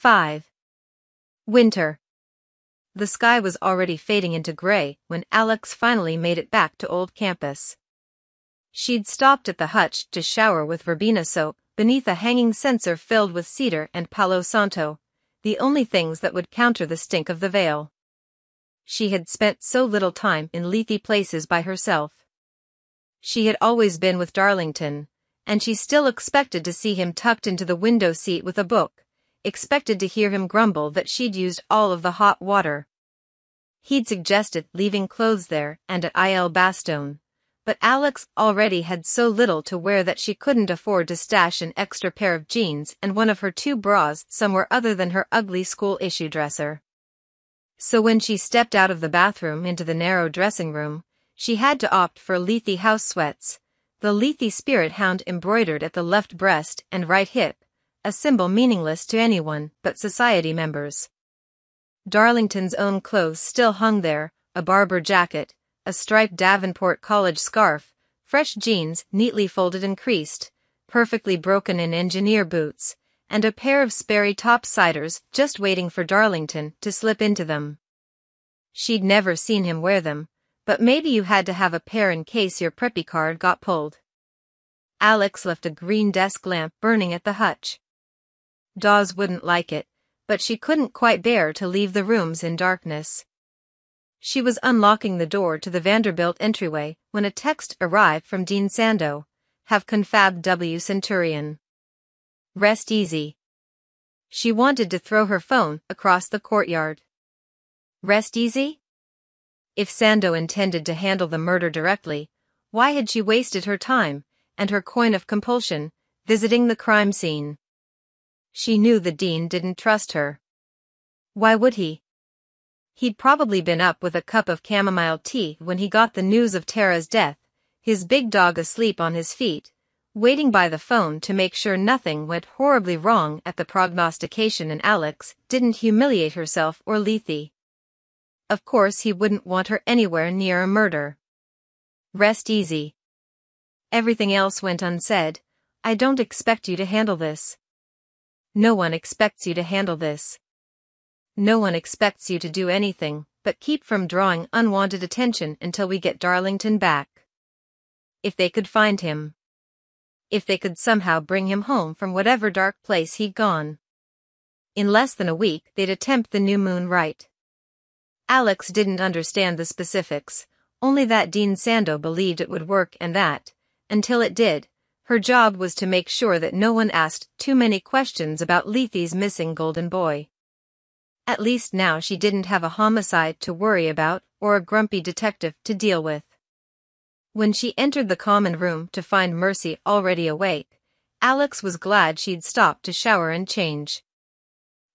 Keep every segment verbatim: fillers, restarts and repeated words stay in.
five. Winter. The sky was already fading into gray when Alex finally made it back to old campus. She'd stopped at the hutch to shower with verbena soap, beneath a hanging censer filled with cedar and palo santo, the only things that would counter the stink of the veil. She had spent so little time in Lethe places by herself. She had always been with Darlington, and she still expected to see him tucked into the window seat with a book, expected to hear him grumble that she'd used all of the hot water. He'd suggested leaving clothes there and at Il Bastone, but Alex already had so little to wear that she couldn't afford to stash an extra pair of jeans and one of her two bras somewhere other than her ugly school-issue dresser. So when she stepped out of the bathroom into the narrow dressing room, she had to opt for Lethe House sweats, the Lethe spirit hound embroidered at the left breast and right hip, a symbol meaningless to anyone but society members. Darlington's own clothes still hung there, a barber jacket, a striped Davenport college scarf, fresh jeans neatly folded and creased, perfectly broken in engineer boots, and a pair of Sperry topsiders just waiting for Darlington to slip into them. She'd never seen him wear them, but maybe you had to have a pair in case your preppy card got pulled. Alex left a green desk lamp burning at the hutch. Dawes wouldn't like it, but she couldn't quite bear to leave the rooms in darkness. She was unlocking the door to the Vanderbilt entryway when a text arrived from Dean Sandow, "Have confab W Centurion. Rest easy." She wanted to throw her phone across the courtyard. Rest easy? If Sandow intended to handle the murder directly, why had she wasted her time, and her coin of compulsion, visiting the crime scene? She knew the dean didn't trust her. Why would he? He'd probably been up with a cup of chamomile tea when he got the news of Tara's death, his big dog asleep on his feet, waiting by the phone to make sure nothing went horribly wrong at the prognostication, and Alex didn't humiliate herself or Lethe. Of course he wouldn't want her anywhere near a murder. Rest easy. Everything else went unsaid. I don't expect you to handle this. No one expects you to handle this. No one expects you to do anything, but keep from drawing unwanted attention until we get Darlington back. If they could find him. If they could somehow bring him home from whatever dark place he'd gone. In less than a week they'd attempt the new moon rite. Alex didn't understand the specifics, only that Dean Sandow believed it would work, and that, until it did, her job was to make sure that no one asked too many questions about Lethe's missing golden boy. At least now she didn't have a homicide to worry about or a grumpy detective to deal with. When she entered the common room to find Mercy already awake, Alex was glad she'd stopped to shower and change.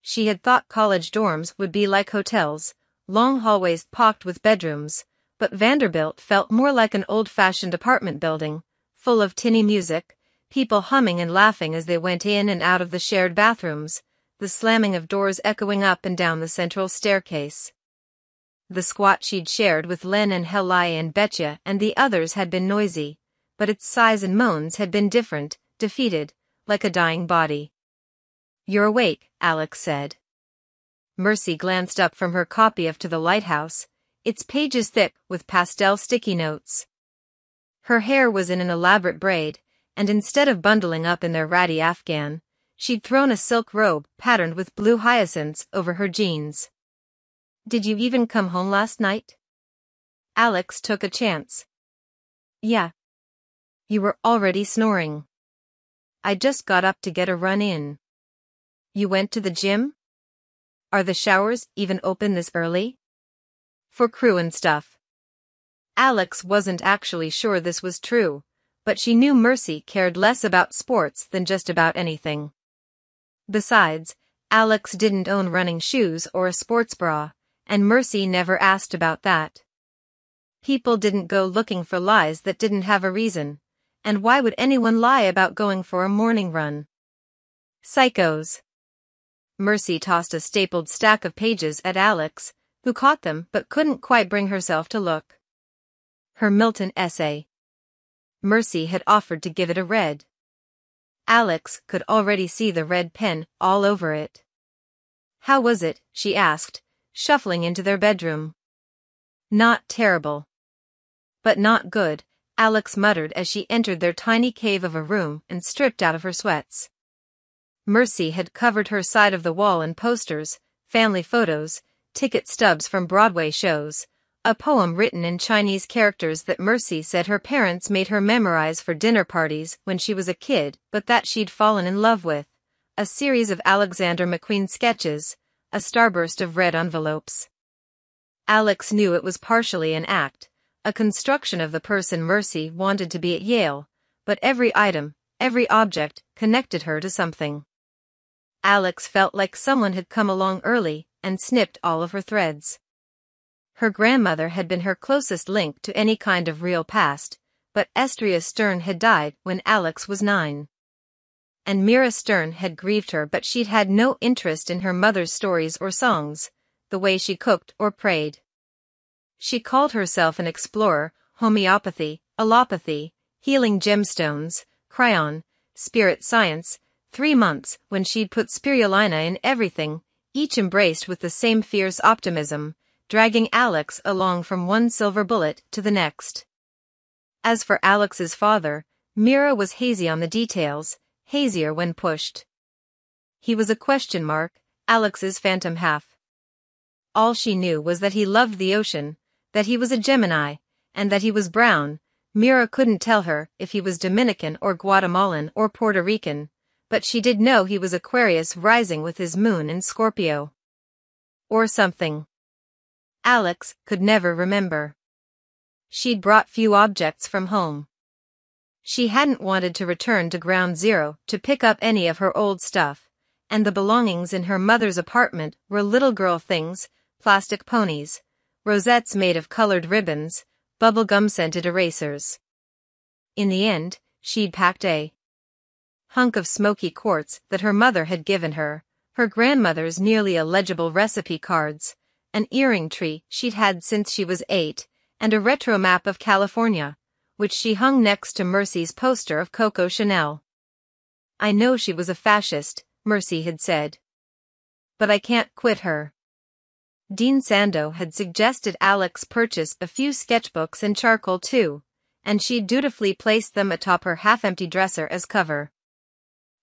She had thought college dorms would be like hotels, long hallways pocked with bedrooms, but Vanderbilt felt more like an old-fashioned apartment building, full of tinny music, people humming and laughing as they went in and out of the shared bathrooms, the slamming of doors echoing up and down the central staircase. The squat she'd shared with Len and Hellie and Betcha and the others had been noisy, but its sighs and moans had been different, defeated, like a dying body. "You're awake," Alex said. Mercy glanced up from her copy of To the Lighthouse, its pages thick with pastel sticky notes. Her hair was in an elaborate braid, and instead of bundling up in their ratty afghan, she'd thrown a silk robe patterned with blue hyacinths over her jeans. "Did you even come home last night?" Alex took a chance. "Yeah." "You were already snoring." "I just got up to get a run in." "You went to the gym? Are the showers even open this early?" "For crew and stuff." Alex wasn't actually sure this was true, but she knew Mercy cared less about sports than just about anything. Besides, Alex didn't own running shoes or a sports bra, and Mercy never asked about that. People didn't go looking for lies that didn't have a reason, and why would anyone lie about going for a morning run? Psychos. Mercy tossed a stapled stack of pages at Alex, who caught them but couldn't quite bring herself to look. Her Milton essay. Mercy had offered to give it a read. Alex could already see the red pen all over it. How was it? She asked, shuffling into their bedroom. Not terrible. But not good, Alex muttered as she entered their tiny cave of a room and stripped out of her sweats. Mercy had covered her side of the wall in posters, family photos, ticket stubs from Broadway shows, a poem written in Chinese characters that Mercy said her parents made her memorize for dinner parties when she was a kid, but that she'd fallen in love with, a series of Alexander McQueen sketches, a starburst of red envelopes. Alex knew it was partially an act, a construction of the person Mercy wanted to be at Yale, but every item, every object, connected her to something. Alex felt like someone had come along early and snipped all of her threads. Her grandmother had been her closest link to any kind of real past, but Estria Stern had died when Alex was nine. And Mira Stern had grieved her, but she'd had no interest in her mother's stories or songs, the way she cooked or prayed. She called herself an explorer, homeopathy, allopathy, healing gemstones, cryon, spirit science. Three months, when she'd put spirulina in everything, each embraced with the same fierce optimism, dragging Alex along from one silver bullet to the next. As for Alex's father, Mira was hazy on the details, hazier when pushed. He was a question mark, Alex's phantom half. All she knew was that he loved the ocean, that he was a Gemini, and that he was brown. Mira couldn't tell her if he was Dominican or Guatemalan or Puerto Rican, but she did know he was Aquarius rising with his moon in Scorpio. Or something. Alex could never remember. She'd brought few objects from home. She hadn't wanted to return to Ground Zero to pick up any of her old stuff, and the belongings in her mother's apartment were little girl things, plastic ponies, rosettes made of colored ribbons, bubblegum-scented erasers. In the end, she'd packed a hunk of smoky quartz that her mother had given her, her grandmother's nearly illegible recipe cards, an earring tree she'd had since she was eight, and a retro map of California, which she hung next to Mercy's poster of Coco Chanel. I know she was a fascist, Mercy had said, but I can't quit her. Dean Sandow had suggested Alex purchase a few sketchbooks and charcoal too, and she dutifully placed them atop her half-empty dresser as cover.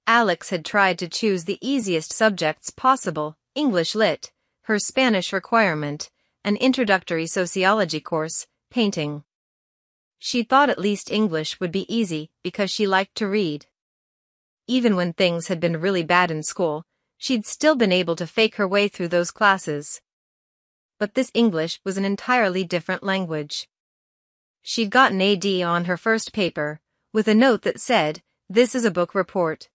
Alex had tried to choose the easiest subjects possible, English lit, her Spanish requirement, an introductory sociology course, painting. She thought at least English would be easy because she liked to read. Even when things had been really bad in school, she'd still been able to fake her way through those classes. But this English was an entirely different language. She'd gotten an A D on her first paper, with a note that said, "This is a book report."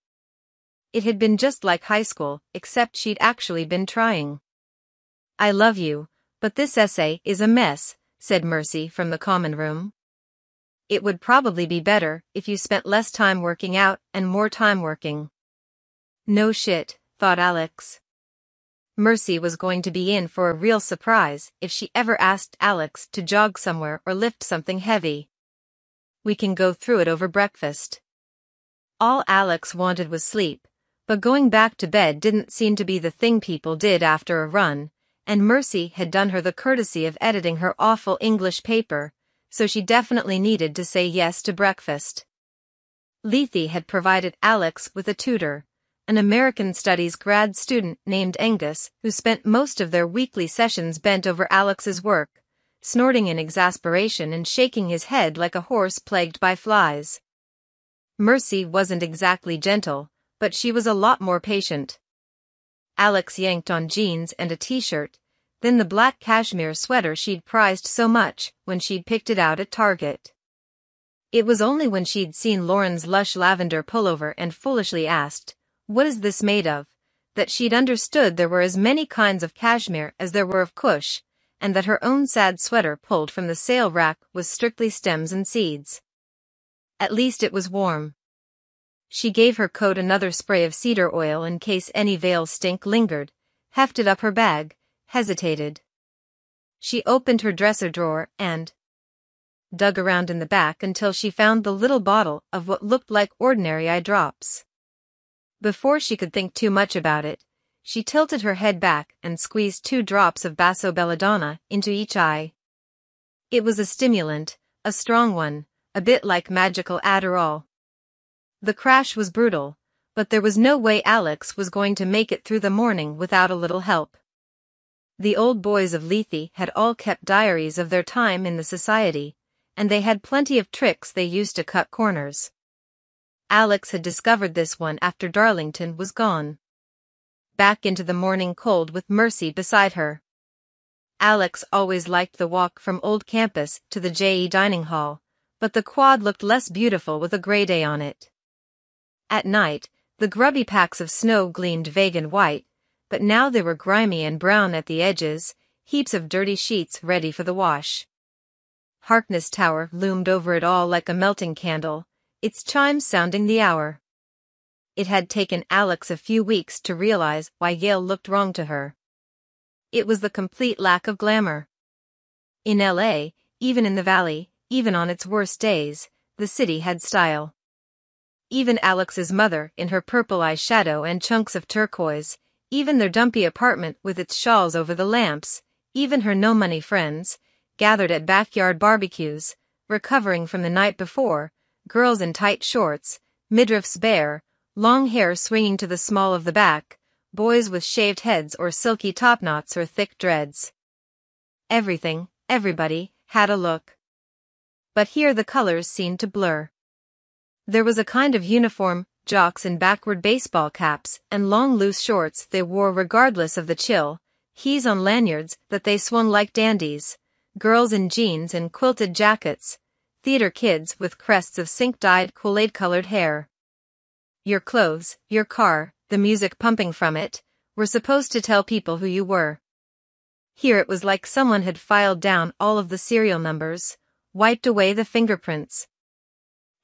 It had been just like high school, except she'd actually been trying. "I love you, but this essay is a mess," said Mercy from the common room. "It would probably be better if you spent less time working out and more time working." No shit, thought Alex. Mercy was going to be in for a real surprise if she ever asked Alex to jog somewhere or lift something heavy. "We can go through it over breakfast." All Alex wanted was sleep, but going back to bed didn't seem to be the thing people did after a run, and Mercy had done her the courtesy of editing her awful English paper, so she definitely needed to say yes to breakfast. Lethe had provided Alex with a tutor, an American Studies grad student named Angus, who spent most of their weekly sessions bent over Alex's work, snorting in exasperation and shaking his head like a horse plagued by flies. Mercy wasn't exactly gentle, but she was a lot more patient. Alex yanked on jeans and a t-shirt, then the black cashmere sweater she'd prized so much when she'd picked it out at Target. It was only when she'd seen Lauren's lush lavender pullover and foolishly asked, "What is this made of?" that she'd understood there were as many kinds of cashmere as there were of cush, and that her own sad sweater pulled from the sale rack was strictly stems and seeds. At least it was warm. She gave her coat another spray of cedar oil in case any veil stink lingered, hefted up her bag, hesitated. She opened her dresser drawer and dug around in the back until she found the little bottle of what looked like ordinary eye drops. Before she could think too much about it, she tilted her head back and squeezed two drops of Basso Belladonna into each eye. It was a stimulant, a strong one, a bit like magical Adderall. The crash was brutal, but there was no way Alex was going to make it through the morning without a little help. The old boys of Lethe had all kept diaries of their time in the society, and they had plenty of tricks they used to cut corners. Alex had discovered this one after Darlington was gone. Back into the morning cold with Mercy beside her. Alex always liked the walk from Old Campus to the J E dining hall, but the quad looked less beautiful with a gray day on it. At night, the grubby packs of snow gleamed vague and white, but now they were grimy and brown at the edges, heaps of dirty sheets ready for the wash. Harkness Tower loomed over it all like a melting candle, its chimes sounding the hour. It had taken Alex a few weeks to realize why Yale looked wrong to her. It was the complete lack of glamour. In L A, even in the valley, even on its worst days, the city had style. Even Alex's mother in her purple eyeshadow and chunks of turquoise, even their dumpy apartment with its shawls over the lamps, even her no-money friends, gathered at backyard barbecues, recovering from the night before, girls in tight shorts, midriffs bare, long hair swinging to the small of the back, boys with shaved heads or silky topknots or thick dreads. Everything, everybody, had a look. But here the colors seemed to blur. There was a kind of uniform, jocks in backward baseball caps and long loose shorts they wore regardless of the chill, he's on lanyards that they swung like dandies, girls in jeans and quilted jackets, theater kids with crests of sink-dyed Kool-Aid-colored hair. Your clothes, your car, the music pumping from it, were supposed to tell people who you were. Here it was like someone had filed down all of the serial numbers, wiped away the fingerprints.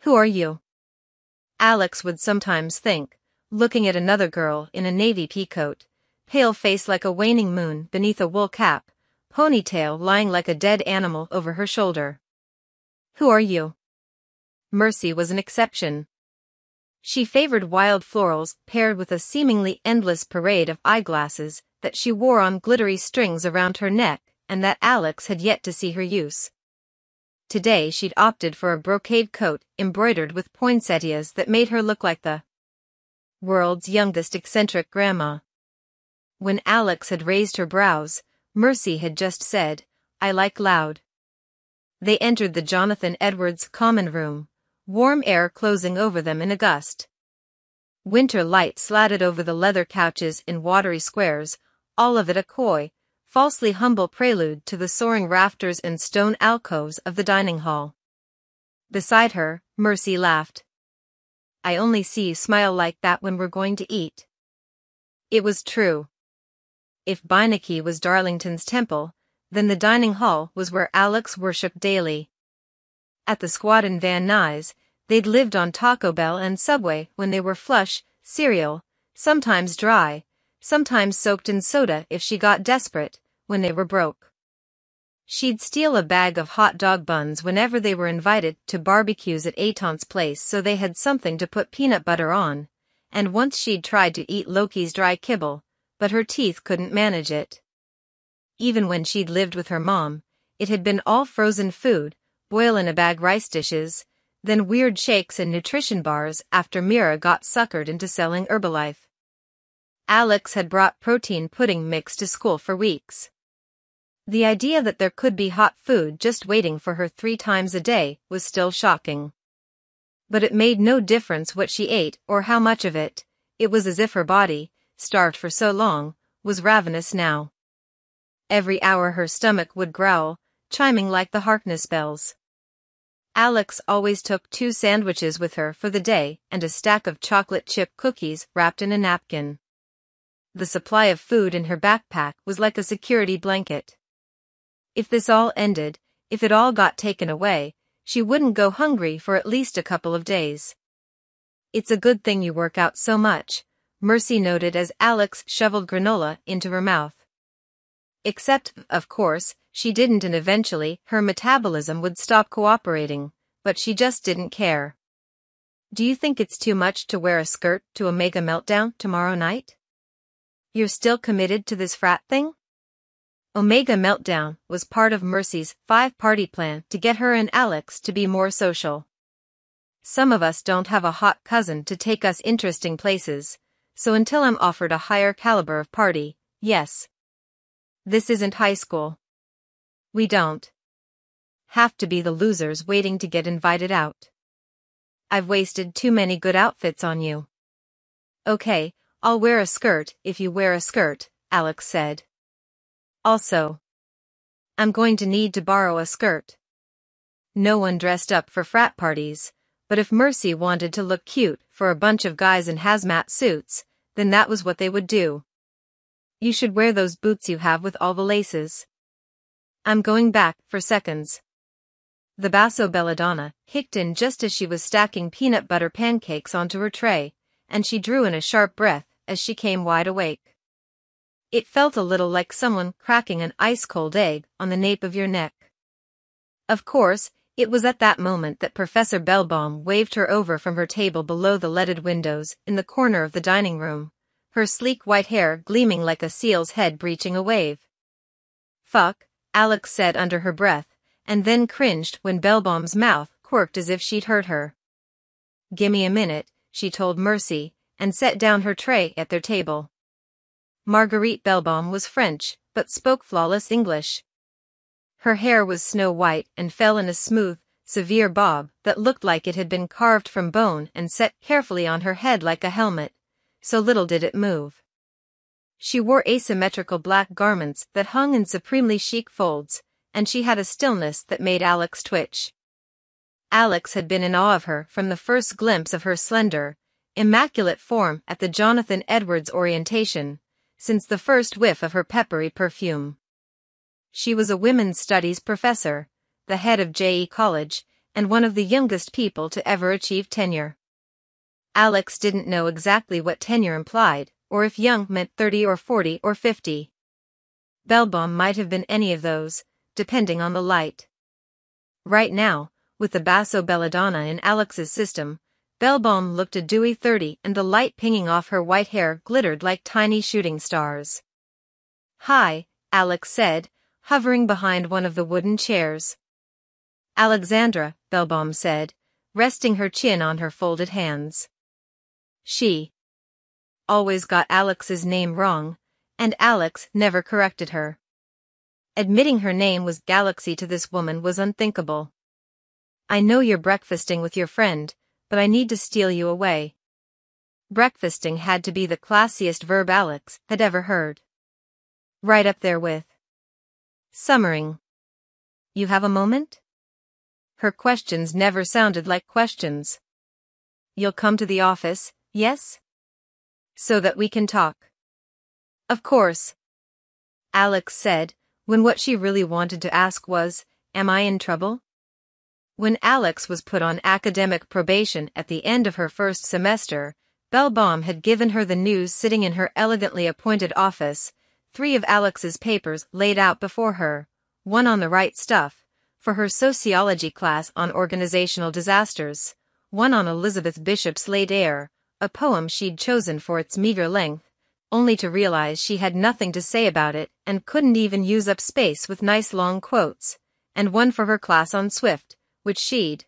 Who are you? Alex would sometimes think, looking at another girl in a navy peacoat, pale face like a waning moon beneath a wool cap, ponytail lying like a dead animal over her shoulder. Who are you? Mercy was an exception. She favored wild florals paired with a seemingly endless parade of eyeglasses that she wore on glittery strings around her neck and that Alex had yet to see her use. Today she'd opted for a brocade coat embroidered with poinsettias that made her look like the world's youngest eccentric grandma. When Alex had raised her brows, Mercy had just said, "I like loud." They entered the Jonathan Edwards common room, warm air closing over them in a gust. Winter light slatted over the leather couches in watery squares, all of it a coy, falsely humble prelude to the soaring rafters and stone alcoves of the dining hall. Beside her, Mercy laughed. "I only see you smile like that when we're going to eat." It was true. If Beinecke was Darlington's temple, then the dining hall was where Alex worshipped daily. At the squad in Van Nuys, they'd lived on Taco Bell and Subway when they were flush, cereal, sometimes dry, sometimes soaked in soda if she got desperate, when they were broke. She'd steal a bag of hot dog buns whenever they were invited to barbecues at Aton's place so they had something to put peanut butter on, and once she'd tried to eat Loki's dry kibble, but her teeth couldn't manage it. Even when she'd lived with her mom, it had been all frozen food, boil-in-a-bag rice dishes, then weird shakes and nutrition bars after Mira got suckered into selling Herbalife. Alex had brought protein pudding mix to school for weeks. The idea that there could be hot food just waiting for her three times a day was still shocking. But it made no difference what she ate or how much of it, it was as if her body, starved for so long, was ravenous now. Every hour her stomach would growl, chiming like the Harkness bells. Alex always took two sandwiches with her for the day and a stack of chocolate chip cookies wrapped in a napkin. The supply of food in her backpack was like a security blanket. If this all ended, if it all got taken away, she wouldn't go hungry for at least a couple of days. "It's a good thing you work out so much," Mercy noted as Alex shoveled granola into her mouth. Except, of course, she didn't, and eventually her metabolism would stop cooperating, but she just didn't care. "Do you think it's too much to wear a skirt to a mega meltdown tomorrow night?" You're still committed to this frat thing? Omega Meltdown was part of Mercy's five-party plan to get her and Alex to be more social. Some of us don't have a hot cousin to take us interesting places, so until I'm offered a higher caliber of party, yes. This isn't high school. We don't have to be the losers waiting to get invited out. I've wasted too many good outfits on you. Okay, I'll wear a skirt if you wear a skirt, Alex said. Also, I'm going to need to borrow a skirt. No one dressed up for frat parties, but if Mercy wanted to look cute for a bunch of guys in hazmat suits, then that was what they would do. You should wear those boots you have with all the laces. I'm going back for seconds. The Basso Belladonna hicked in just as she was stacking peanut butter pancakes onto her tray, and she drew in a sharp breath as she came wide awake. It felt a little like someone cracking an ice-cold egg on the nape of your neck. Of course, it was at that moment that Professor Bellbaum waved her over from her table below the leaded windows in the corner of the dining room, her sleek white hair gleaming like a seal's head breaching a wave. "Fuck," Alex said under her breath, and then cringed when Bellbaum's mouth quirked as if she'd hurt her. "Gimme a minute," she told Mercy, and set down her tray at their table. Marguerite Bellbaum was French, but spoke flawless English. Her hair was snow-white and fell in a smooth, severe bob that looked like it had been carved from bone and set carefully on her head like a helmet, so little did it move. She wore asymmetrical black garments that hung in supremely chic folds, and she had a stillness that made Alex twitch. Alex had been in awe of her from the first glimpse of her slender, immaculate form at the Jonathan Edwards orientation, since the first whiff of her peppery perfume. She was a women's studies professor, the head of J E College, and one of the youngest people to ever achieve tenure. Alex didn't know exactly what tenure implied, or if young meant thirty or forty or fifty. Bellbaum might have been any of those, depending on the light. Right now, with the Basso Belladonna in Alex's system, Bellbaum looked a dewy thirty, and the light pinging off her white hair glittered like tiny shooting stars. "Hi," Alex said, hovering behind one of the wooden chairs. "Alexandra," Bellbaum said, resting her chin on her folded hands. She always got Alex's name wrong, and Alex never corrected her. Admitting her name was Galaxy to this woman was unthinkable. "I know you're breakfasting with your friend, but I need to steal you away." Breakfasting had to be the classiest verb Alex had ever heard. Right up there with summering. "You have a moment?" Her questions never sounded like questions. "You'll come to the office, yes? So that we can talk." "Of course," Alex said, when what she really wanted to ask was, "Am I in trouble?" When Alex was put on academic probation at the end of her first semester, Bellbaum had given her the news sitting in her elegantly appointed office, three of Alex's papers laid out before her, one on the right stuff, for her sociology class on organizational disasters, one on Elizabeth Bishop's Late Air, a poem she'd chosen for its meager length, only to realize she had nothing to say about it and couldn't even use up space with nice long quotes, and one for her class on Swift, which she'd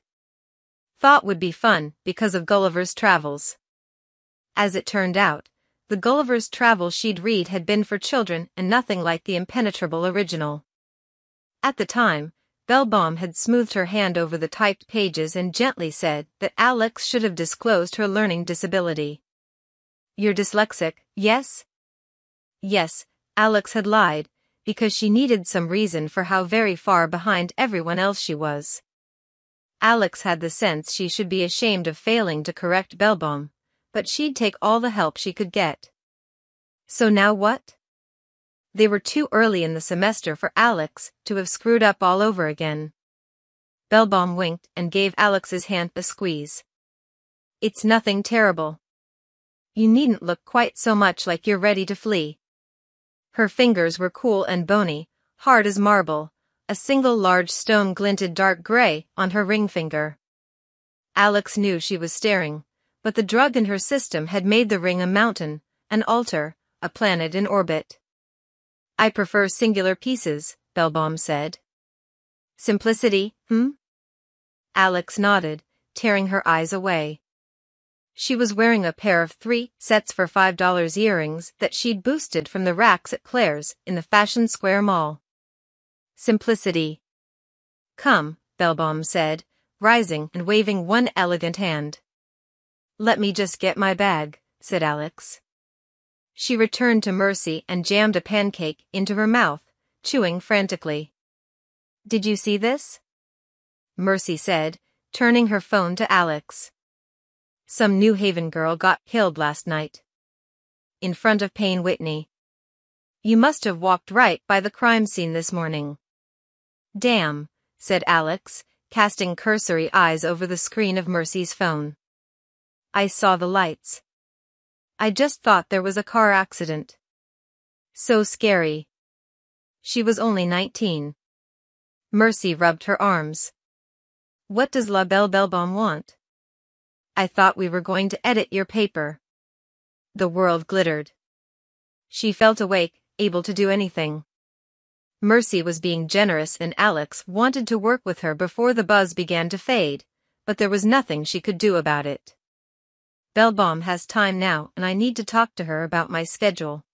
thought would be fun because of Gulliver's Travels. As it turned out, the Gulliver's Travels she'd read had been for children and nothing like the impenetrable original. At the time, Bellbaum had smoothed her hand over the typed pages and gently said that Alex should have disclosed her learning disability. "You're dyslexic, yes?" Yes, Alex had lied, because she needed some reason for how very far behind everyone else she was. Alex had the sense she should be ashamed of failing to correct Bellbaum, but she'd take all the help she could get. So now what? They were too early in the semester for Alex to have screwed up all over again. Bellbaum winked and gave Alex's hand a squeeze. "It's nothing terrible. You needn't look quite so much like you're ready to flee." Her fingers were cool and bony, hard as marble. A single large stone glinted dark gray on her ring finger. Alex knew she was staring, but the drug in her system had made the ring a mountain, an altar, a planet in orbit. I prefer singular pieces, Bellbaum said. Simplicity, hmm? Alex nodded, tearing her eyes away. She was wearing a pair of three sets for five dollar earrings that she'd boosted from the racks at Claire's in the Fashion Square Mall. Simplicity. Come, Bellbaum said, rising and waving one elegant hand. Let me just get my bag, said Alex. She returned to Mercy and jammed a pancake into her mouth, chewing frantically. Did you see this? Mercy said, turning her phone to Alex. Some New Haven girl got killed last night. In front of Payne Whitney. You must have walked right by the crime scene this morning. Damn, said Alex, casting cursory eyes over the screen of Mercy's phone. I saw the lights. I just thought there was a car accident. So scary. She was only nineteen. Mercy rubbed her arms. What does La Belle Bellbaum want? I thought we were going to edit your paper. The world glittered. She felt awake, able to do anything. Mercy was being generous and Alex wanted to work with her before the buzz began to fade, but there was nothing she could do about it. Bellbaum has time now and I need to talk to her about my schedule.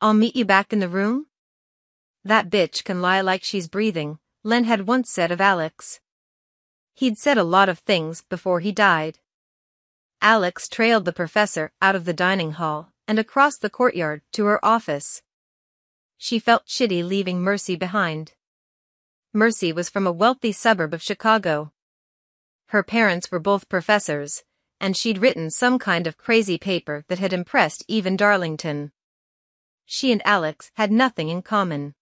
I'll meet you back in the room? That bitch can lie like she's breathing, Len had once said of Alex. He'd said a lot of things before he died. Alex trailed the professor out of the dining hall and across the courtyard to her office. She felt shitty leaving Mercy behind. Mercy was from a wealthy suburb of Chicago. Her parents were both professors, and she'd written some kind of crazy paper that had impressed even Darlington. She and Alex had nothing in common.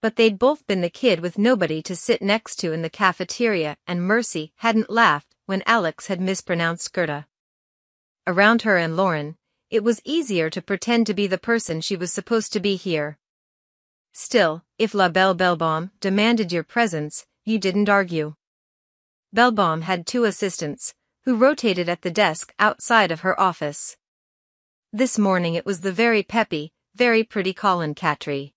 But they'd both been the kid with nobody to sit next to in the cafeteria, and Mercy hadn't laughed when Alex had mispronounced Gerda. Around her and Lauren, it was easier to pretend to be the person she was supposed to be here. Still, if La Belle Bellbaum demanded your presence, you didn't argue. Bellbaum had two assistants, who rotated at the desk outside of her office. This morning it was the very peppy, very pretty Colin Catry.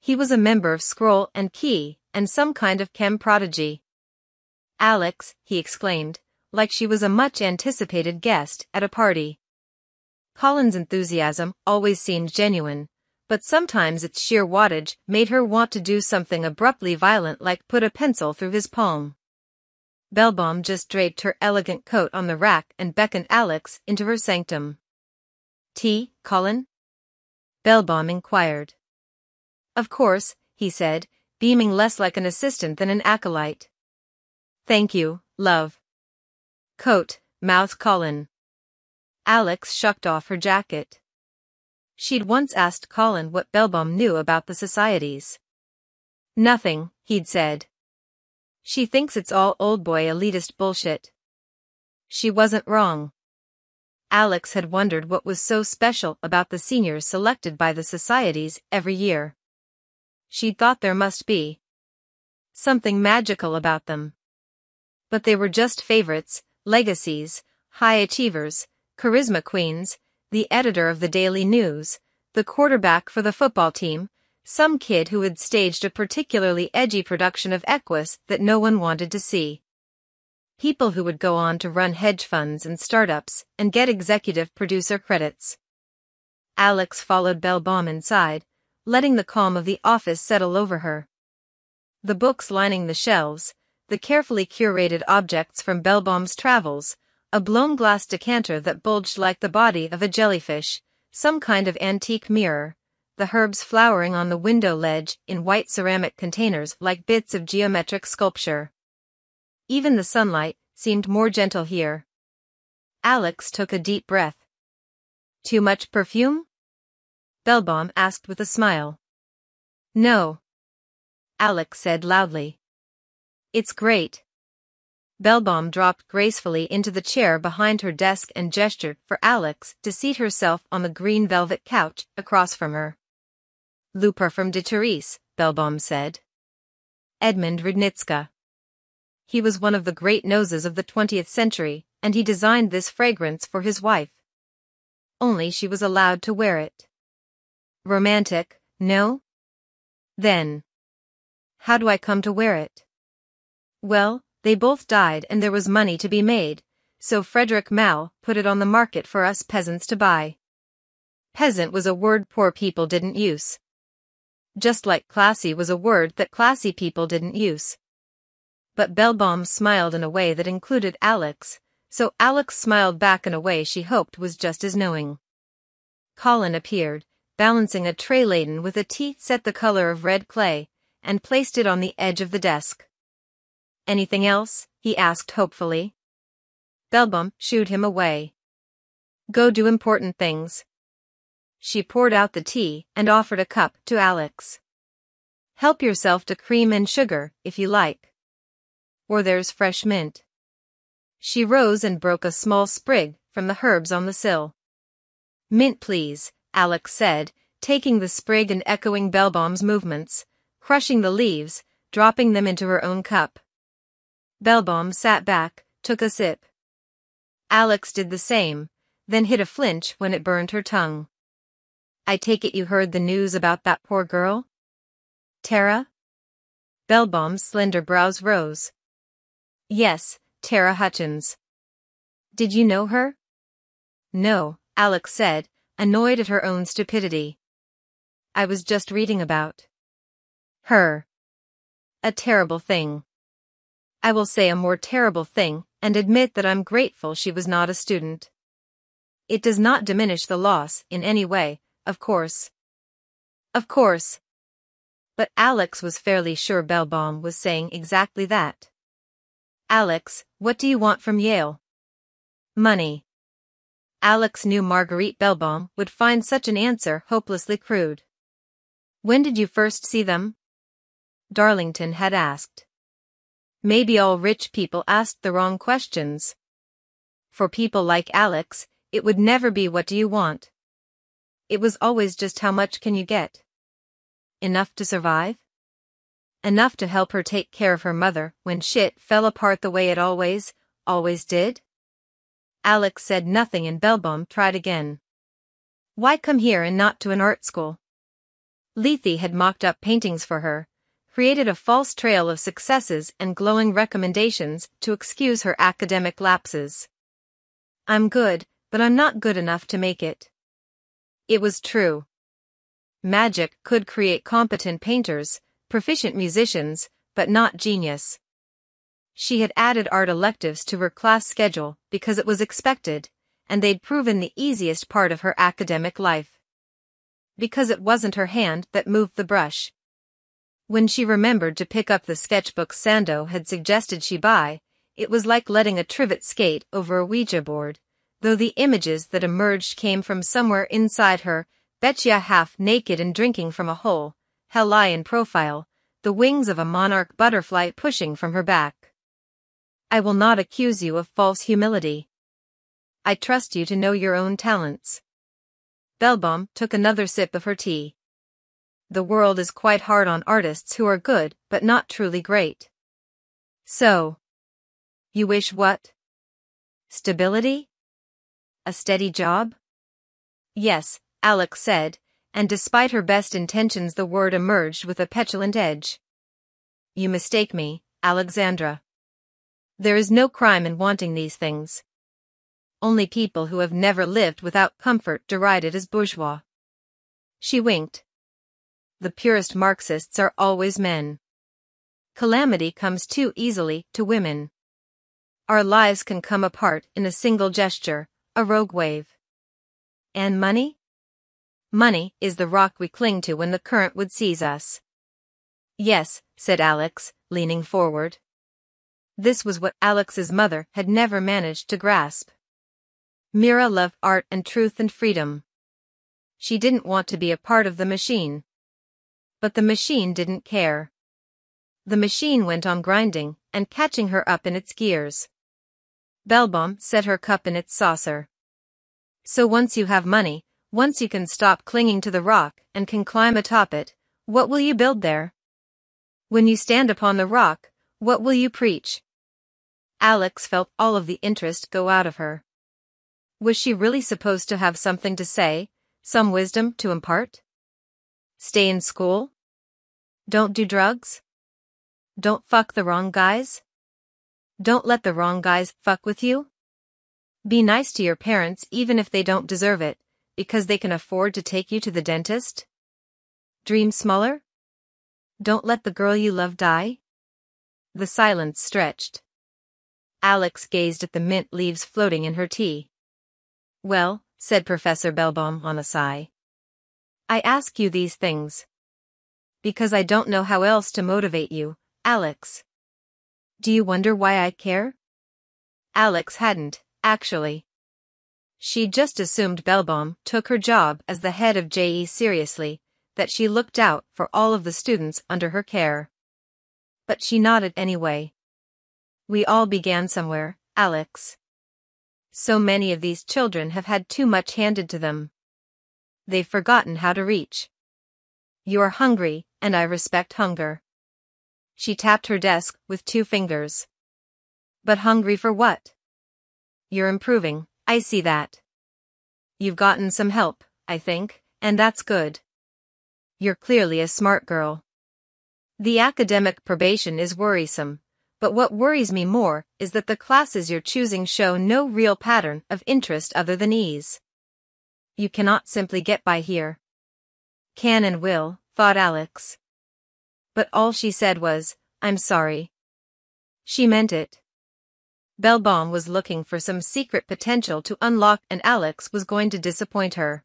He was a member of Scroll and Key, and some kind of chem prodigy. Alex, he exclaimed, like she was a much-anticipated guest at a party. Colin's enthusiasm always seemed genuine, but sometimes its sheer wattage made her want to do something abruptly violent like put a pencil through his palm. Bellbaum just draped her elegant coat on the rack and beckoned Alex into her sanctum. Tea, Colin? Bellbaum inquired. Of course, he said, beaming less like an assistant than an acolyte. Thank you, love. Coat, mouth Colin. Alex shucked off her jacket. She'd once asked Colin what Bellbaum knew about the societies. Nothing, he'd said. She thinks it's all old boy elitist bullshit. She wasn't wrong. Alex had wondered what was so special about the seniors selected by the societies every year. She thought there must be something magical about them. But they were just favorites, legacies, high achievers, charisma queens, the editor of the Daily News, the quarterback for the football team, some kid who had staged a particularly edgy production of Equus that no one wanted to see. People who would go on to run hedge funds and startups and get executive producer credits. Alex followed Bellbaum inside, letting the calm of the office settle over her. The books lining the shelves, the carefully curated objects from Bellbaum's travels, a blown glass decanter that bulged like the body of a jellyfish, some kind of antique mirror, the herbs flowering on the window ledge in white ceramic containers like bits of geometric sculpture. Even the sunlight seemed more gentle here. Alex took a deep breath. Too much perfume? Bellbaum asked with a smile. No, Alex said loudly. It's great. Bellbaum dropped gracefully into the chair behind her desk and gestured for Alex to seat herself on the green velvet couch across from her. Le parfum de Therese, Bellbaum said. Edmund Rudnitska. He was one of the great noses of the twentieth century, and he designed this fragrance for his wife. only she was allowed to wear it. Romantic, no? Then, how do I come to wear it? Well, they both died and there was money to be made, so Frederick Mao put it on the market for us peasants to buy. Peasant was a word poor people didn't use. Just like classy was a word that classy people didn't use. But Bellbaum smiled in a way that included Alex, so Alex smiled back in a way she hoped was just as knowing. Colin appeared, balancing a tray laden with a tea set the color of red clay, and placed it on the edge of the desk. Anything else? He asked hopefully. Bellbaum shooed him away. Go do important things. She poured out the tea and offered a cup to Alex. Help yourself to cream and sugar, if you like. Or there's fresh mint. She rose and broke a small sprig from the herbs on the sill. Mint, please, Alex said, taking the sprig and echoing Bellbaum's movements, crushing the leaves, dropping them into her own cup. Bellbaum sat back, took a sip. Alex did the same, then hit a flinch when it burned her tongue. I take it you heard the news about that poor girl? Tara? Bellbaum's slender brows rose. Yes, Tara Hutchins. Did you know her? No, Alex said, annoyed at her own stupidity. I was just reading about her. A terrible thing. I will say a more terrible thing and admit that I'm grateful she was not a student. It does not diminish the loss in any way. Of course. Of course. But Alex was fairly sure Bellbaum was saying exactly that. Alex, what do you want from Yale? Money. Alex knew Marguerite Bellbaum would find such an answer hopelessly crude. When did you first see them? Darlington had asked. Maybe all rich people asked the wrong questions. For people like Alex, it would never be what do you want. It was always just how much can you get? Enough to survive? Enough to help her take care of her mother when shit fell apart the way it always, always did? Alex said nothing and Bellbaum tried again. Why come here and not to an art school? Lethe had mocked up paintings for her, created a false trail of successes and glowing recommendations to excuse her academic lapses. I'm good, but I'm not good enough to make it. It was true. Magic could create competent painters, proficient musicians, but not genius. She had added art electives to her class schedule because it was expected, and they'd proven the easiest part of her academic life. Because it wasn't her hand that moved the brush. When she remembered to pick up the sketchbook Sandow had suggested she buy, it was like letting a trivet skate over a Ouija board. Though the images that emerged came from somewhere inside her, Betcha half-naked and drinking from a hole, Hellie in profile, the wings of a monarch butterfly pushing from her back. I will not accuse you of false humility. I trust you to know your own talents. Bellbaum took another sip of her tea. The world is quite hard on artists who are good but not truly great. So, you wish what? Stability? A steady job? Yes, Alex said, and despite her best intentions the word emerged with a petulant edge. You mistake me, Alexandra. There is no crime in wanting these things. Only people who have never lived without comfort derided as bourgeois. She winked. The purest Marxists are always men. Calamity comes too easily to women. Our lives can come apart in a single gesture. A rogue wave. And money? Money is the rock we cling to when the current would seize us. Yes, said Alex, leaning forward. This was what Alex's mother had never managed to grasp. Mira loved art and truth and freedom. She didn't want to be a part of the machine. But the machine didn't care. The machine went on grinding and catching her up in its gears. Bellbaum set her cup in its saucer. So once you have money, once you can stop clinging to the rock and can climb atop it, what will you build there? When you stand upon the rock, what will you preach? Alex felt all of the interest go out of her. Was she really supposed to have something to say, some wisdom to impart? Stay in school? Don't do drugs? Don't fuck the wrong guys? Don't let the wrong guys fuck with you? Be nice to your parents even if they don't deserve it, because they can afford to take you to the dentist? Dream smaller? Don't let the girl you love die? The silence stretched. Alex gazed at the mint leaves floating in her tea. Well, said Professor Bellbaum on a sigh. I ask you these things because I don't know how else to motivate you, Alex. Do you wonder why I care? Alex hadn't, actually. She just assumed Bellbaum took her job as the head of J E seriously, that she looked out for all of the students under her care. But she nodded anyway. We all began somewhere, Alex. So many of these children have had too much handed to them. They've forgotten how to reach. You're hungry, and I respect hunger. She tapped her desk with two fingers. But hungry for what? You're improving, I see that. You've gotten some help, I think, and that's good. You're clearly a smart girl. The academic probation is worrisome, but what worries me more is that the classes you're choosing show no real pattern of interest other than ease. You cannot simply get by here. Can and will, thought Alex. But all she said was, I'm sorry. She meant it. Bellbaum was looking for some secret potential to unlock, and Alex was going to disappoint her.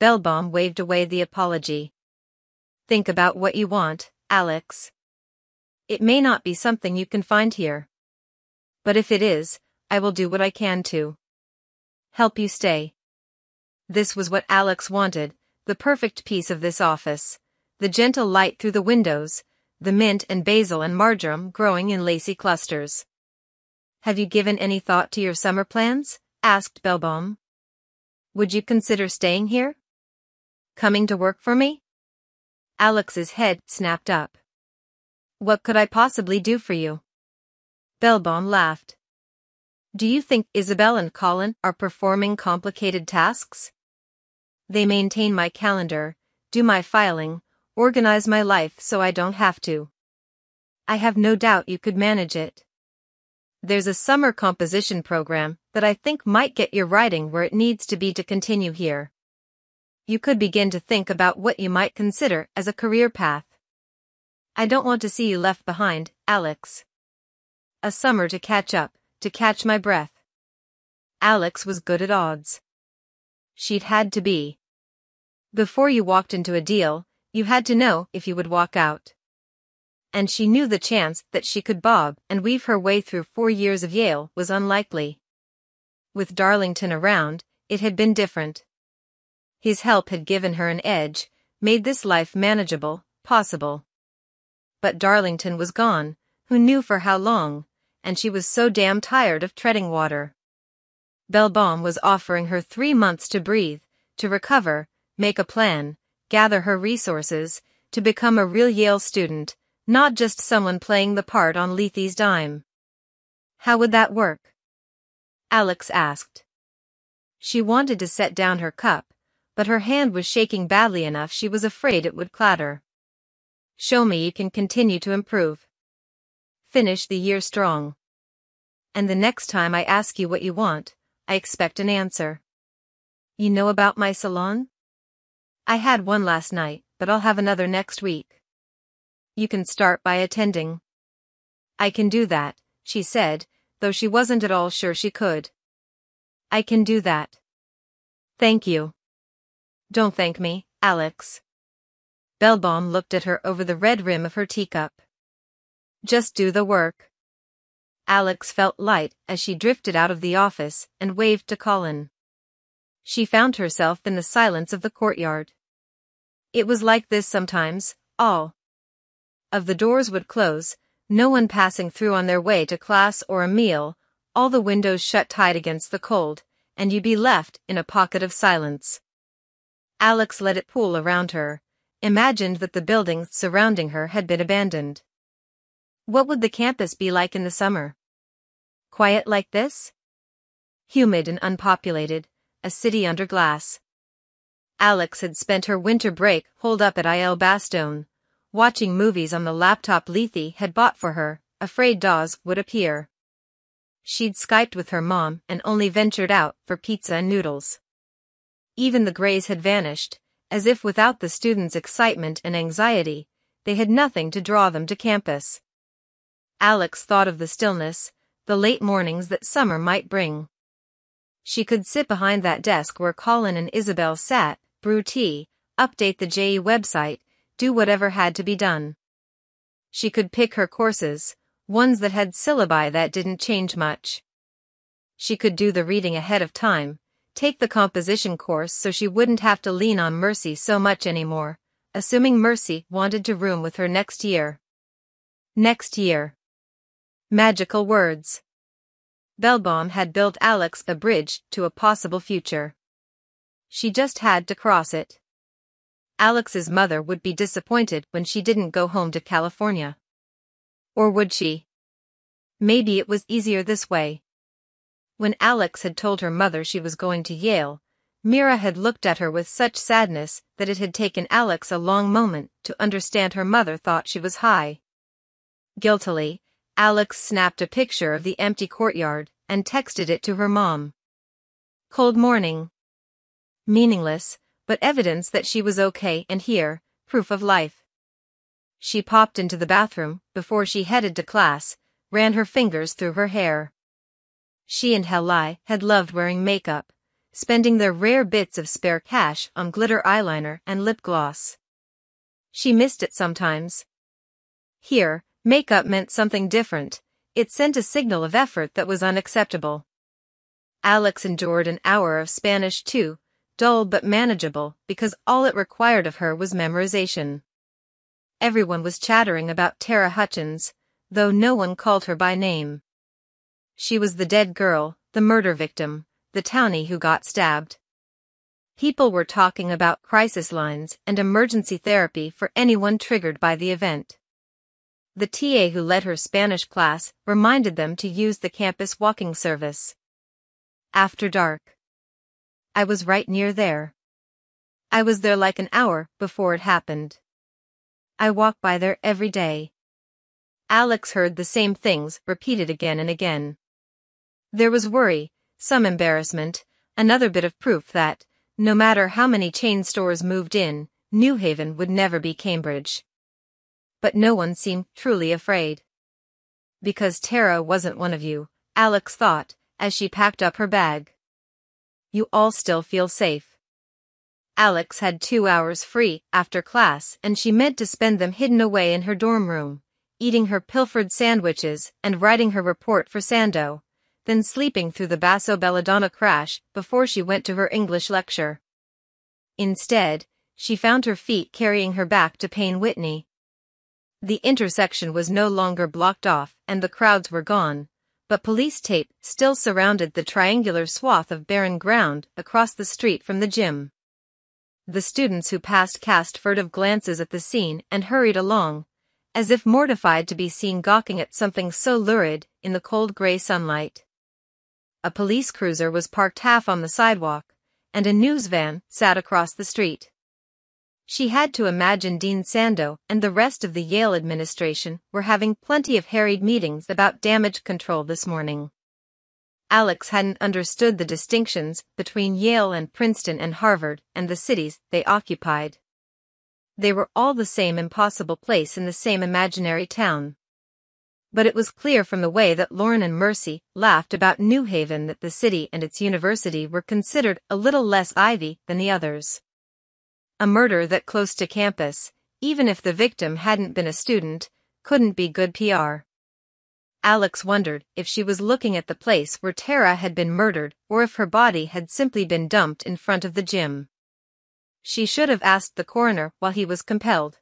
Bellbaum waved away the apology. Think about what you want, Alex. It may not be something you can find here. But if it is, I will do what I can to help you stay. This was what Alex wanted, the perfect piece of this office. The gentle light through the windows, the mint and basil and marjoram growing in lacy clusters. Have you given any thought to your summer plans? Asked Bellbaum. Would you consider staying here? Coming to work for me? Alex's head snapped up. What could I possibly do for you? Bellbaum laughed. Do you think Isabel and Colin are performing complicated tasks? They maintain my calendar, do my filing, organize my life so I don't have to. I have no doubt you could manage it. There's a summer composition program that I think might get your writing where it needs to be to continue here. You could begin to think about what you might consider as a career path. I don't want to see you left behind, Alex. A summer to catch up, to catch my breath. Alex was good at odds. She'd had to be. Before you walked into a deal, you had to know if you would walk out. And she knew the chance that she could bob and weave her way through four years of Yale was unlikely. With Darlington around, it had been different. His help had given her an edge, made this life manageable, possible. But Darlington was gone, who knew for how long, and she was so damn tired of treading water. Bellbaum was offering her three months to breathe, to recover, make a plan, gather her resources, to become a real Yale student, not just someone playing the part on Lethe's dime. How would that work? Alex asked. She wanted to set down her cup, but her hand was shaking badly enough she was afraid it would clatter. Show me you can continue to improve. Finish the year strong. And the next time I ask you what you want, I expect an answer. You know about my salon? I had one last night, but I'll have another next week. You can start by attending. I can do that, she said, though she wasn't at all sure she could. I can do that. Thank you. Don't thank me, Alex. Bellbaum looked at her over the red rim of her teacup. Just do the work. Alex felt light as she drifted out of the office and waved to Colin. She found herself in the silence of the courtyard. It was like this sometimes, all of the doors would close, no one passing through on their way to class or a meal, all the windows shut tight against the cold, and you'd be left in a pocket of silence. Alex let it pool around her, imagined that the buildings surrounding her had been abandoned. What would the campus be like in the summer? Quiet like this? humid and unpopulated, a city under glass. Alex had spent her winter break holed up at Il Bastone, watching movies on the laptop Lethe had bought for her, afraid Dawes would appear. She'd Skyped with her mom and only ventured out for pizza and noodles. Even the Greys had vanished, as if without the students' excitement and anxiety, they had nothing to draw them to campus. Alex thought of the stillness, the late mornings that summer might bring. She could sit behind that desk where Colin and Isabel sat, brew tea, update the J E website, do whatever had to be done. She could pick her courses, ones that had syllabi that didn't change much. She could do the reading ahead of time, take the composition course so she wouldn't have to lean on Mercy so much anymore, assuming Mercy wanted to room with her next year. Next year. Magical words. Bellbaum had built Alex a bridge to a possible future. She just had to cross it. Alex's mother would be disappointed when she didn't go home to California. Or would she? Maybe it was easier this way. When Alex had told her mother she was going to Yale, Mira had looked at her with such sadness that it had taken Alex a long moment to understand her mother thought she was high. Guiltily, Alex snapped a picture of the empty courtyard and texted it to her mom. Cold morning. Meaningless, but evidence that she was okay and here, proof of life. She popped into the bathroom before she headed to class, ran her fingers through her hair. She and Hellie had loved wearing makeup, spending their rare bits of spare cash on glitter eyeliner and lip gloss. She missed it sometimes. Here, makeup meant something different. It sent a signal of effort that was unacceptable. Alex endured an hour of Spanish too, dull but manageable because all it required of her was memorization. Everyone was chattering about Tara Hutchins, though no one called her by name. She was the dead girl, the murder victim, the townie who got stabbed. People were talking about crisis lines and emergency therapy for anyone triggered by the event. The T A who led her Spanish class reminded them to use the campus walking service. After dark. I was right near there. I was there like an hour before it happened. I walk by there every day. Alex heard the same things repeated again and again. There was worry, some embarrassment, another bit of proof that, no matter how many chain stores moved in, New Haven would never be Cambridge. But no one seemed truly afraid. Because Tara wasn't one of you, Alex thought, as she packed up her bag. You all still feel safe. Alex had two hours free after class and she meant to spend them hidden away in her dorm room, eating her pilfered sandwiches and writing her report for Sandow, then sleeping through the Basso Belladonna crash before she went to her English lecture. Instead, she found her feet carrying her back to Payne Whitney. The intersection was no longer blocked off and the crowds were gone, but police tape still surrounded the triangular swath of barren ground across the street from the gym. The students who passed cast furtive glances at the scene and hurried along, as if mortified to be seen gawking at something so lurid in the cold gray sunlight. A police cruiser was parked half on the sidewalk, and a news van sat across the street. She had to imagine Dean Sandow and the rest of the Yale administration were having plenty of harried meetings about damage control this morning. Alex hadn't understood the distinctions between Yale and Princeton and Harvard and the cities they occupied. They were all the same impossible place in the same imaginary town. But it was clear from the way that Lauren and Mercy laughed about New Haven that the city and its university were considered a little less Ivy than the others. A murder that close to campus, even if the victim hadn't been a student, couldn't be good P R. Alex wondered if she was looking at the place where Tara had been murdered or if her body had simply been dumped in front of the gym. She should have asked the coroner while he was compelled.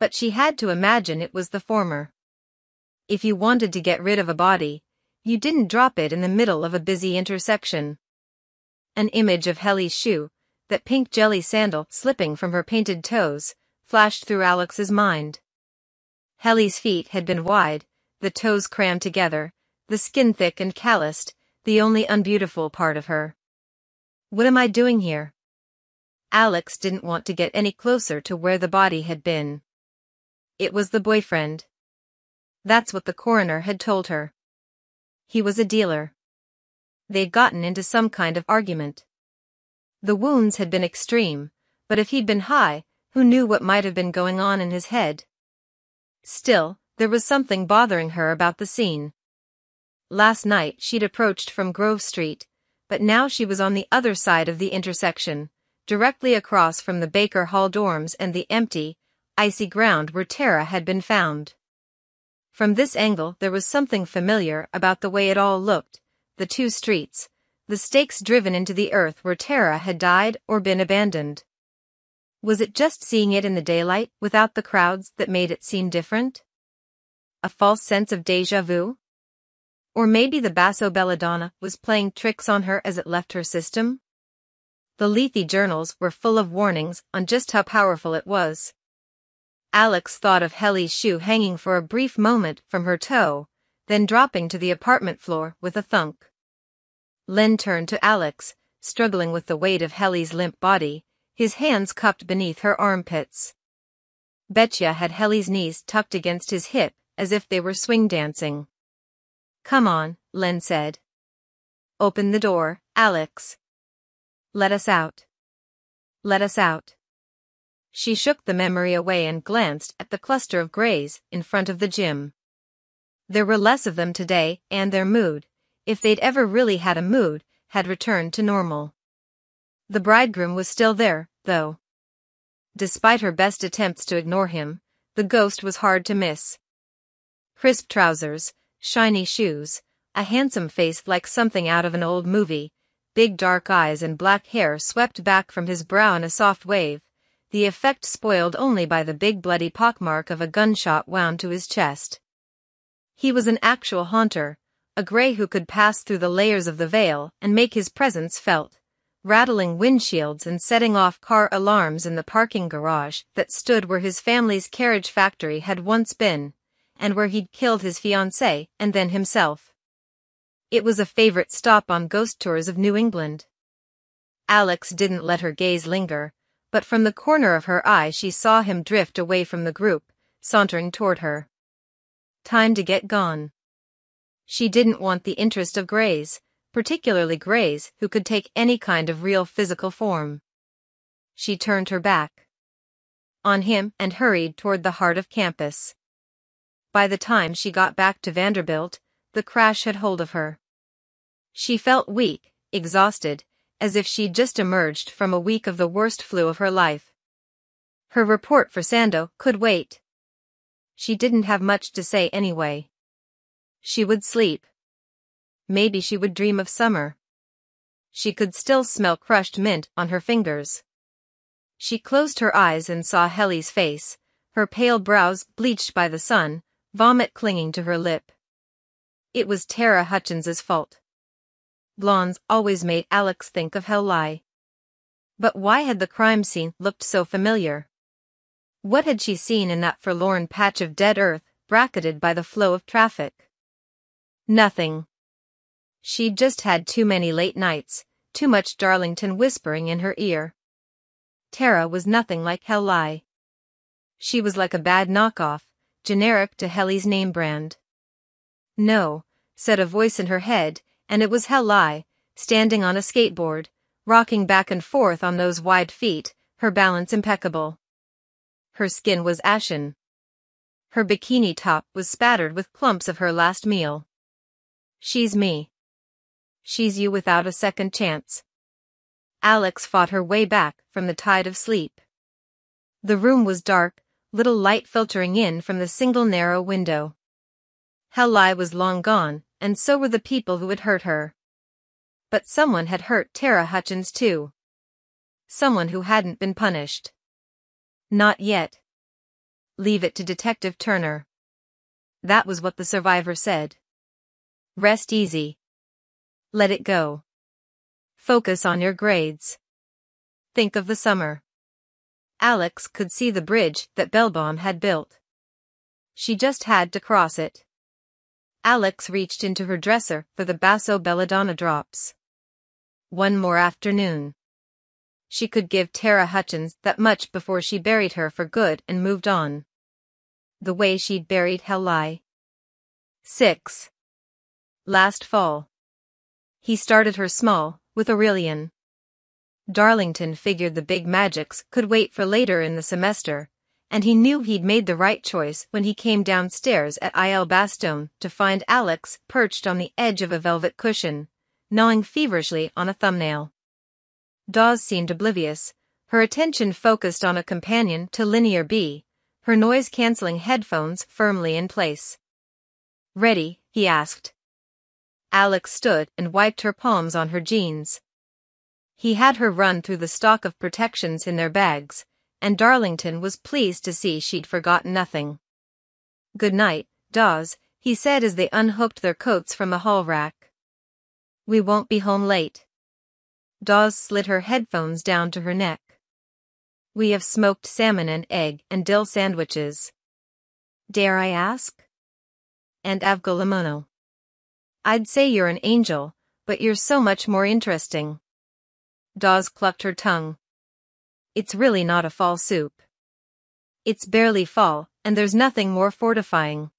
But she had to imagine it was the former. If you wanted to get rid of a body, you didn't drop it in the middle of a busy intersection. An image of Hellie's shoe, that pink jelly sandal slipping from her painted toes, flashed through Alex's mind. Hellie's feet had been wide, the toes crammed together, the skin thick and calloused, the only unbeautiful part of her. What am I doing here? Alex didn't want to get any closer to where the body had been. It was the boyfriend. That's what the coroner had told her. He was a dealer. They'd gotten into some kind of argument. The wounds had been extreme, but if he'd been high, who knew what might have been going on in his head? Still, there was something bothering her about the scene. Last night she'd approached from Grove Street, but now she was on the other side of the intersection, directly across from the Baker Hall dorms and the empty, icy ground where Tara had been found. From this angle there was something familiar about the way it all looked, the two streets, the stakes driven into the earth where Tara had died or been abandoned. Was it just seeing it in the daylight, without the crowds, that made it seem different? A false sense of déjà vu? Or maybe the Basso Belladonna was playing tricks on her as it left her system? The Lethe journals were full of warnings on just how powerful it was. Alex thought of Hellie's shoe hanging for a brief moment from her toe, then dropping to the apartment floor with a thunk. Len turned to Alex, struggling with the weight of Hellie's limp body, his hands cupped beneath her armpits. Betcha had Hellie's knees tucked against his hip, as if they were swing dancing. "Come on," Len said. "Open the door, Alex. Let us out. Let us out." She shook the memory away and glanced at the cluster of greys in front of the gym. There were less of them today, and their mood, if they'd ever really had a mood, had returned to normal. The bridegroom was still there, though. Despite her best attempts to ignore him, the ghost was hard to miss. Crisp trousers, shiny shoes, a handsome face like something out of an old movie, big dark eyes and black hair swept back from his brow in a soft wave, the effect spoiled only by the big bloody pockmark of a gunshot wound to his chest. He was an actual haunter, a grey who could pass through the layers of the veil and make his presence felt, rattling windshields and setting off car alarms in the parking garage that stood where his family's carriage factory had once been, and where he'd killed his fiancée and then himself. It was a favorite stop on ghost tours of New England. Alex didn't let her gaze linger, but from the corner of her eye she saw him drift away from the group, sauntering toward her. Time to get gone. She didn't want the interest of greys, particularly greys who could take any kind of real physical form. She turned her back on him and hurried toward the heart of campus. By the time she got back to Vanderbilt, the crash had hold of her. She felt weak, exhausted, as if she'd just emerged from a week of the worst flu of her life. Her report for Sandow could wait. She didn't have much to say anyway. She would sleep. Maybe she would dream of summer. She could still smell crushed mint on her fingers. She closed her eyes and saw Hellie's face, her pale brows bleached by the sun, vomit clinging to her lip. It was Tara Hutchins's fault. Blondes always made Alex think of Hellie. But why had the crime scene looked so familiar? What had she seen in that forlorn patch of dead earth, bracketed by the flow of traffic? Nothing. She'd just had too many late nights, too much Darlington whispering in her ear. Tara was nothing like Hellie. She was like a bad knockoff, generic to Hellie's name brand. "No," said a voice in her head, and it was Hellie, standing on a skateboard, rocking back and forth on those wide feet, her balance impeccable. Her skin was ashen. Her bikini top was spattered with clumps of her last meal. "She's me. She's you without a second chance." Alex fought her way back from the tide of sleep. The room was dark, little light filtering in from the single narrow window. Hellie was long gone, and so were the people who had hurt her. But someone had hurt Tara Hutchins too. Someone who hadn't been punished. Not yet. Leave it to Detective Turner. That was what the survivor said. Rest easy. Let it go. Focus on your grades. Think of the summer. Alex could see the bridge that Bellbaum had built. She just had to cross it. Alex reached into her dresser for the Basso Belladonna drops. One more afternoon. She could give Tara Hutchins that much before she buried her for good and moved on. The way she'd buried Hellie. six. Last fall. He started her small, with Aurelian. Darlington figured the big magics could wait for later in the semester, and he knew he'd made the right choice when he came downstairs at Il Bastone to find Alex perched on the edge of a velvet cushion, gnawing feverishly on a thumbnail. Dawes seemed oblivious, her attention focused on a companion to Linear B, her noise-canceling headphones firmly in place. "Ready?" he asked. Alex stood and wiped her palms on her jeans. He had her run through the stock of protections in their bags, and Darlington was pleased to see she'd forgotten nothing. "Good night, Dawes," he said as they unhooked their coats from a hall rack. "We won't be home late." Dawes slid her headphones down to her neck. "We have smoked salmon and egg and dill sandwiches." "Dare I ask?" "And avgolemono." "I'd say you're an angel, but you're so much more interesting." Dawes clucked her tongue. "It's really not a fall soup. It's barely fall, and there's nothing more fortifying.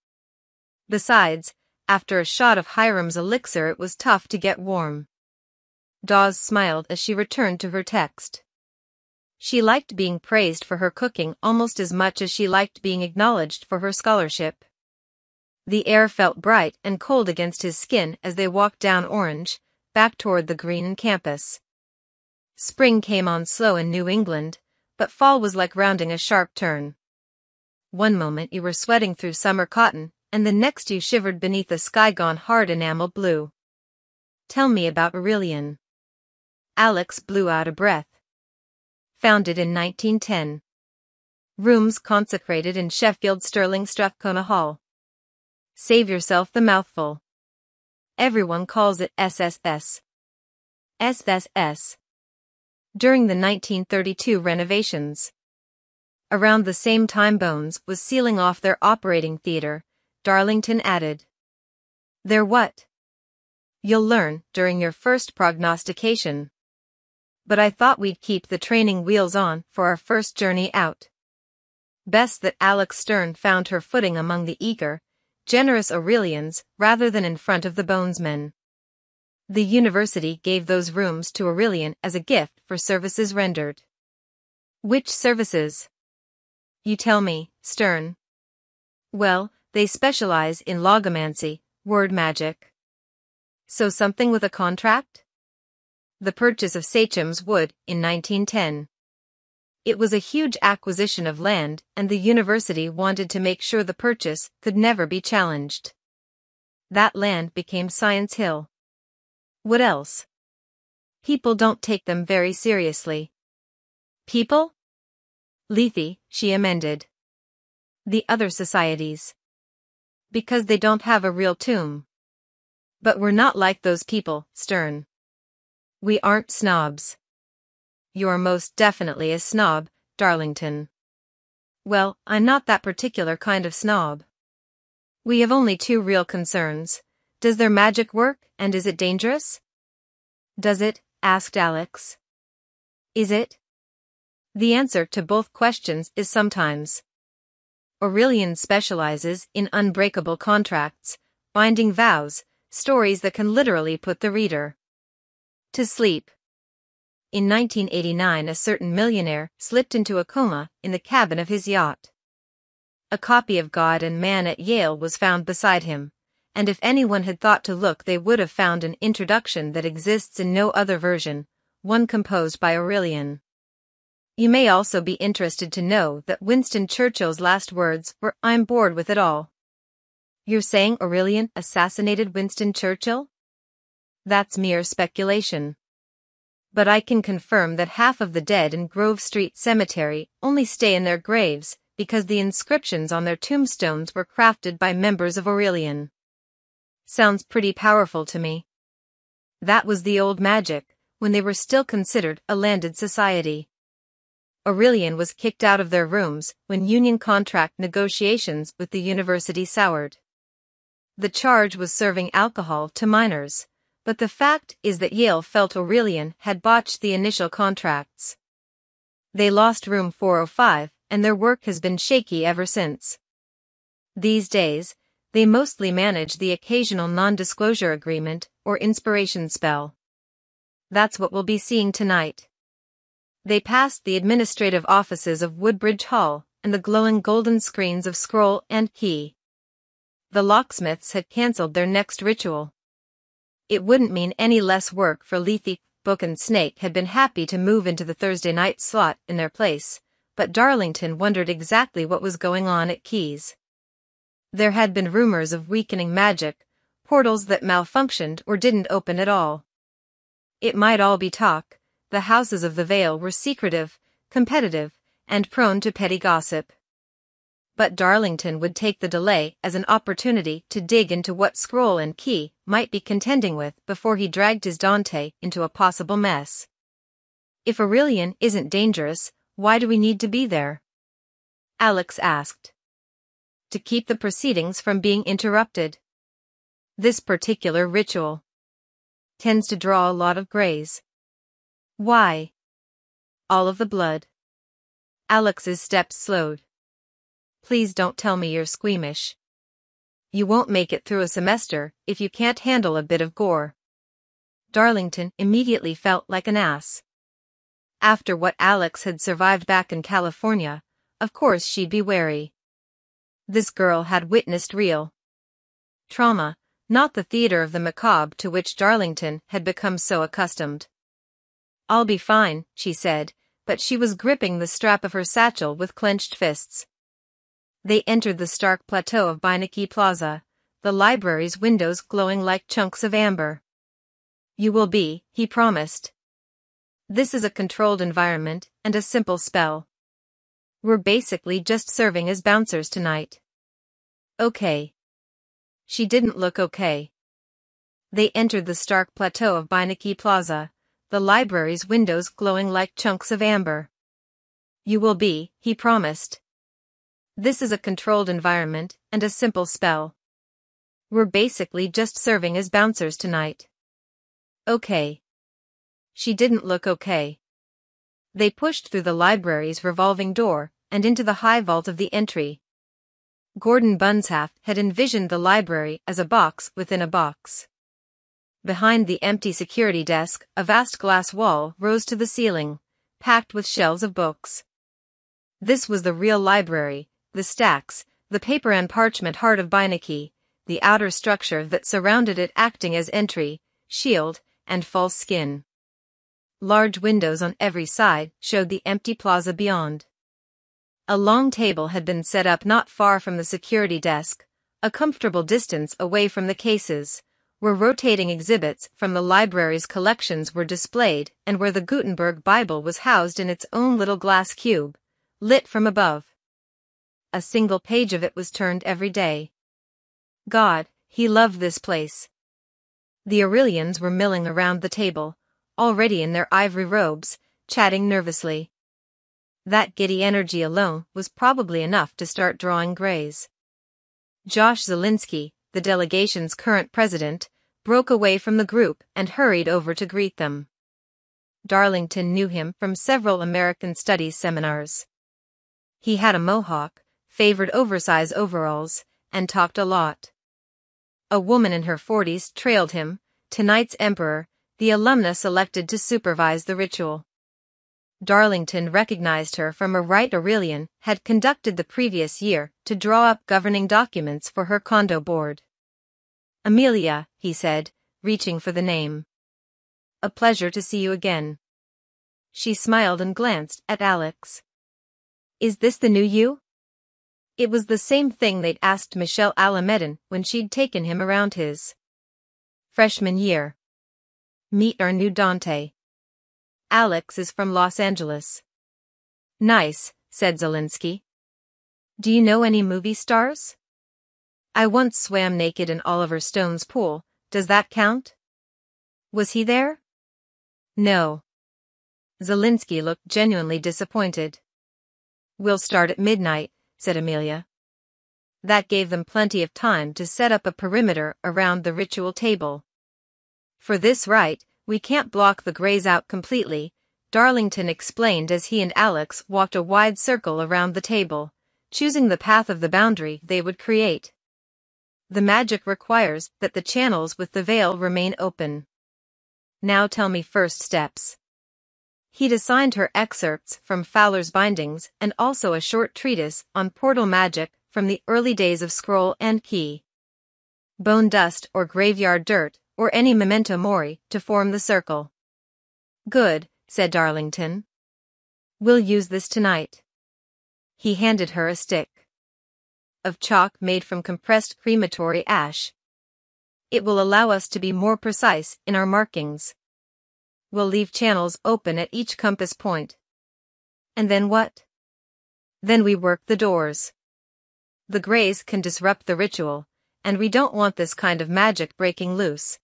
Besides, after a shot of Hiram's elixir it was tough to get warm." Dawes smiled as she returned to her text. She liked being praised for her cooking almost as much as she liked being acknowledged for her scholarship. The air felt bright and cold against his skin as they walked down Orange, back toward the green campus. Spring came on slow in New England, but fall was like rounding a sharp turn. One moment you were sweating through summer cotton, and the next you shivered beneath a sky gone hard enamel blue. "Tell me about Aurelian." Alex blew out a breath. Founded in nineteen ten. Rooms consecrated in Sheffield Sterling Strathcona Hall. Save yourself the mouthful. Everyone calls it S S S. S S S. During the nineteen thirty-two renovations. Around the same time Bones was sealing off their operating theater, Darlington added. "They're what? You'll learn during your first prognostication. But I thought we'd keep the training wheels on for our first journey out." Best that Alex Stern found her footing among the eager, generous Aurelians rather than in front of the Bonesmen. The university gave those rooms to Aurelian as a gift for services rendered. "Which services?" "You tell me, Stern." "Well, they specialize in logomancy, word magic." "So something with a contract?" The purchase of Sachem's Wood in nineteen ten. It was a huge acquisition of land, and the university wanted to make sure the purchase could never be challenged. That land became Science Hill. What else? People don't take them very seriously. People? Lethe, she amended. The other societies. Because they don't have a real tomb. But we're not like those people, Stern. We aren't snobs. You're most definitely a snob, Darlington." "Well, I'm not that particular kind of snob. We have only two real concerns. Does their magic work, and is it dangerous?" "Does it?" asked Alex. "Is it?" The answer to both questions is sometimes. Aurelian specializes in unbreakable contracts, binding vows, stories that can literally put the reader to sleep. In nineteen eighty-nine, a certain millionaire slipped into a coma in the cabin of his yacht. A copy of God and Man at Yale was found beside him, and if anyone had thought to look, they would have found an introduction that exists in no other version, one composed by Aurelian. You may also be interested to know that Winston Churchill's last words were, "I'm bored with it all." "You're saying Aurelian assassinated Winston Churchill?" "That's mere speculation. But I can confirm that half of the dead in Grove Street Cemetery only stay in their graves because the inscriptions on their tombstones were crafted by members of Aurelian." "Sounds pretty powerful to me." "That was the old magic, when they were still considered a landed society. Aurelian was kicked out of their rooms when union contract negotiations with the university soured. The charge was serving alcohol to minors, but the fact is that Yale felt Aurelian had botched the initial contracts. They lost room four oh five, and their work has been shaky ever since. These days, they mostly manage the occasional non-disclosure agreement or inspiration spell. That's what we'll be seeing tonight. They passed the administrative offices of Woodbridge Hall and the glowing golden screens of Scroll and Key. The locksmiths had cancelled their next ritual. It wouldn't mean any less work for Lethe. Book and Snake had been happy to move into the Thursday night slot in their place, but Darlington wondered exactly what was going on at Key's. There had been rumors of weakening magic, portals that malfunctioned or didn't open at all. It might all be talk. The houses of the Vale were secretive, competitive, and prone to petty gossip. But Darlington would take the delay as an opportunity to dig into what Scroll and Key might be contending with before he dragged his Dante into a possible mess. If Aurelian isn't dangerous, why do we need to be there? Alex asked. To keep the proceedings from being interrupted. This particular ritual tends to draw a lot of greys. Why? All of the blood. Alex's steps slowed. Please don't tell me you're squeamish. You won't make it through a semester if you can't handle a bit of gore. Darlington immediately felt like an ass. After what Alex had survived back in California, of course she'd be wary. This girl had witnessed real trauma, not the theater of the macabre to which Darlington had become so accustomed. I'll be fine, she said, but she was gripping the strap of her satchel with clenched fists. They entered the stark plateau of Beinecke Plaza, the library's windows glowing like chunks of amber. You will be, he promised. This is a controlled environment and a simple spell. We're basically just serving as bouncers tonight. Okay. She didn't look okay. They entered the stark plateau of Beinecke Plaza, the library's windows glowing like chunks of amber. You will be, he promised. This is a controlled environment and a simple spell. We're basically just serving as bouncers tonight. Okay. She didn't look okay. They pushed through the library's revolving door and into the high vault of the entry. Gordon Bunshaft had envisioned the library as a box within a box. Behind the empty security desk, a vast glass wall rose to the ceiling, packed with shelves of books. This was the real library, the stacks, the paper and parchment heart of Beinecke, the outer structure that surrounded it acting as entry, shield, and false skin. Large windows on every side showed the empty plaza beyond. A long table had been set up not far from the security desk, a comfortable distance away from the cases, where rotating exhibits from the library's collections were displayed and where the Gutenberg Bible was housed in its own little glass cube, lit from above. A single page of it was turned every day. God, he loved this place. The Aurelians were milling around the table, already in their ivory robes, chatting nervously. That giddy energy alone was probably enough to start drawing greys. Josh Zelinsky, the delegation's current president, broke away from the group and hurried over to greet them. Darlington knew him from several American Studies seminars. He had a mohawk, favored oversized overalls, and talked a lot. A woman in her forties trailed him, tonight's emperor, the alumna selected to supervise the ritual. Darlington recognized her from a rite Aurelian had conducted the previous year to draw up governing documents for her condo board. Amelia, he said, reaching for the name. A pleasure to see you again. She smiled and glanced at Alex. Is this the new you? It was the same thing they'd asked Michelle Alamedin when she'd taken him around his freshman year. Meet our new Dante. Alex is from Los Angeles. Nice, said Zelinsky. Do you know any movie stars? I once swam naked in Oliver Stone's pool, does that count? Was he there? No. Zelinsky looked genuinely disappointed. We'll start at midnight, said Amelia. That gave them plenty of time to set up a perimeter around the ritual table. For this rite, we can't block the Greys out completely, Darlington explained as he and Alex walked a wide circle around the table, choosing the path of the boundary they would create. The magic requires that the channels with the veil remain open. Now tell me first steps. He'd assigned her excerpts from Fowler's bindings and also a short treatise on portal magic from the early days of Scroll and Key. Bone dust or graveyard dirt, or any memento mori, to form the circle. Good, said Darlington. We'll use this tonight. He handed her a stick of chalk made from compressed crematory ash. It will allow us to be more precise in our markings. We'll leave channels open at each compass point. And then what? Then we work the doors. The Greys can disrupt the ritual, and we don't want this kind of magic breaking loose.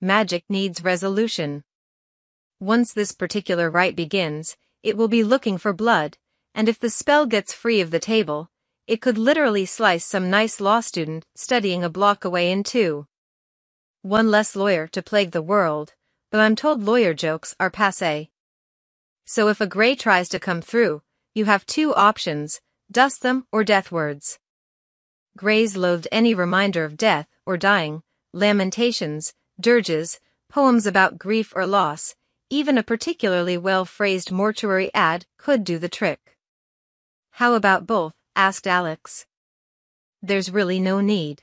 Magic needs resolution. Once this particular rite begins, it will be looking for blood, and if the spell gets free of the table, it could literally slice some nice law student studying a block away in two. One less lawyer to plague the world, but I'm told lawyer jokes are passé. So if a Grey tries to come through, you have two options: dust them or death words. Greys loathed any reminder of death or dying, lamentations, dirges, poems about grief or loss. Even a particularly well-phrased mortuary ad could do the trick. How about both? Asked Alex. There's really no need.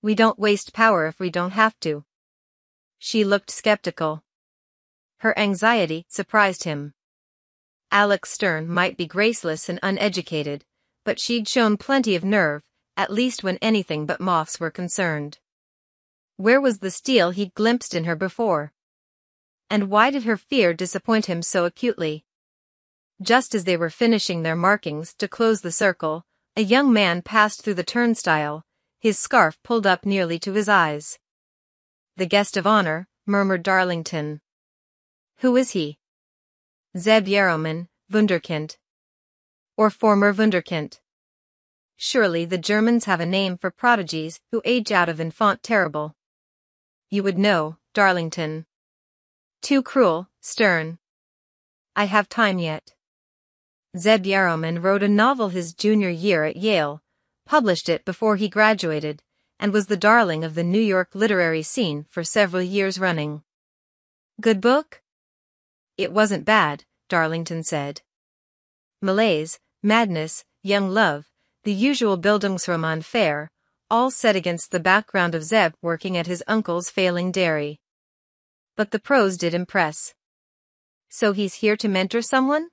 We don't waste power if we don't have to. She looked skeptical. Her anxiety surprised him. Alex Stern might be graceless and uneducated, but she'd shown plenty of nerve, at least when anything but moths were concerned. Where was the steel he'd glimpsed in her before? And why did her fear disappoint him so acutely? Just as they were finishing their markings to close the circle, a young man passed through the turnstile, his scarf pulled up nearly to his eyes. The guest of honor, murmured Darlington. Who is he? Zeb Yarrowman, Wunderkind. Or former Wunderkind. Surely the Germans have a name for prodigies who age out of enfant terrible. You would know, Darlington. Too cruel, Stern. I have time yet. Zeb Yarrowman wrote a novel his junior year at Yale, published it before he graduated, and was the darling of the New York literary scene for several years running. Good book? It wasn't bad, Darlington said. Malaise, madness, young love, the usual Bildungsroman fare, all set against the background of Zeb working at his uncle's failing dairy. But the prose did impress. So he's here to mentor someone?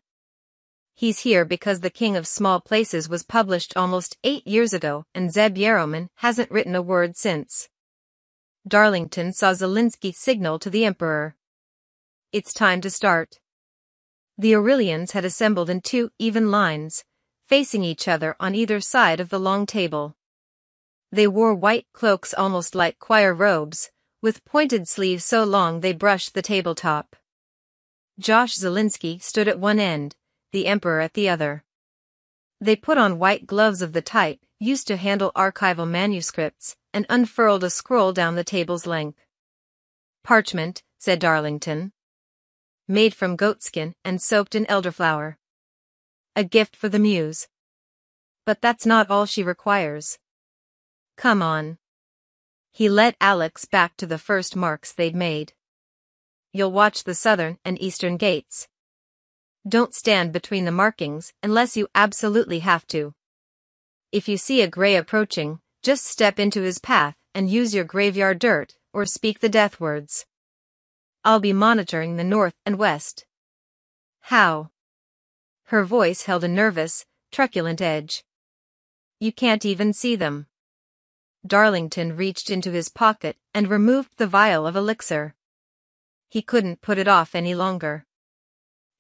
He's here because The King of Small Places was published almost eight years ago and Zeb Yarrowman hasn't written a word since. Darlington saw Zelinsky signal to the Emperor. It's time to start. The Aurelians had assembled in two even lines, facing each other on either side of the long table. They wore white cloaks almost like choir robes, with pointed sleeves so long they brushed the tabletop. Josh Zelinsky stood at one end, the Emperor at the other. They put on white gloves of the type used to handle archival manuscripts and unfurled a scroll down the table's length. Parchment, said Darlington. Made from goatskin and soaked in elderflower. A gift for the muse. But that's not all she requires. Come on. He led Alex back to the first marks they'd made. You'll watch the southern and eastern gates. Don't stand between the markings unless you absolutely have to. If you see a Grey approaching, just step into his path and use your graveyard dirt or speak the death words. I'll be monitoring the north and west. How? Her voice held a nervous, truculent edge. You can't even see them. Darlington reached into his pocket and removed the vial of elixir. He couldn't put it off any longer.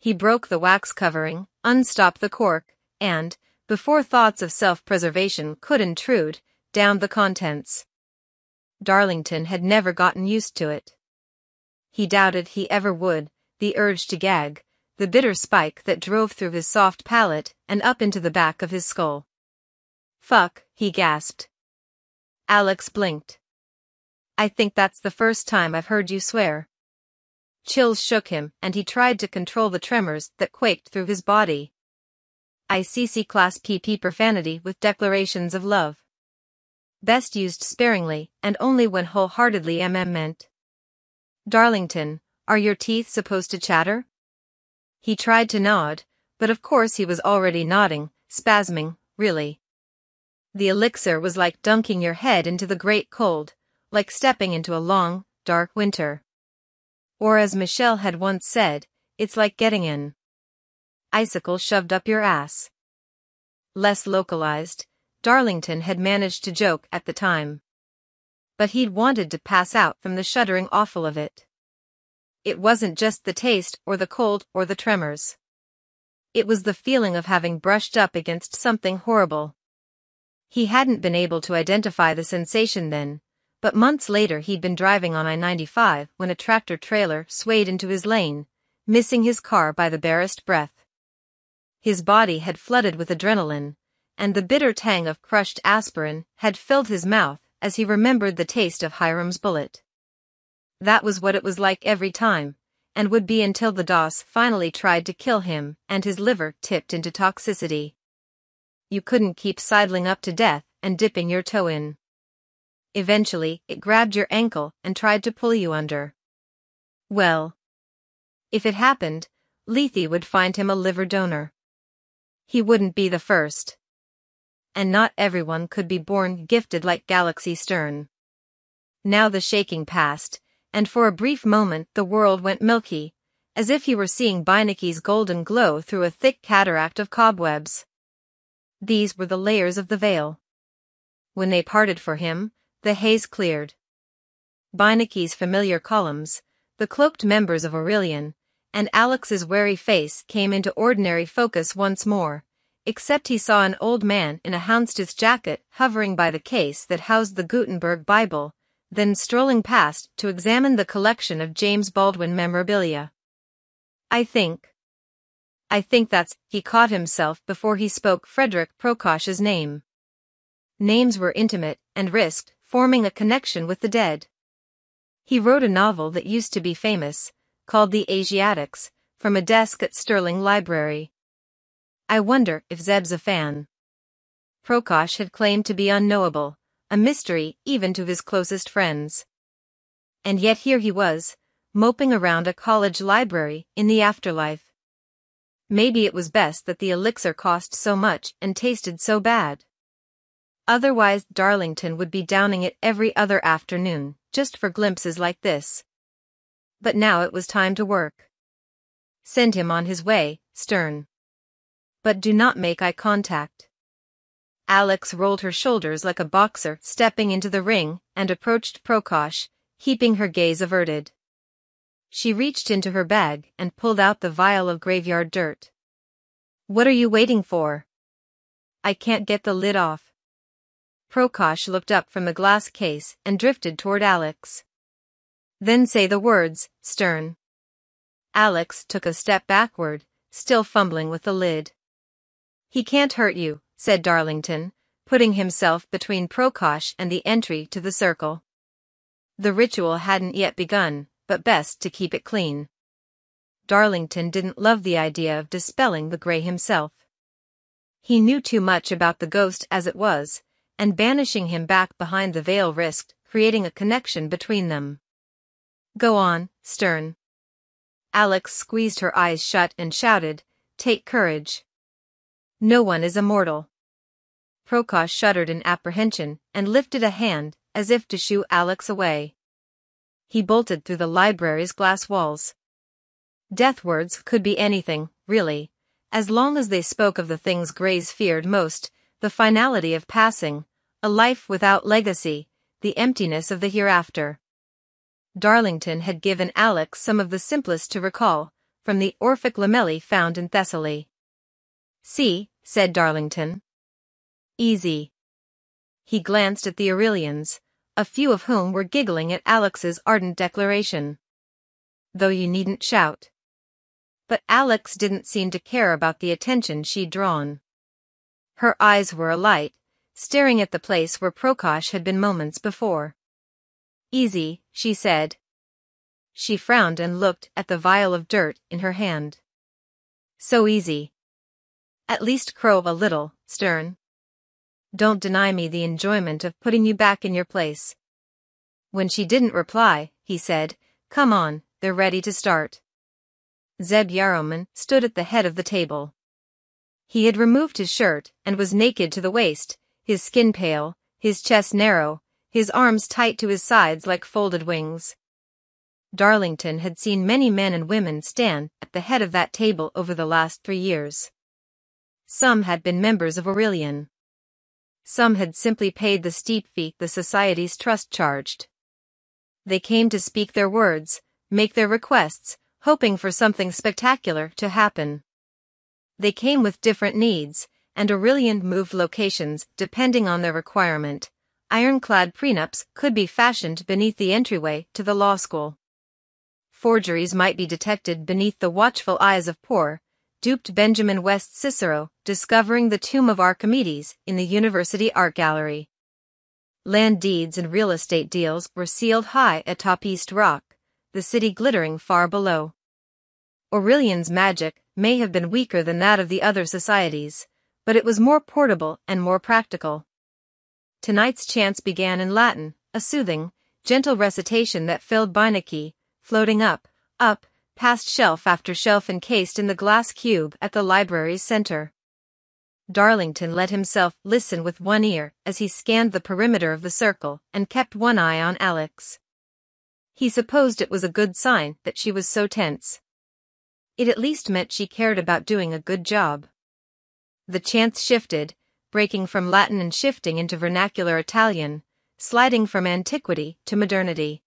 He broke the wax covering, unstopped the cork, and, before thoughts of self-preservation could intrude, downed the contents. Darlington had never gotten used to it. He doubted he ever would, the urge to gag, the bitter spike that drove through his soft palate and up into the back of his skull. Fuck, he gasped. Alex blinked. I think that's the first time I've heard you swear. Chills shook him, and he tried to control the tremors that quaked through his body. I C C class P P profanity with declarations of love. Best used sparingly, and only when wholeheartedly mm meant. Darlington, are your teeth supposed to chatter? He tried to nod, but of course he was already nodding, spasming, really. The elixir was like dunking your head into the great cold, like stepping into a long, dark winter. Or as Michelle had once said, it's like getting an icicle shoved up your ass. Less localized, Darlington had managed to joke at the time. But he'd wanted to pass out from the shuddering awful of it. It wasn't just the taste or the cold or the tremors. It was the feeling of having brushed up against something horrible. He hadn't been able to identify the sensation then, but months later he'd been driving on I ninety-five when a tractor trailer swayed into his lane, missing his car by the barest breath. His body had flooded with adrenaline, and the bitter tang of crushed aspirin had filled his mouth as he remembered the taste of Hiram's bullet. That was what it was like every time, and would be until the Doss finally tried to kill him and his liver tipped into toxicity. You couldn't keep sidling up to death and dipping your toe in. Eventually, it grabbed your ankle and tried to pull you under. Well, if it happened, Lethe would find him a liver donor. He wouldn't be the first. And not everyone could be born gifted like Galaxy Stern. Now the shaking passed, and for a brief moment the world went milky, as if he were seeing Beinecke's golden glow through a thick cataract of cobwebs. These were the layers of the veil. When they parted for him, the haze cleared. Beinecke's familiar columns, the cloaked members of Aurelian, and Alex's wary face came into ordinary focus once more, except he saw an old man in a houndstooth jacket hovering by the case that housed the Gutenberg Bible, then strolling past to examine the collection of James Baldwin memorabilia. I think. I think that's, he caught himself before he spoke Frederick Prokosh's name. Names were intimate and risked, forming a connection with the dead. He wrote a novel that used to be famous, called The Asiatics, from a desk at Sterling Library. I wonder if Zeb's a fan. Prokosh had claimed to be unknowable, a mystery even to his closest friends. And yet here he was, moping around a college library in the afterlife. Maybe it was best that the elixir cost so much and tasted so bad. Otherwise Darlington would be downing it every other afternoon, just for glimpses like this. But now it was time to work. Send him on his way, Stern. But do not make eye contact. Alex rolled her shoulders like a boxer stepping into the ring and approached Prokosh, keeping her gaze averted. She reached into her bag and pulled out the vial of graveyard dirt. What are you waiting for? I can't get the lid off. Prokosh looked up from the glass case and drifted toward Alex. Then say the words, Stern. Alex took a step backward, still fumbling with the lid. He can't hurt you, said Darlington, putting himself between Prokosh and the entry to the circle. The ritual hadn't yet begun, but best to keep it clean. Darlington didn't love the idea of dispelling the grey himself. He knew too much about the ghost as it was, and banishing him back behind the veil risked creating a connection between them. Go on, Stern. Alex squeezed her eyes shut and shouted, Take courage. No one is immortal. Prokosh shuddered in apprehension and lifted a hand, as if to shoo Alex away. He bolted through the library's glass walls. Death words could be anything, really, as long as they spoke of the things Greys feared most, the finality of passing, a life without legacy, the emptiness of the hereafter. Darlington had given Alex some of the simplest to recall, from the Orphic lamellae found in Thessaly. See, said Darlington. Easy. He glanced at the Aurelians, a few of whom were giggling at Alex's ardent declaration. Though you needn't shout. But Alex didn't seem to care about the attention she'd drawn. Her eyes were alight, staring at the place where Prokosh had been moments before. "Easy," she said. She frowned and looked at the vial of dirt in her hand. "So easy. At least crow a little, Stern. Don't deny me the enjoyment of putting you back in your place." When she didn't reply, he said, "Come on, they're ready to start." Zeb Yarrowman stood at the head of the table. He had removed his shirt and was naked to the waist, his skin pale, his chest narrow, his arms tight to his sides like folded wings. Darlington had seen many men and women stand at the head of that table over the last three years. Some had been members of Aurelian. Some had simply paid the steep fee the society's trust charged. They came to speak their words, make their requests, hoping for something spectacular to happen. They came with different needs, and Aurelian moved locations depending on their requirement. Ironclad prenups could be fashioned beneath the entryway to the law school. Forgeries might be detected beneath the watchful eyes of poor, duped Benjamin West Cicero, discovering the tomb of Archimedes in the University Art Gallery. Land deeds and real estate deals were sealed high atop East Rock, the city glittering far below. Aurelian's magic may have been weaker than that of the other societies, but it was more portable and more practical. Tonight's chants began in Latin, a soothing, gentle recitation that filled Beinecke, floating up, up, past shelf after shelf encased in the glass cube at the library's center. Darlington let himself listen with one ear as he scanned the perimeter of the circle and kept one eye on Alex. He supposed it was a good sign that she was so tense. It at least meant she cared about doing a good job. The chants shifted, breaking from Latin and shifting into vernacular Italian, sliding from antiquity to modernity.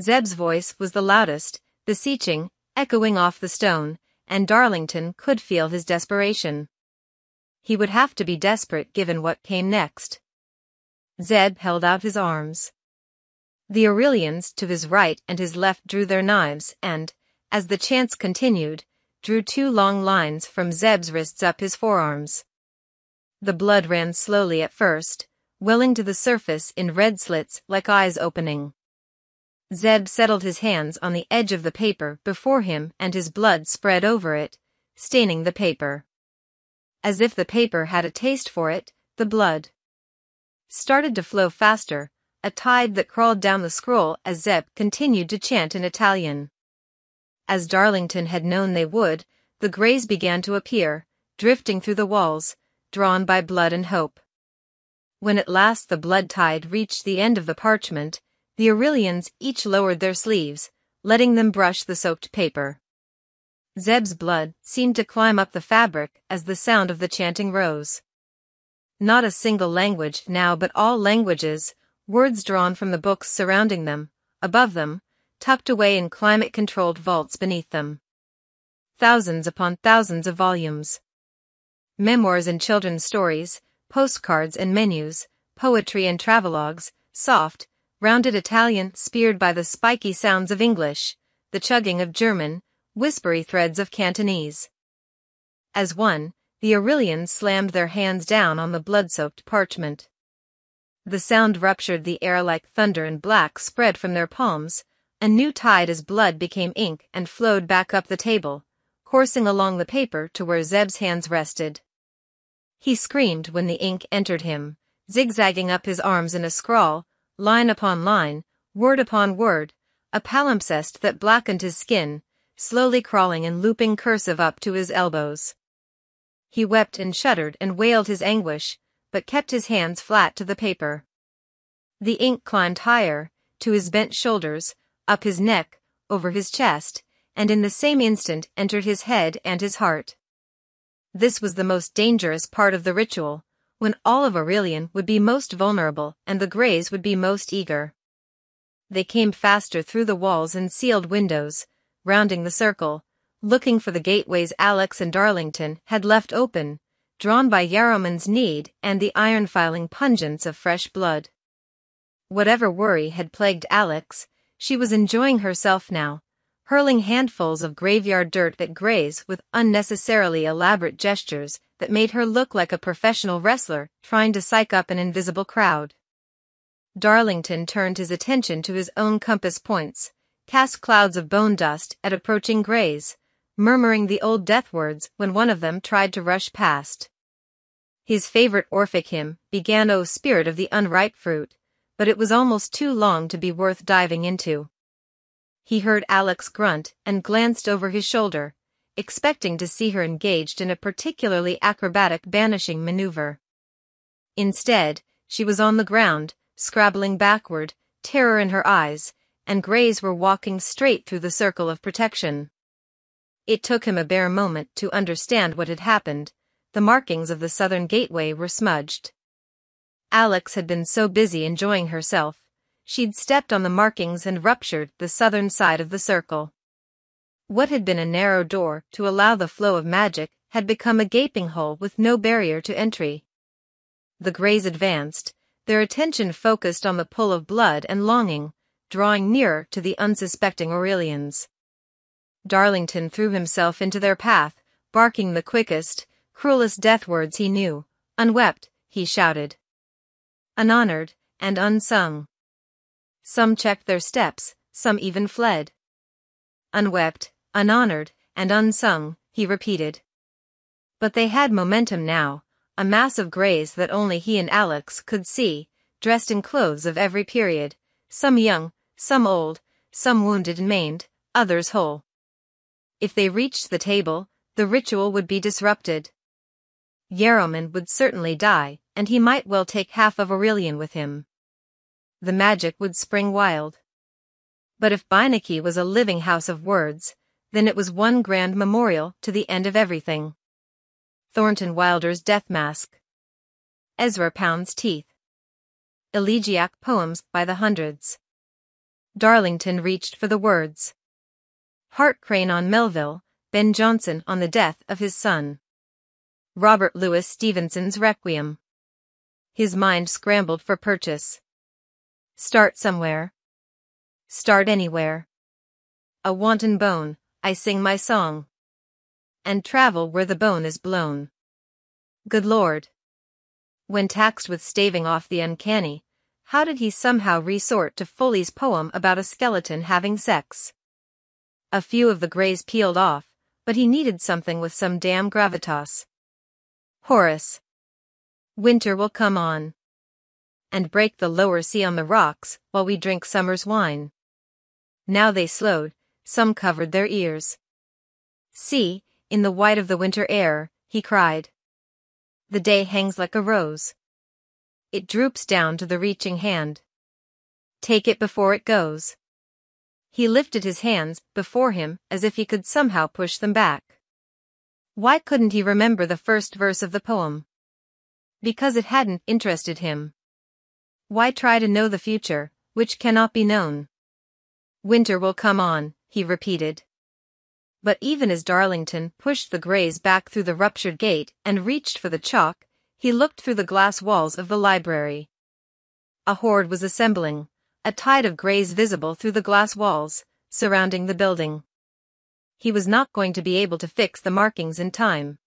Zeb's voice was the loudest, beseeching, echoing off the stone, and Darlington could feel his desperation. He would have to be desperate given what came next. Zeb held out his arms. The Aurelians to his right and his left drew their knives and, as the chants continued, drew two long lines from Zeb's wrists up his forearms. The blood ran slowly at first, welling to the surface in red slits like eyes opening. Zeb settled his hands on the edge of the paper before him and his blood spread over it, staining the paper. As if the paper had a taste for it, the blood started to flow faster, a tide that crawled down the scroll as Zeb continued to chant in Italian. As Darlington had known they would, the greys began to appear, drifting through the walls, drawn by blood and hope. When at last the blood tide reached the end of the parchment, the Aurelians each lowered their sleeves, letting them brush the soaked paper. Zeb's blood seemed to climb up the fabric as the sound of the chanting rose. Not a single language now, but all languages, words drawn from the books surrounding them, above them, tucked away in climate-controlled vaults beneath them. Thousands upon thousands of volumes. Memoirs and children's stories, postcards and menus, poetry and travelogues, soft, rounded Italian speared by the spiky sounds of English, the chugging of German, whispery threads of Cantonese. As one, the Aurelians slammed their hands down on the blood-soaked parchment. The sound ruptured the air like thunder and black spread from their palms, a new tide as blood became ink and flowed back up the table, coursing along the paper to where Zeb's hands rested. He screamed when the ink entered him, zigzagging up his arms in a scrawl, line upon line, word upon word, a palimpsest that blackened his skin, slowly crawling and looping cursive up to his elbows. He wept and shuddered and wailed his anguish, but kept his hands flat to the paper. The ink climbed higher, to his bent shoulders, up his neck, over his chest, and in the same instant entered his head and his heart. This was the most dangerous part of the ritual, when all of Aurelian would be most vulnerable and the greys would be most eager. They came faster through the walls and sealed windows, rounding the circle, looking for the gateways Alex and Darlington had left open, drawn by Yarrowman's need and the iron-filing pungence of fresh blood. Whatever worry had plagued Alex, she was enjoying herself now, hurling handfuls of graveyard dirt at Grace with unnecessarily elaborate gestures that made her look like a professional wrestler trying to psych up an invisible crowd. Darlington turned his attention to his own compass points, cast clouds of bone dust at approaching Grays, murmuring the old death words when one of them tried to rush past. His favorite Orphic hymn began "O Spirit of the Unripe Fruit," but it was almost too long to be worth diving into. He heard Alex grunt and glanced over his shoulder, expecting to see her engaged in a particularly acrobatic banishing maneuver. Instead, she was on the ground, scrabbling backward, terror in her eyes, and Grays were walking straight through the circle of protection. It took him a bare moment to understand what had happened. The markings of the southern gateway were smudged. Alex had been so busy enjoying herself, she'd stepped on the markings and ruptured the southern side of the circle. What had been a narrow door to allow the flow of magic had become a gaping hole with no barrier to entry. The Greys advanced, their attention focused on the pull of blood and longing, drawing nearer to the unsuspecting Aurelians. Darlington threw himself into their path, barking the quickest, cruelest death words he knew. Unwept, he shouted. Unhonored, and unsung. Some checked their steps, some even fled. Unwept, unhonored, and unsung, he repeated. But they had momentum now, a mass of Greys that only he and Alex could see, dressed in clothes of every period, some young, some old, some wounded and maimed, others whole. If they reached the table, the ritual would be disrupted. Yarrowman would certainly die, and he might well take half of Aurelian with him. The magic would spring wild. But if Beinecke was a living house of words, then it was one grand memorial to the end of everything. Thornton Wilder's death mask. Ezra Pound's teeth. Elegiac poems by the hundreds. Darlington reached for the words. Hart Crane on Melville, Ben Jonson on the death of his son. Robert Louis Stevenson's Requiem. His mind scrambled for purchase. Start somewhere. Start anywhere. A wanton bone, I sing my song. And travel where the bone is blown. Good Lord! When taxed with staving off the uncanny, how did he somehow resort to Foley's poem about a skeleton having sex? A few of the Greys peeled off, but he needed something with some damn gravitas. Horace. Winter will come on. And break the lower sea on the rocks while we drink summer's wine. Now they slowed, some covered their ears. See, in the white of the winter air, he cried. The day hangs like a rose. It droops down to the reaching hand. Take it before it goes. He lifted his hands before him as if he could somehow push them back. Why couldn't he remember the first verse of the poem? Because it hadn't interested him. Why try to know the future, which cannot be known? Winter will come on, he repeated. But even as Darlington pushed the Greys back through the ruptured gate and reached for the chalk, he looked through the glass walls of the library. A horde was assembling. A tide of Greys visible through the glass walls, surrounding the building. He was not going to be able to fix the markings in time.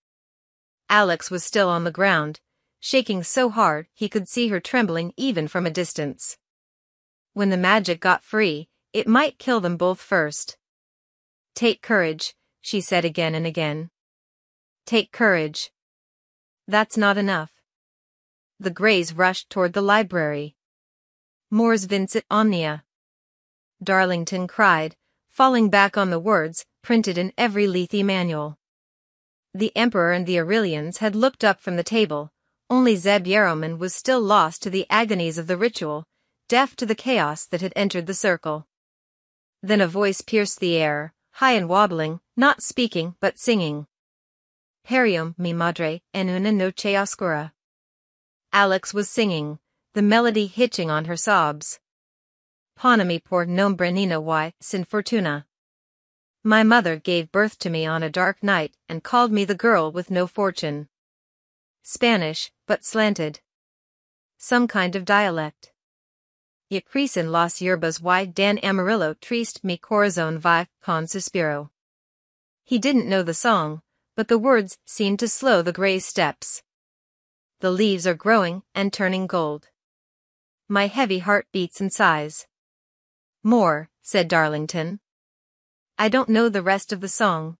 Alex was still on the ground, shaking so hard he could see her trembling even from a distance. When the magic got free, it might kill them both first. Take courage, she said again and again. Take courage. That's not enough. The Greys rushed toward the library. Mors vincit omnia. Darlington cried, falling back on the words printed in every Lethe manual. The Emperor and the Aurelians had looked up from the table, only Zeb Yarrowman was still lost to the agonies of the ritual, deaf to the chaos that had entered the circle. Then a voice pierced the air, high and wobbling, not speaking but singing. Perium mi madre en una noche oscura. Alex was singing, the melody hitching on her sobs. Ponami por nombre nina y sin fortuna. My mother gave birth to me on a dark night and called me the girl with no fortune. Spanish, but slanted. Some kind of dialect. Yacris en las hierbas y dan amarillo triste mi corazón vive con suspiro. He didn't know the song, but the words seemed to slow the grey steps. The leaves are growing and turning gold. My heavy heart beats and sighs. More, said Darlington. I don't know the rest of the song.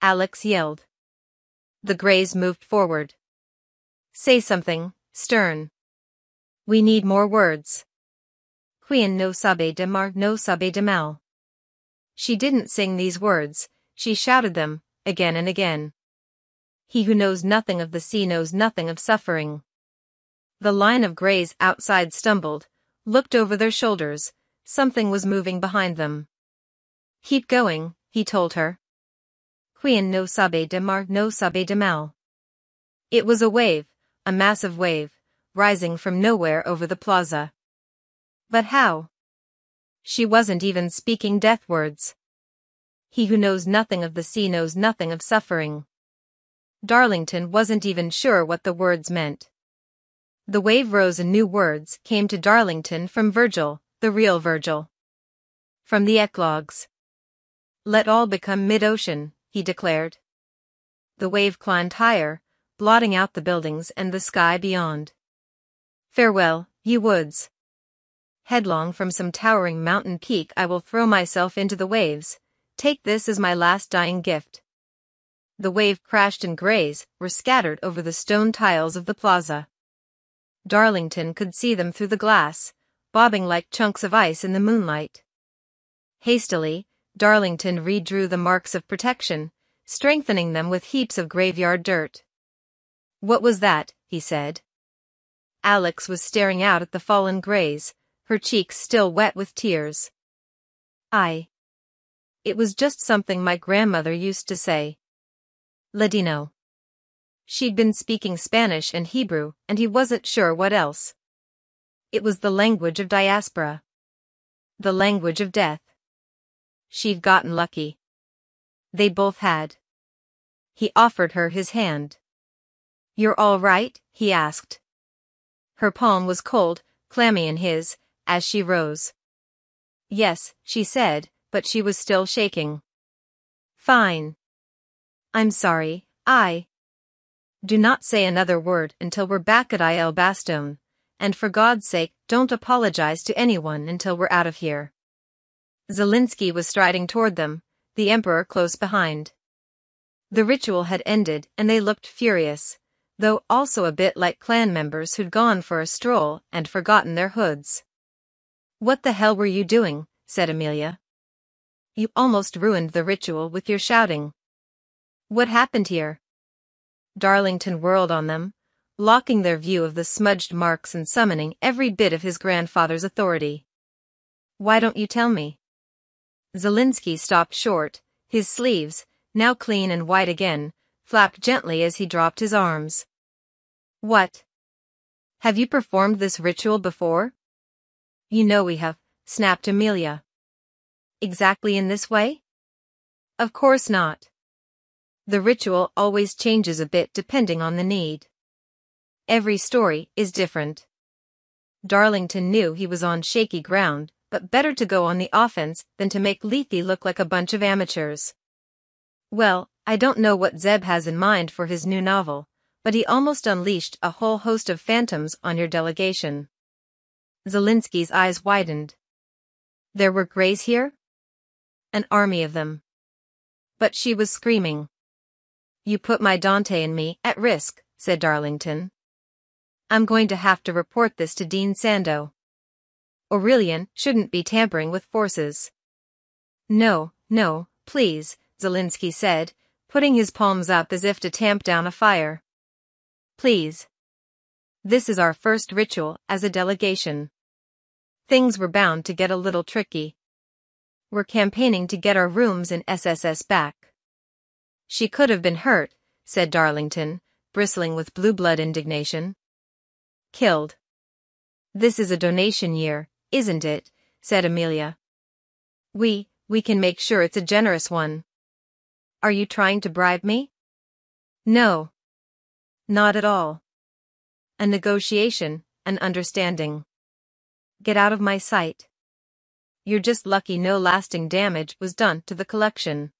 Alex yelled. The greys moved forward. Say something, Stern. We need more words. Quien no sabe de mar no sabe de mal. She didn't sing these words, she shouted them, again and again. He who knows nothing of the sea knows nothing of suffering. The line of greys outside stumbled, looked over their shoulders, something was moving behind them. Keep going, he told her. Quien no sabe de mar no sabe de mal. It was a wave, a massive wave, rising from nowhere over the plaza. But how? She wasn't even speaking death words. He who knows nothing of the sea knows nothing of suffering. Darlington wasn't even sure what the words meant. The wave rose and new words came to Darlington from Virgil, the real Virgil. From the Eclogues. Let all become mid-ocean, he declared. The wave climbed higher, blotting out the buildings and the sky beyond. Farewell, ye woods. Headlong from some towering mountain peak I will throw myself into the waves, take this as my last dying gift. The wave crashed and greys were scattered over the stone tiles of the plaza. Darlington could see them through the glass, bobbing like chunks of ice in the moonlight. Hastily, Darlington redrew the marks of protection, strengthening them with heaps of graveyard dirt. What was that? He said. Alex was staring out at the fallen greys, her cheeks still wet with tears. I. It was just something my grandmother used to say. Ladino. She'd been speaking Spanish and Hebrew, and he wasn't sure what else. It was the language of diaspora. The language of death. She'd gotten lucky. They both had. He offered her his hand. You're all right? He asked. Her palm was cold, clammy in his, as she rose. Yes, she said, but she was still shaking. Fine. I'm sorry, I... Do not say another word until we're back at Il Bastone, and for God's sake, don't apologize to anyone until we're out of here. Zelinsky was striding toward them, the Emperor close behind. The ritual had ended and they looked furious, though also a bit like clan members who'd gone for a stroll and forgotten their hoods. What the hell were you doing? Said Amelia. You almost ruined the ritual with your shouting. What happened here? Darlington whirled on them, blocking their view of the smudged marks and summoning every bit of his grandfather's authority. Why don't you tell me? Zelinsky stopped short, his sleeves, now clean and white again, flapped gently as he dropped his arms. What? Have you performed this ritual before? You know we have, snapped Amelia. Exactly in this way? Of course not. The ritual always changes a bit depending on the need. Every story is different. Darlington knew he was on shaky ground, but better to go on the offense than to make Lethe look like a bunch of amateurs. Well, I don't know what Zeb has in mind for his new novel, but he almost unleashed a whole host of phantoms on your delegation. Zelinsky's eyes widened. There were greys here? An army of them. But she was screaming. You put my Dante and me at risk, said Darlington. I'm going to have to report this to Dean Sandow. Aurelian shouldn't be tampering with forces. No, no, please, Zelinsky said, putting his palms up as if to tamp down a fire. Please. This is our first ritual as a delegation. Things were bound to get a little tricky. We're campaigning to get our rooms in S S S back. She could have been hurt, said Darlington, bristling with blue blood indignation. Killed. This is a donation year, isn't it? Said Amelia. We, we can make sure it's a generous one. Are you trying to bribe me? No. Not at all. A negotiation, an understanding. Get out of my sight. You're just lucky no lasting damage was done to the collection.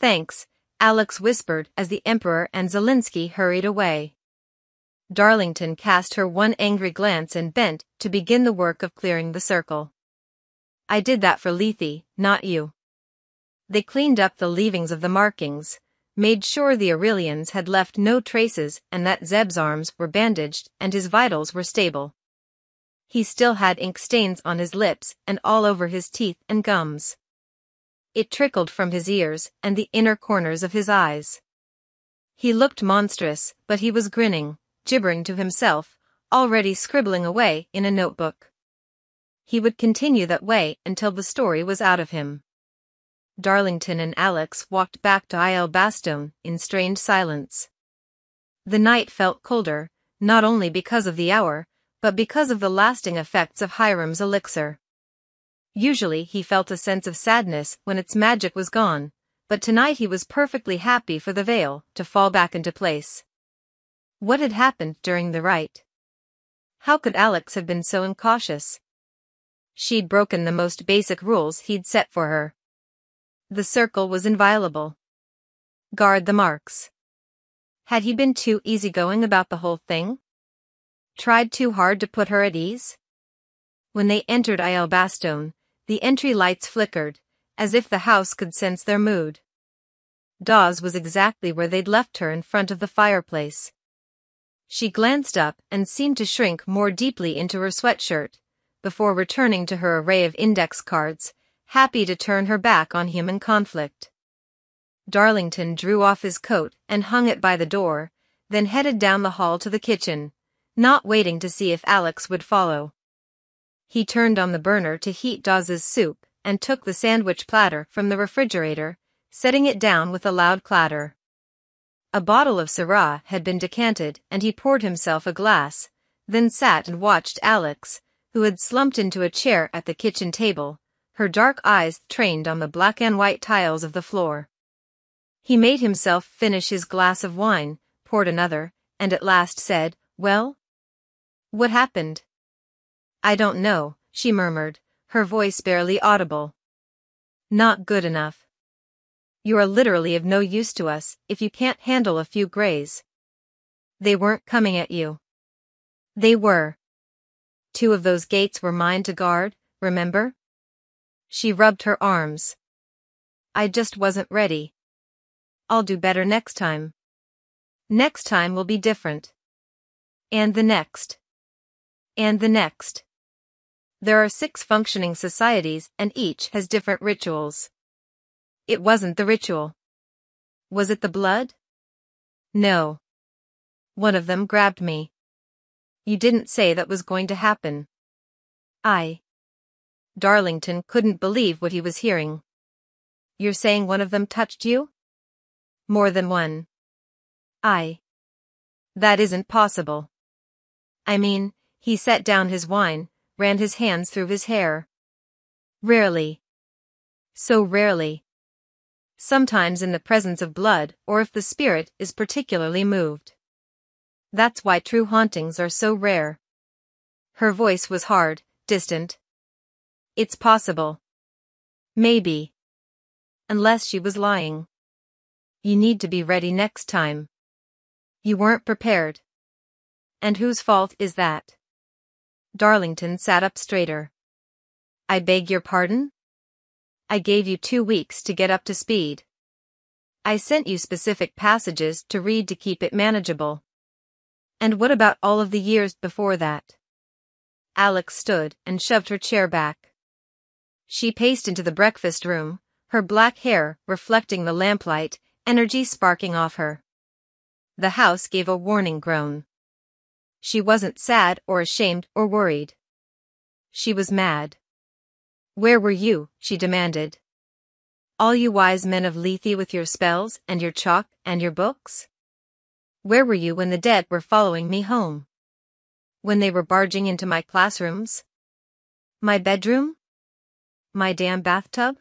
Thanks, Alex whispered as the Emperor and Zelinsky hurried away. Darlington cast her one angry glance and bent to begin the work of clearing the circle. I did that for Lethe, not you. They cleaned up the leavings of the markings, made sure the Aurelians had left no traces and that Zeb's arms were bandaged and his vitals were stable. He still had ink stains on his lips and all over his teeth and gums. It trickled from his ears and the inner corners of his eyes. He looked monstrous, but he was grinning, gibbering to himself, already scribbling away in a notebook. He would continue that way until the story was out of him. Darlington and Alex walked back to Il Bastone in strained silence. The night felt colder, not only because of the hour, but because of the lasting effects of Hiram's elixir. Usually he felt a sense of sadness when its magic was gone, but tonight he was perfectly happy for the veil to fall back into place. What had happened during the rite? How could Alex have been so incautious? She'd broken the most basic rules he'd set for her. The circle was inviolable. Guard the marks. Had he been too easygoing about the whole thing? Tried too hard to put her at ease? When they entered Il Bastone, the entry lights flickered, as if the house could sense their mood. Dawes was exactly where they'd left her in front of the fireplace. She glanced up and seemed to shrink more deeply into her sweatshirt, before returning to her array of index cards, happy to turn her back on human conflict. Darlington drew off his coat and hung it by the door, then headed down the hall to the kitchen, not waiting to see if Alex would follow. He turned on the burner to heat Dawes's soup and took the sandwich platter from the refrigerator, setting it down with a loud clatter. A bottle of Syrah had been decanted and he poured himself a glass, then sat and watched Alex, who had slumped into a chair at the kitchen table, her dark eyes trained on the black and white tiles of the floor. He made himself finish his glass of wine, poured another, and at last said, "Well? What happened?" "I don't know," she murmured, her voice barely audible. "Not good enough. You are literally of no use to us if you can't handle a few greys. They weren't coming at you." "They were. Two of those gates were mine to guard, remember?" She rubbed her arms. "I just wasn't ready. I'll do better next time. Next time will be different. And the next. And the next." There are six functioning societies and each has different rituals. It wasn't the ritual. Was it the blood? "No. One of them grabbed me. You didn't say that was going to happen." I. Darlington couldn't believe what he was hearing. "You're saying one of them touched you?" "More than one." I. That isn't possible. I mean, he set down his wine, ran his hands through his hair. "Rarely. So rarely. Sometimes in the presence of blood or if the spirit is particularly moved. That's why true hauntings are so rare." Her voice was hard, distant. "It's possible. Maybe. Unless she was lying. You need to be ready next time. You weren't prepared." "And whose fault is that?" Darlington sat up straighter. "I beg your pardon? I gave you two weeks to get up to speed. I sent you specific passages to read to keep it manageable. And what about all of the years before that?" Alex stood and shoved her chair back. She paced into the breakfast room, her black hair reflecting the lamplight, energy sparking off her. The house gave a warning groan. She wasn't sad or ashamed or worried. She was mad. "Where were you?" she demanded. "All you wise men of Lethe with your spells and your chalk and your books? Where were you when the dead were following me home? When they were barging into my classrooms? My bedroom? My damn bathtub?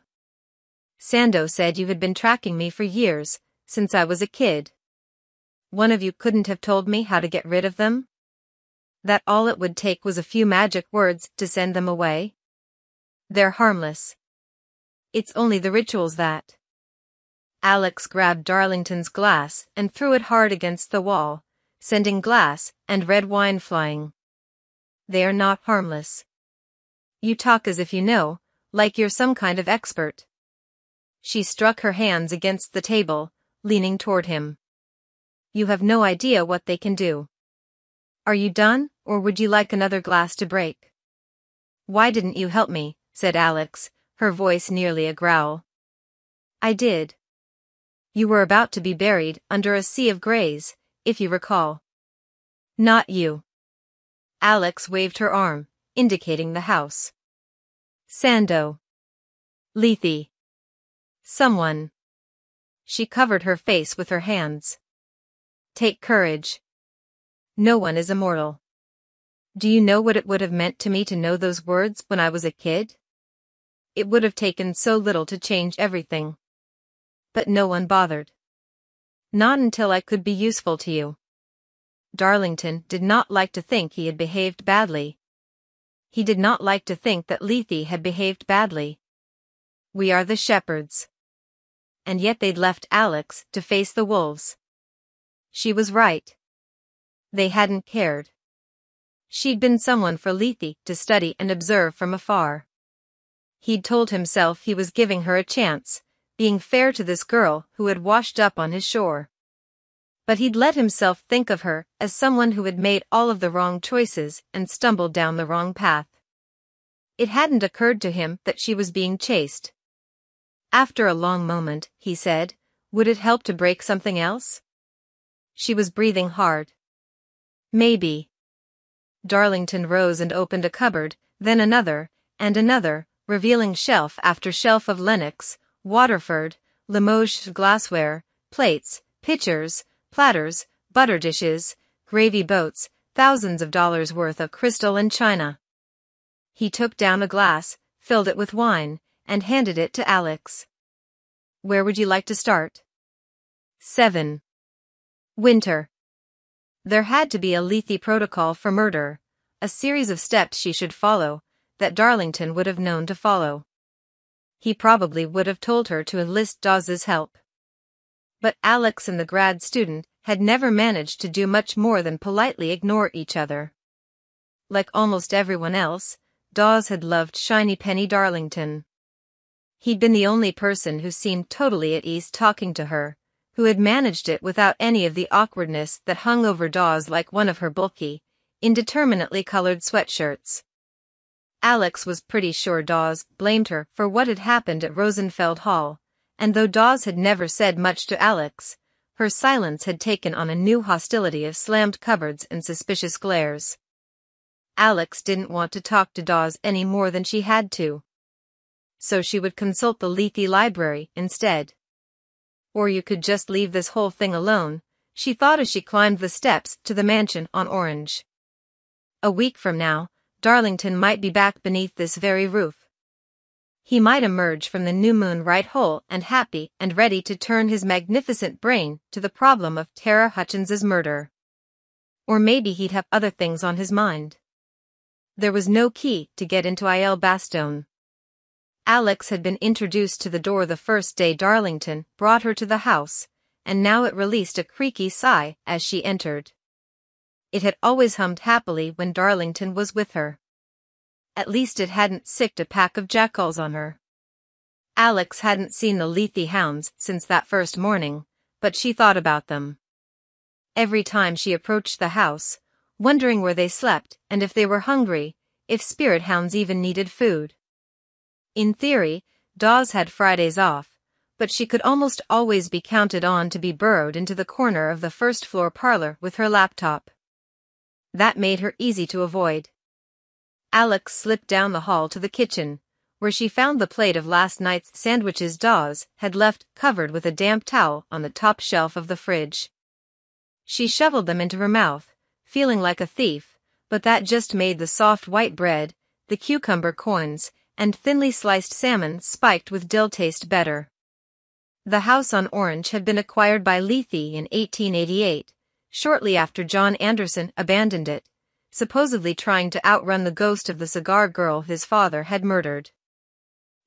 Sandow said you had been tracking me for years, since I was a kid. One of you couldn't have told me how to get rid of them? that all it would take was a few magic words to send them away? They're harmless. It's only the rituals that... Alex grabbed Darlington's glass and threw it hard against the wall, sending glass and red wine flying. They are not harmless. You talk as if you know, like you're some kind of expert. She struck her hands against the table, leaning toward him. You have no idea what they can do. Are you done, or would you like another glass to break? Why didn't you help me, said Alex, her voice nearly a growl. I did. You were about to be buried under a sea of grays, if you recall. Not you. Alex waved her arm, indicating the house. Sandow. Lethe. Someone. She covered her face with her hands. Take courage. No one is immortal. Do you know what it would have meant to me to know those words when I was a kid? It would have taken so little to change everything. But no one bothered. Not until I could be useful to you. Darlington did not like to think he had behaved badly. He did not like to think that Lethe had behaved badly. We are the shepherds. And yet they'd left Alex to face the wolves. She was right. They hadn't cared. She'd been someone for Lethe to study and observe from afar. He'd told himself he was giving her a chance, being fair to this girl who had washed up on his shore. But he'd let himself think of her as someone who had made all of the wrong choices and stumbled down the wrong path. It hadn't occurred to him that she was being chased. After a long moment, he said, would it help to break something else? She was breathing hard. Maybe. Darlington rose and opened a cupboard, then another, and another, revealing shelf after shelf of Lennox, Waterford, Limoges glassware, plates, pitchers, platters, butter dishes, gravy boats, thousands of dollars worth of crystal and china. He took down a glass, filled it with wine, and handed it to Alex. Where would you like to start? Seven. Winter. There had to be a Lethe protocol for murder, a series of steps she should follow, that Darlington would have known to follow. He probably would have told her to enlist Dawes's help. But Alex and the grad student had never managed to do much more than politely ignore each other. Like almost everyone else, Dawes had loved Shiny Penny Darlington. He'd been the only person who seemed totally at ease talking to her, who had managed it without any of the awkwardness that hung over Dawes like one of her bulky, indeterminately colored sweatshirts. Alex was pretty sure Dawes blamed her for what had happened at Rosenfeld Hall, and though Dawes had never said much to Alex, her silence had taken on a new hostility of slammed cupboards and suspicious glares. Alex didn't want to talk to Dawes any more than she had to. So she would consult the Lethe library instead. Or you could just leave this whole thing alone, she thought as she climbed the steps to the mansion on Orange. A week from now, Darlington might be back beneath this very roof. He might emerge from the new moon right whole and happy and ready to turn his magnificent brain to the problem of Tara Hutchins's murder. Or maybe he'd have other things on his mind. There was no key to get into Il Bastone. Alex had been introduced to the door the first day Darlington brought her to the house, and now it released a creaky sigh as she entered. It had always hummed happily when Darlington was with her. At least it hadn't sicked a pack of jackals on her. Alex hadn't seen the Lethe hounds since that first morning, but she thought about them. Every time she approached the house, wondering where they slept and if they were hungry, if spirit hounds even needed food. In theory, Dawes had Fridays off, but she could almost always be counted on to be burrowed into the corner of the first-floor parlor with her laptop. That made her easy to avoid. Alex slipped down the hall to the kitchen, where she found the plate of last night's sandwiches Dawes had left covered with a damp towel on the top shelf of the fridge. She shoveled them into her mouth, feeling like a thief, but that just made the soft white bread, the cucumber coins, and thinly sliced salmon spiked with dill taste better. The house on Orange had been acquired by Lethe in eighteen eighty-eight. Shortly after John Anderson abandoned it, supposedly trying to outrun the ghost of the cigar girl his father had murdered.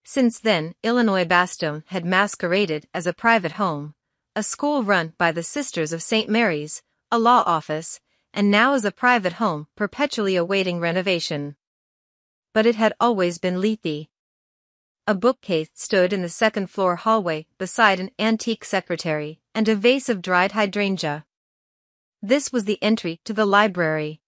Since then, Il Bastone had masqueraded as a private home, a school run by the Sisters of Saint Mary's, a law office, and now as a private home perpetually awaiting renovation. But it had always been Lethe. A bookcase stood in the second-floor hallway beside an antique secretary and a vase of dried hydrangea. This was the entry to the library.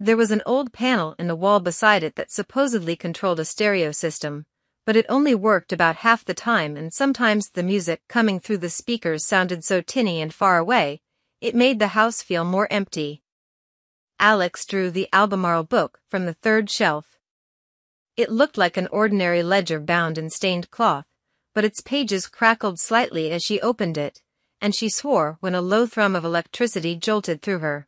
There was an old panel in the wall beside it that supposedly controlled a stereo system, but it only worked about half the time, and sometimes the music coming through the speakers sounded so tinny and far away, it made the house feel more empty. Alex drew the Albemarle book from the third shelf. It looked like an ordinary ledger bound in stained cloth, but its pages crackled slightly as she opened it, and she swore when a low thrum of electricity jolted through her.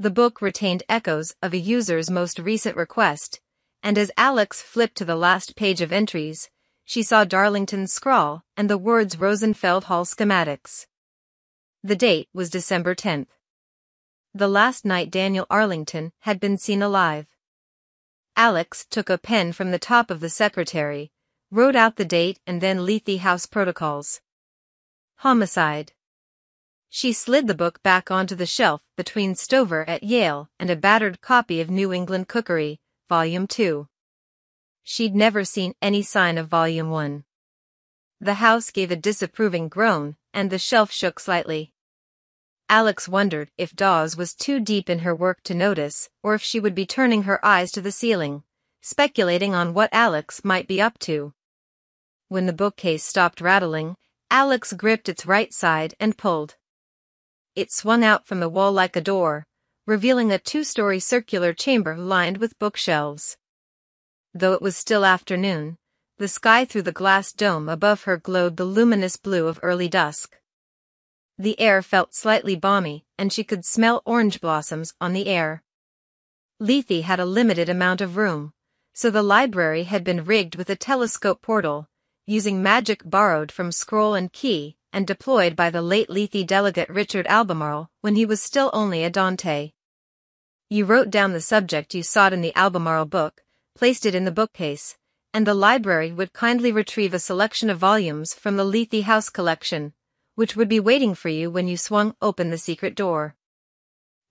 The book retained echoes of a user's most recent request, and as Alex flipped to the last page of entries, she saw Darlington's scrawl and the words Rosenfeld Hall schematics. The date was December tenth. The last night Daniel Arlington had been seen alive. Alex took a pen from the top of the secretary, wrote out the date and then Lethe House protocols. Homicide. She slid the book back onto the shelf between Stover at Yale and a battered copy of New England Cookery, Volume two. She'd never seen any sign of Volume one. The house gave a disapproving groan, and the shelf shook slightly. Alex wondered if Dawes was too deep in her work to notice, or if she would be turning her eyes to the ceiling, speculating on what Alex might be up to. When the bookcase stopped rattling, Alex gripped its right side and pulled. It swung out from the wall like a door, revealing a two-story circular chamber lined with bookshelves. Though it was still afternoon, the sky through the glass dome above her glowed the luminous blue of early dusk. The air felt slightly balmy, and she could smell orange blossoms on the air. Lethe had a limited amount of room, so the library had been rigged with a telescope portal, using magic borrowed from Scroll and Key, and deployed by the late Lethe delegate Richard Albemarle when he was still only a Dante. You wrote down the subject you sought in the Albemarle book, placed it in the bookcase, and the library would kindly retrieve a selection of volumes from the Lethe House collection, which would be waiting for you when you swung open the secret door.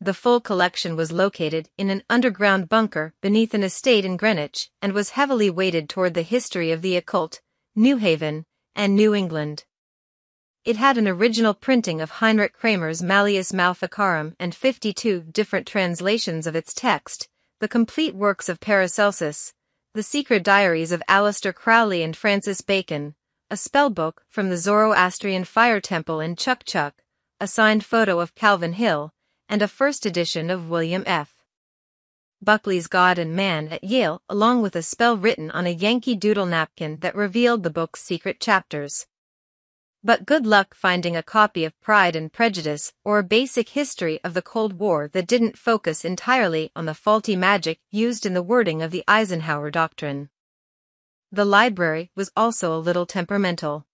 The full collection was located in an underground bunker beneath an estate in Greenwich and was heavily weighted toward the history of the occult, New Haven, and New England. It had an original printing of Heinrich Kramer's Malleus Maleficarum and fifty-two different translations of its text, the complete works of Paracelsus, the secret diaries of Aleister Crowley and Francis Bacon, a spellbook from the Zoroastrian fire temple in Chukchuk, a signed photo of Calvin Hill, and a first edition of William F. Buckley's God and Man at Yale, along with a spell written on a Yankee Doodle napkin that revealed the book's secret chapters. But good luck finding a copy of Pride and Prejudice or a basic history of the Cold War that didn't focus entirely on the faulty magic used in the wording of the Eisenhower Doctrine. The library was also a little temperamental.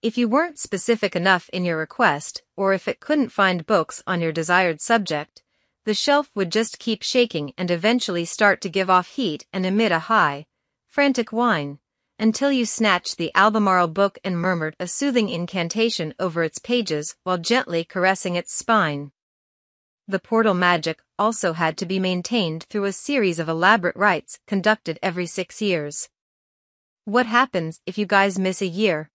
If you weren't specific enough in your request, or if it couldn't find books on your desired subject, the shelf would just keep shaking and eventually start to give off heat and emit a high, frantic whine, until you snatched the Albemarle book and murmured a soothing incantation over its pages while gently caressing its spine. The portal magic also had to be maintained through a series of elaborate rites conducted every six years. "What happens if you guys miss a year?"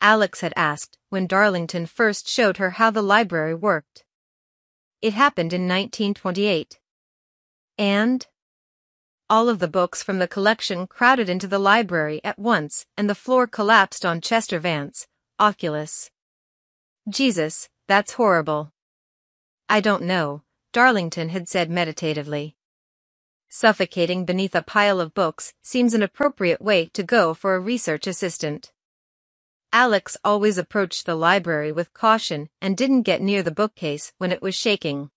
Alex had asked when Darlington first showed her how the library worked. It happened in nineteen twenty-eight. And all of the books from the collection crowded into the library at once, and the floor collapsed on Chester Vance, Oculus. "Jesus, that's horrible." "I don't know," Darlington had said meditatively. Suffocating beneath a pile of books seems an appropriate way to go for a research assistant. Alex always approached the library with caution and didn't get near the bookcase when it was shaking.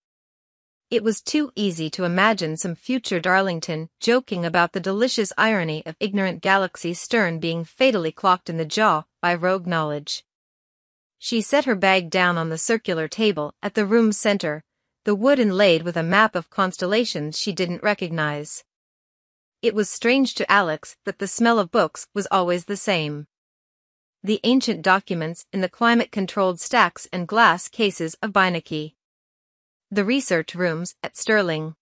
It was too easy to imagine some future Darlington joking about the delicious irony of ignorant Galaxy Stern being fatally clocked in the jaw by rogue knowledge. She set her bag down on the circular table at the room's center, the wood inlaid with a map of constellations she didn't recognize. It was strange to Alex that the smell of books was always the same. The ancient documents in the climate-controlled stacks and glass cases of Beinecke. The research rooms at Stirling.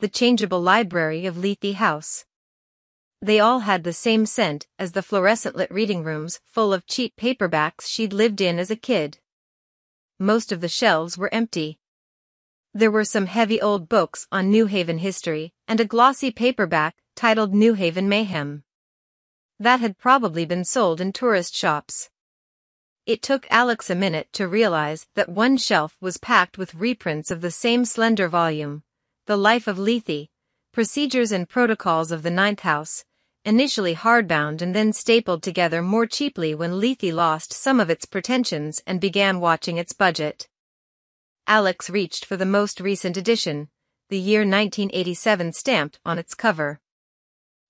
The changeable library of Lethe House. They all had the same scent as the fluorescent-lit reading rooms full of cheap paperbacks she'd lived in as a kid. Most of the shelves were empty. There were some heavy old books on New Haven history and a glossy paperback titled New Haven Mayhem. That had probably been sold in tourist shops. It took Alex a minute to realize that one shelf was packed with reprints of the same slender volume, The Life of Lethe, Procedures and Protocols of the Ninth House, initially hardbound and then stapled together more cheaply when Lethe lost some of its pretensions and began watching its budget. Alex reached for the most recent edition, the year nineteen eighty-seven stamped on its cover.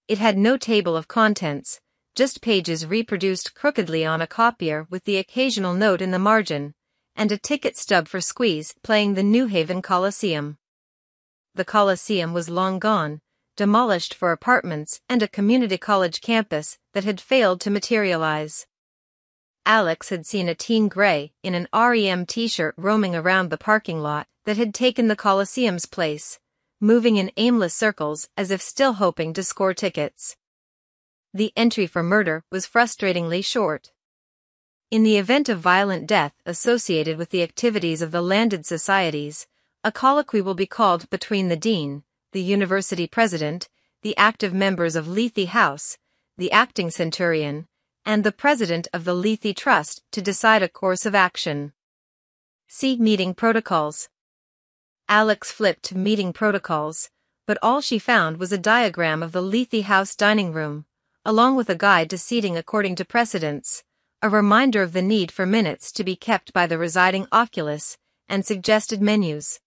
It had no table of contents, just pages reproduced crookedly on a copier with the occasional note in the margin, and a ticket stub for Squeeze playing the New Haven Coliseum. The Coliseum was long gone, demolished for apartments and a community college campus that had failed to materialize. Alex had seen a teen gray in an R E M t-shirt roaming around the parking lot that had taken the Coliseum's place, moving in aimless circles as if still hoping to score tickets. The entry for murder was frustratingly short. In the event of violent death associated with the activities of the landed societies, a colloquy will be called between the dean, the university president, the active members of Lethe House, the acting centurion, and the president of the Lethe Trust to decide a course of action. See Meeting Protocols. Alex flipped to Meeting Protocols, but all she found was a diagram of the Lethe House dining room, along with a guide to seating according to precedence, a reminder of the need for minutes to be kept by the residing oculus, and suggested menus.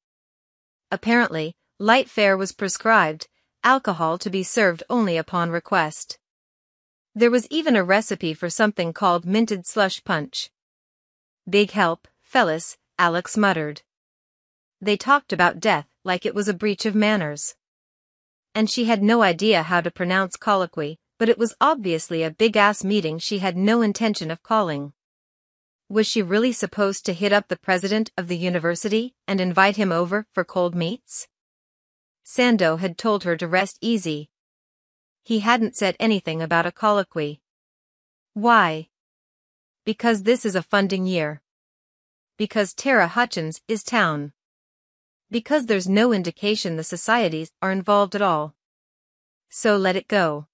Apparently, light fare was prescribed, alcohol to be served only upon request. There was even a recipe for something called minted slush punch. Big help, fellas, Alex muttered. They talked about death like it was a breach of manners. And she had no idea how to pronounce colloquy, but it was obviously a big-ass meeting she had no intention of calling. Was she really supposed to hit up the president of the university and invite him over for cold meats? Sandow had told her to rest easy. He hadn't said anything about a colloquy. Why? Because this is a funding year. Because Tara Hutchins is town. Because there's no indication the societies are involved at all. So let it go.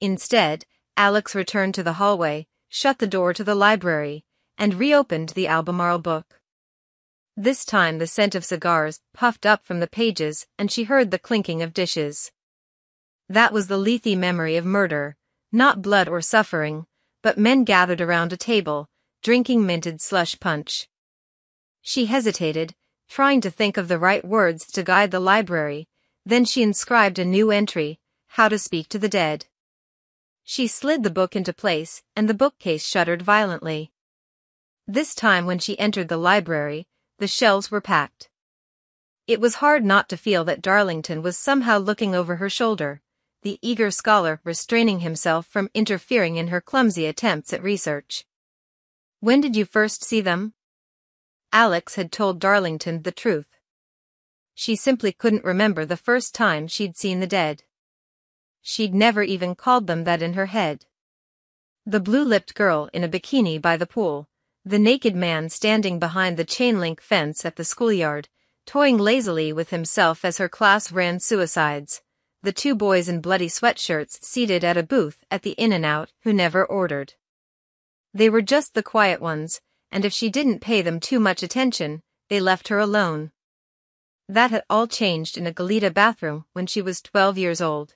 Instead, Alex returned to the hallway, shut the door to the library, and reopened the Albemarle book. This time the scent of cigars puffed up from the pages and she heard the clinking of dishes. That was the Lethe memory of murder, not blood or suffering, but men gathered around a table, drinking minted slush punch. She hesitated, trying to think of the right words to guide the library, then she inscribed a new entry, How to Speak to the Dead. She slid the book into place, and the bookcase shuddered violently. This time when she entered the library, the shelves were packed. It was hard not to feel that Darlington was somehow looking over her shoulder, the eager scholar restraining himself from interfering in her clumsy attempts at research. When did you first see them? Alex had told Darlington the truth. She simply couldn't remember the first time she'd seen the dead. She'd never even called them that in her head. The blue-lipped girl in a bikini by the pool, the naked man standing behind the chain-link fence at the schoolyard, toying lazily with himself as her class ran suicides, the two boys in bloody sweatshirts seated at a booth at the In-N-Out who never ordered. They were just the quiet ones, and if she didn't pay them too much attention, they left her alone. That had all changed in a Goleta bathroom when she was twelve years old.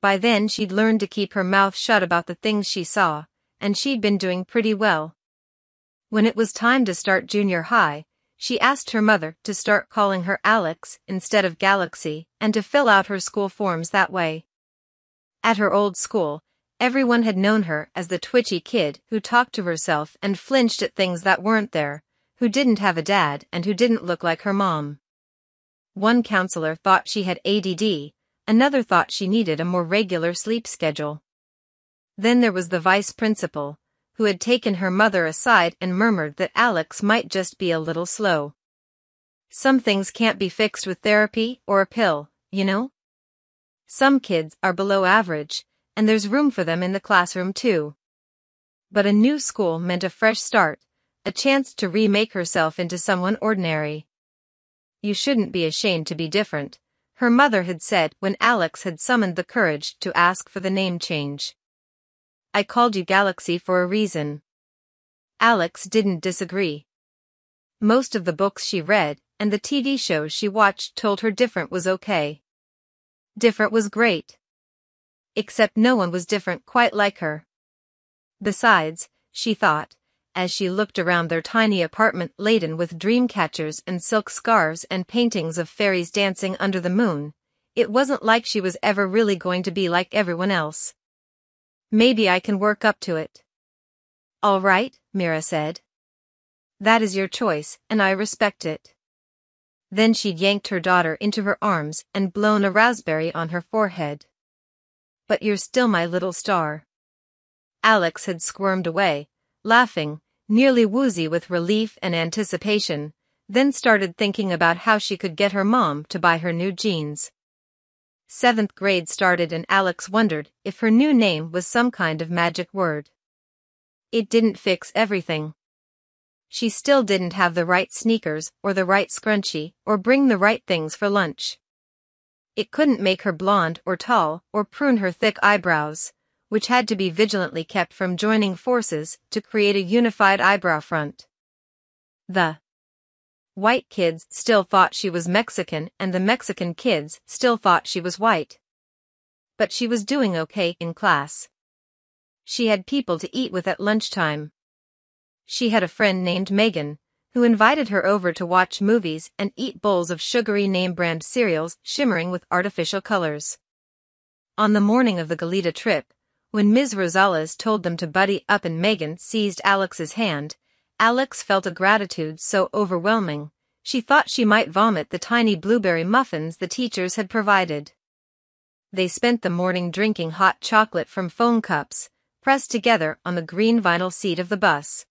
By then she'd learned to keep her mouth shut about the things she saw, and she'd been doing pretty well. When it was time to start junior high, she asked her mother to start calling her Alex instead of Galaxy and to fill out her school forms that way. At her old school, everyone had known her as the twitchy kid who talked to herself and flinched at things that weren't there, who didn't have a dad and who didn't look like her mom. One counselor thought she had A D D, another thought she needed a more regular sleep schedule. Then there was the vice principal, who had taken her mother aside and murmured that Alex might just be a little slow. Some things can't be fixed with therapy or a pill, you know? Some kids are below average, and there's room for them in the classroom too. But a new school meant a fresh start, a chance to remake herself into someone ordinary. You shouldn't be ashamed to be different, her mother had said when Alex had summoned the courage to ask for the name change. I called you Galaxy for a reason. Alex didn't disagree. Most of the books she read and the T V shows she watched told her different was okay. Different was great. Except no one was different quite like her. Besides, she thought, as she looked around their tiny apartment laden with dream catchers and silk scarves and paintings of fairies dancing under the moon, it wasn't like she was ever really going to be like everyone else. Maybe I can work up to it. All right, Mira said. That is your choice, and I respect it. Then she'd yanked her daughter into her arms and blown a raspberry on her forehead. But you're still my little star. Alex had squirmed away, laughing, nearly woozy with relief and anticipation, then started thinking about how she could get her mom to buy her new jeans. Seventh grade started and Alex wondered if her new name was some kind of magic word. It didn't fix everything. She still didn't have the right sneakers or the right scrunchie or bring the right things for lunch. It couldn't make her blonde or tall or prune her thick eyebrows, which had to be vigilantly kept from joining forces to create a unified eyebrow front. The white kids still thought she was Mexican and the Mexican kids still thought she was white. But she was doing okay in class. She had people to eat with at lunchtime. She had a friend named Megan, who invited her over to watch movies and eat bowls of sugary name-brand cereals shimmering with artificial colors. On the morning of the Goleta trip, when Miz Rosales told them to buddy up and Megan seized Alex's hand, Alex felt a gratitude so overwhelming, she thought she might vomit the tiny blueberry muffins the teachers had provided. They spent the morning drinking hot chocolate from foam cups, pressed together on the green vinyl seat of the bus.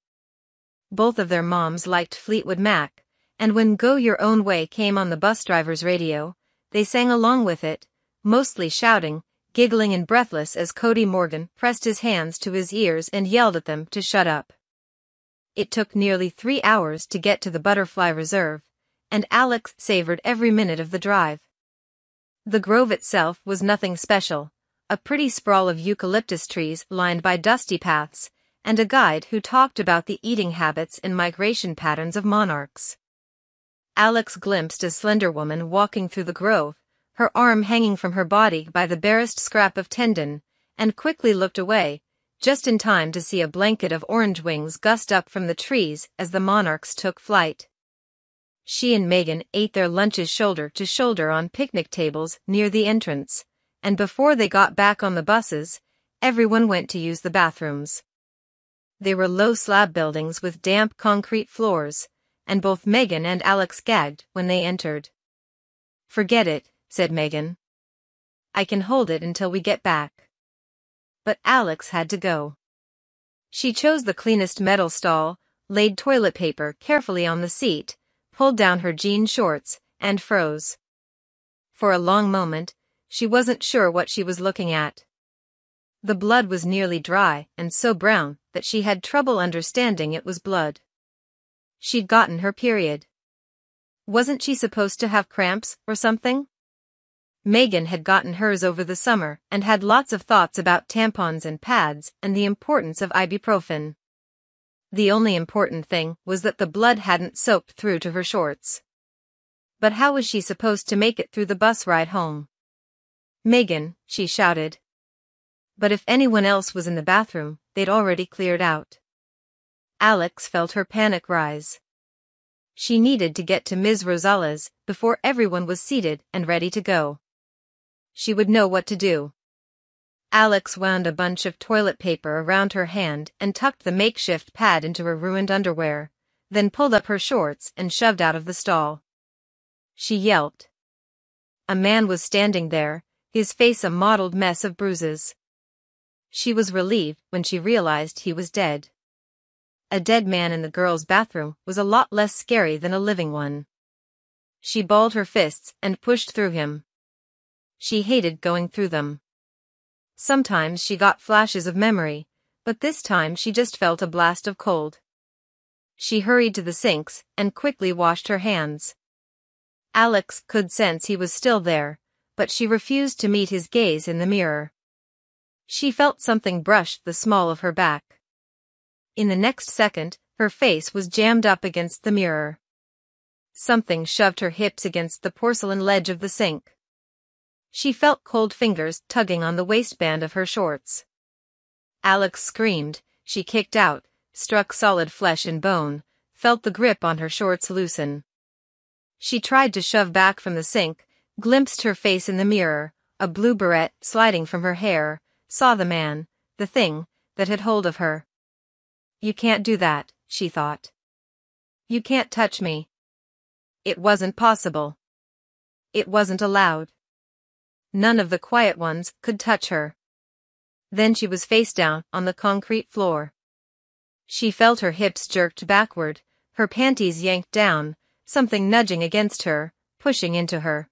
Both of their moms liked Fleetwood Mac, and when Go Your Own Way came on the bus driver's radio, they sang along with it, mostly shouting, giggling and breathless as Cody Morgan pressed his hands to his ears and yelled at them to shut up. It took nearly three hours to get to the Butterfly Reserve, and Alex savored every minute of the drive. The grove itself was nothing special, a pretty sprawl of eucalyptus trees lined by dusty paths, and a guide who talked about the eating habits and migration patterns of monarchs. Alex glimpsed a slender woman walking through the grove, her arm hanging from her body by the barest scrap of tendon, and quickly looked away, just in time to see a blanket of orange wings gust up from the trees as the monarchs took flight. She and Megan ate their lunches shoulder to shoulder on picnic tables near the entrance, and before they got back on the buses, everyone went to use the bathrooms. They were low slab buildings with damp concrete floors, and both Megan and Alex gagged when they entered. "Forget it," said Megan. "I can hold it until we get back." But Alex had to go. She chose the cleanest metal stall, laid toilet paper carefully on the seat, pulled down her jean shorts, and froze. For a long moment, she wasn't sure what she was looking at. The blood was nearly dry and so brown that she had trouble understanding it was blood. She'd gotten her period. Wasn't she supposed to have cramps or something? Megan had gotten hers over the summer and had lots of thoughts about tampons and pads and the importance of ibuprofen. The only important thing was that the blood hadn't soaked through to her shorts. But how was she supposed to make it through the bus ride home? "Megan," she shouted. But if anyone else was in the bathroom, they'd already cleared out. Alex felt her panic rise. She needed to get to Miz Rosales before everyone was seated and ready to go. She would know what to do. Alex wound a bunch of toilet paper around her hand and tucked the makeshift pad into her ruined underwear, then pulled up her shorts and shoved out of the stall. She yelped. A man was standing there, his face a mottled mess of bruises. She was relieved when she realized he was dead. A dead man in the girls' bathroom was a lot less scary than a living one. She balled her fists and pushed through him. She hated going through them. Sometimes she got flashes of memory, but this time she just felt a blast of cold. She hurried to the sinks and quickly washed her hands. Alex could sense he was still there, but she refused to meet his gaze in the mirror. She felt something brush the small of her back. In the next second, her face was jammed up against the mirror. Something shoved her hips against the porcelain ledge of the sink. She felt cold fingers tugging on the waistband of her shorts. Alex screamed, she kicked out, struck solid flesh and bone, felt the grip on her shorts loosen. She tried to shove back from the sink, glimpsed her face in the mirror, a blue beret sliding from her hair, saw the man, the thing, that had hold of her. You can't do that, she thought. You can't touch me. It wasn't possible. It wasn't allowed. None of the quiet ones could touch her. Then she was face down on the concrete floor. She felt her hips jerked backward, her panties yanked down, something nudging against her, pushing into her.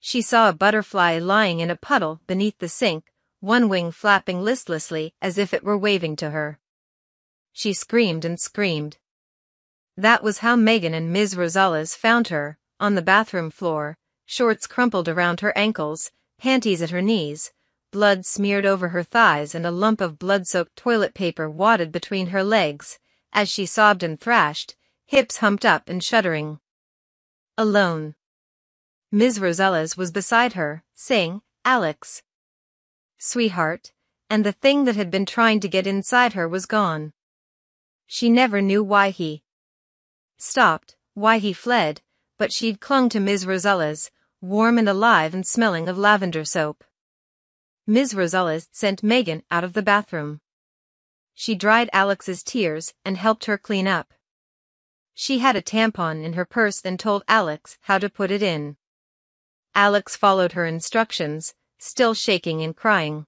She saw a butterfly lying in a puddle beneath the sink, one wing flapping listlessly as if it were waving to her. She screamed and screamed. That was how Megan and Miz Rosales found her, on the bathroom floor, shorts crumpled around her ankles, panties at her knees, blood smeared over her thighs and a lump of blood-soaked toilet paper wadded between her legs, as she sobbed and thrashed, hips humped up and shuddering. Alone. Miz Rosales was beside her, saying, "Alex. Sweetheart," and the thing that had been trying to get inside her was gone. She never knew why he stopped, why he fled, but she'd clung to Miz Rosales, warm and alive and smelling of lavender soap. Miz Rosales sent Megan out of the bathroom. She dried Alex's tears and helped her clean up. She had a tampon in her purse and told Alex how to put it in. Alex followed her instructions, still shaking and crying.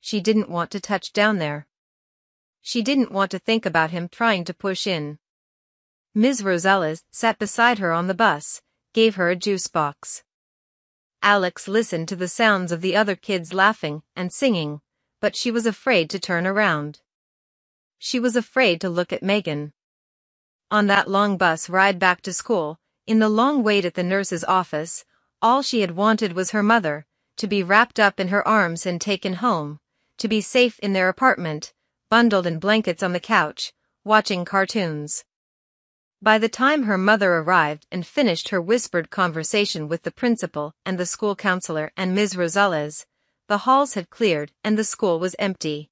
She didn't want to touch down there. She didn't want to think about him trying to push in. Miz Rosales sat beside her on the bus, gave her a juice box. Alex listened to the sounds of the other kids laughing and singing, but she was afraid to turn around. She was afraid to look at Megan. On that long bus ride back to school, in the long wait at the nurse's office, all she had wanted was her mother, to be wrapped up in her arms and taken home, to be safe in their apartment, bundled in blankets on the couch, watching cartoons. By the time her mother arrived and finished her whispered conversation with the principal and the school counselor and Miz Rosales, the halls had cleared and the school was empty.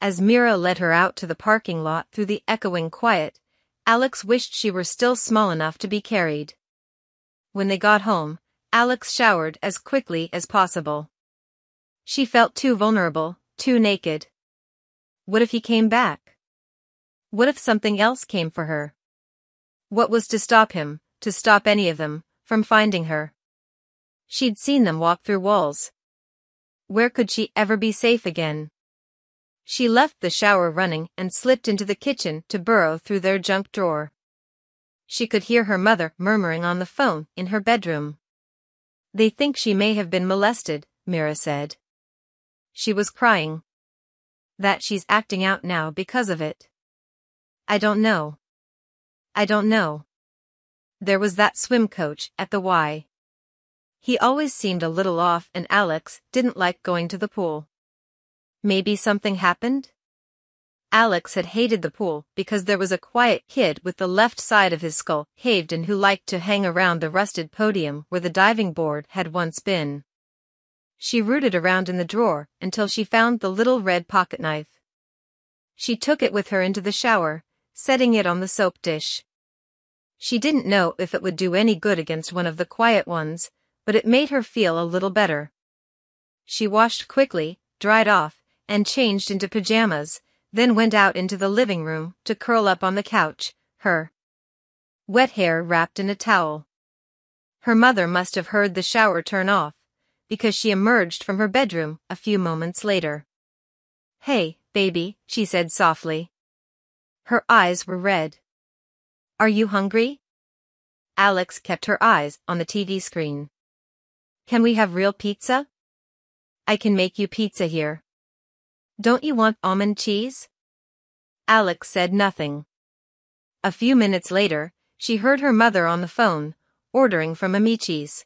As Mira led her out to the parking lot through the echoing quiet, Alex wished she were still small enough to be carried. When they got home, Alex showered as quickly as possible. She felt too vulnerable, too naked. What if he came back? What if something else came for her? What was to stop him, to stop any of them, from finding her? She'd seen them walk through walls. Where could she ever be safe again? She left the shower running and slipped into the kitchen to burrow through their junk drawer. She could hear her mother murmuring on the phone in her bedroom. "They think she may have been molested," Mira said. She was crying. That she's acting out now because of it. I don't know. I don't know. There was that swim coach at the Y. He always seemed a little off and Alex didn't like going to the pool. Maybe something happened? Alex had hated the pool because there was a quiet kid with the left side of his skull caved in who liked to hang around the rusted podium where the diving board had once been. She rooted around in the drawer until she found the little red pocketknife. She took it with her into the shower, setting it on the soap dish. She didn't know if it would do any good against one of the quiet ones, but it made her feel a little better. She washed quickly, dried off, and changed into pajamas, then went out into the living room to curl up on the couch, her wet hair wrapped in a towel. Her mother must have heard the shower turn off, because she emerged from her bedroom a few moments later. "Hey, baby," she said softly. Her eyes were red. "Are you hungry?" Alex kept her eyes on the T V screen. "Can we have real pizza? I can make you pizza here. Don't you want almond cheese?" Alex said nothing. A few minutes later, she heard her mother on the phone, ordering from Amici's.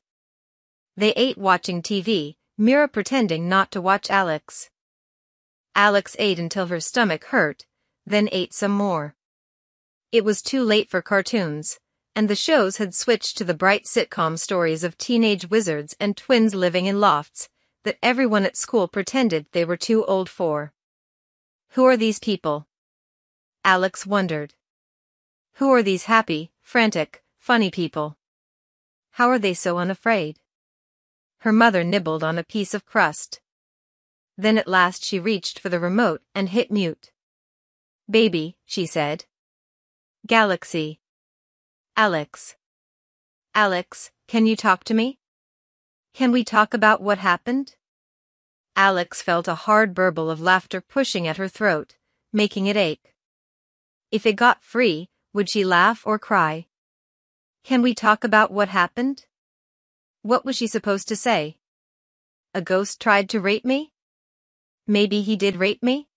They ate watching T V, Mira pretending not to watch Alex. Alex ate until her stomach hurt, then ate some more. It was too late for cartoons, and the shows had switched to the bright sitcom stories of teenage wizards and twins living in lofts that everyone at school pretended they were too old for. Who are these people? Alex wondered. Who are these happy, frantic, funny people? How are they so unafraid? Her mother nibbled on a piece of crust. Then at last she reached for the remote and hit mute. "Baby," she said. "Galaxy. Alex. Alex, can you talk to me? Can we talk about what happened?" Alex felt a hard burble of laughter pushing at her throat, making it ache. If it got free, would she laugh or cry? Can we talk about what happened? What was she supposed to say? A ghost tried to rape me? Maybe he did rape me?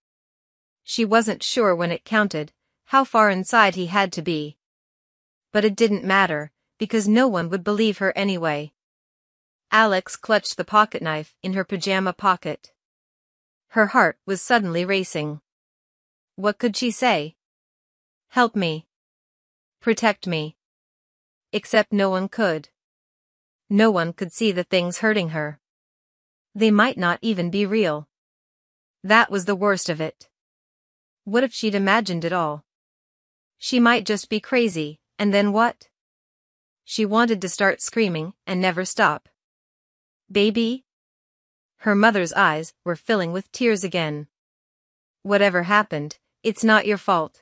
She wasn't sure when it counted, how far inside he had to be. But it didn't matter, because no one would believe her anyway. Alex clutched the pocketknife in her pajama pocket. Her heart was suddenly racing. What could she say? Help me. Protect me. Except no one could. No one could see the things hurting her. They might not even be real. That was the worst of it. What if she'd imagined it all? She might just be crazy, and then what? She wanted to start screaming and never stop. "Baby?" Her mother's eyes were filling with tears again. "Whatever happened, it's not your fault.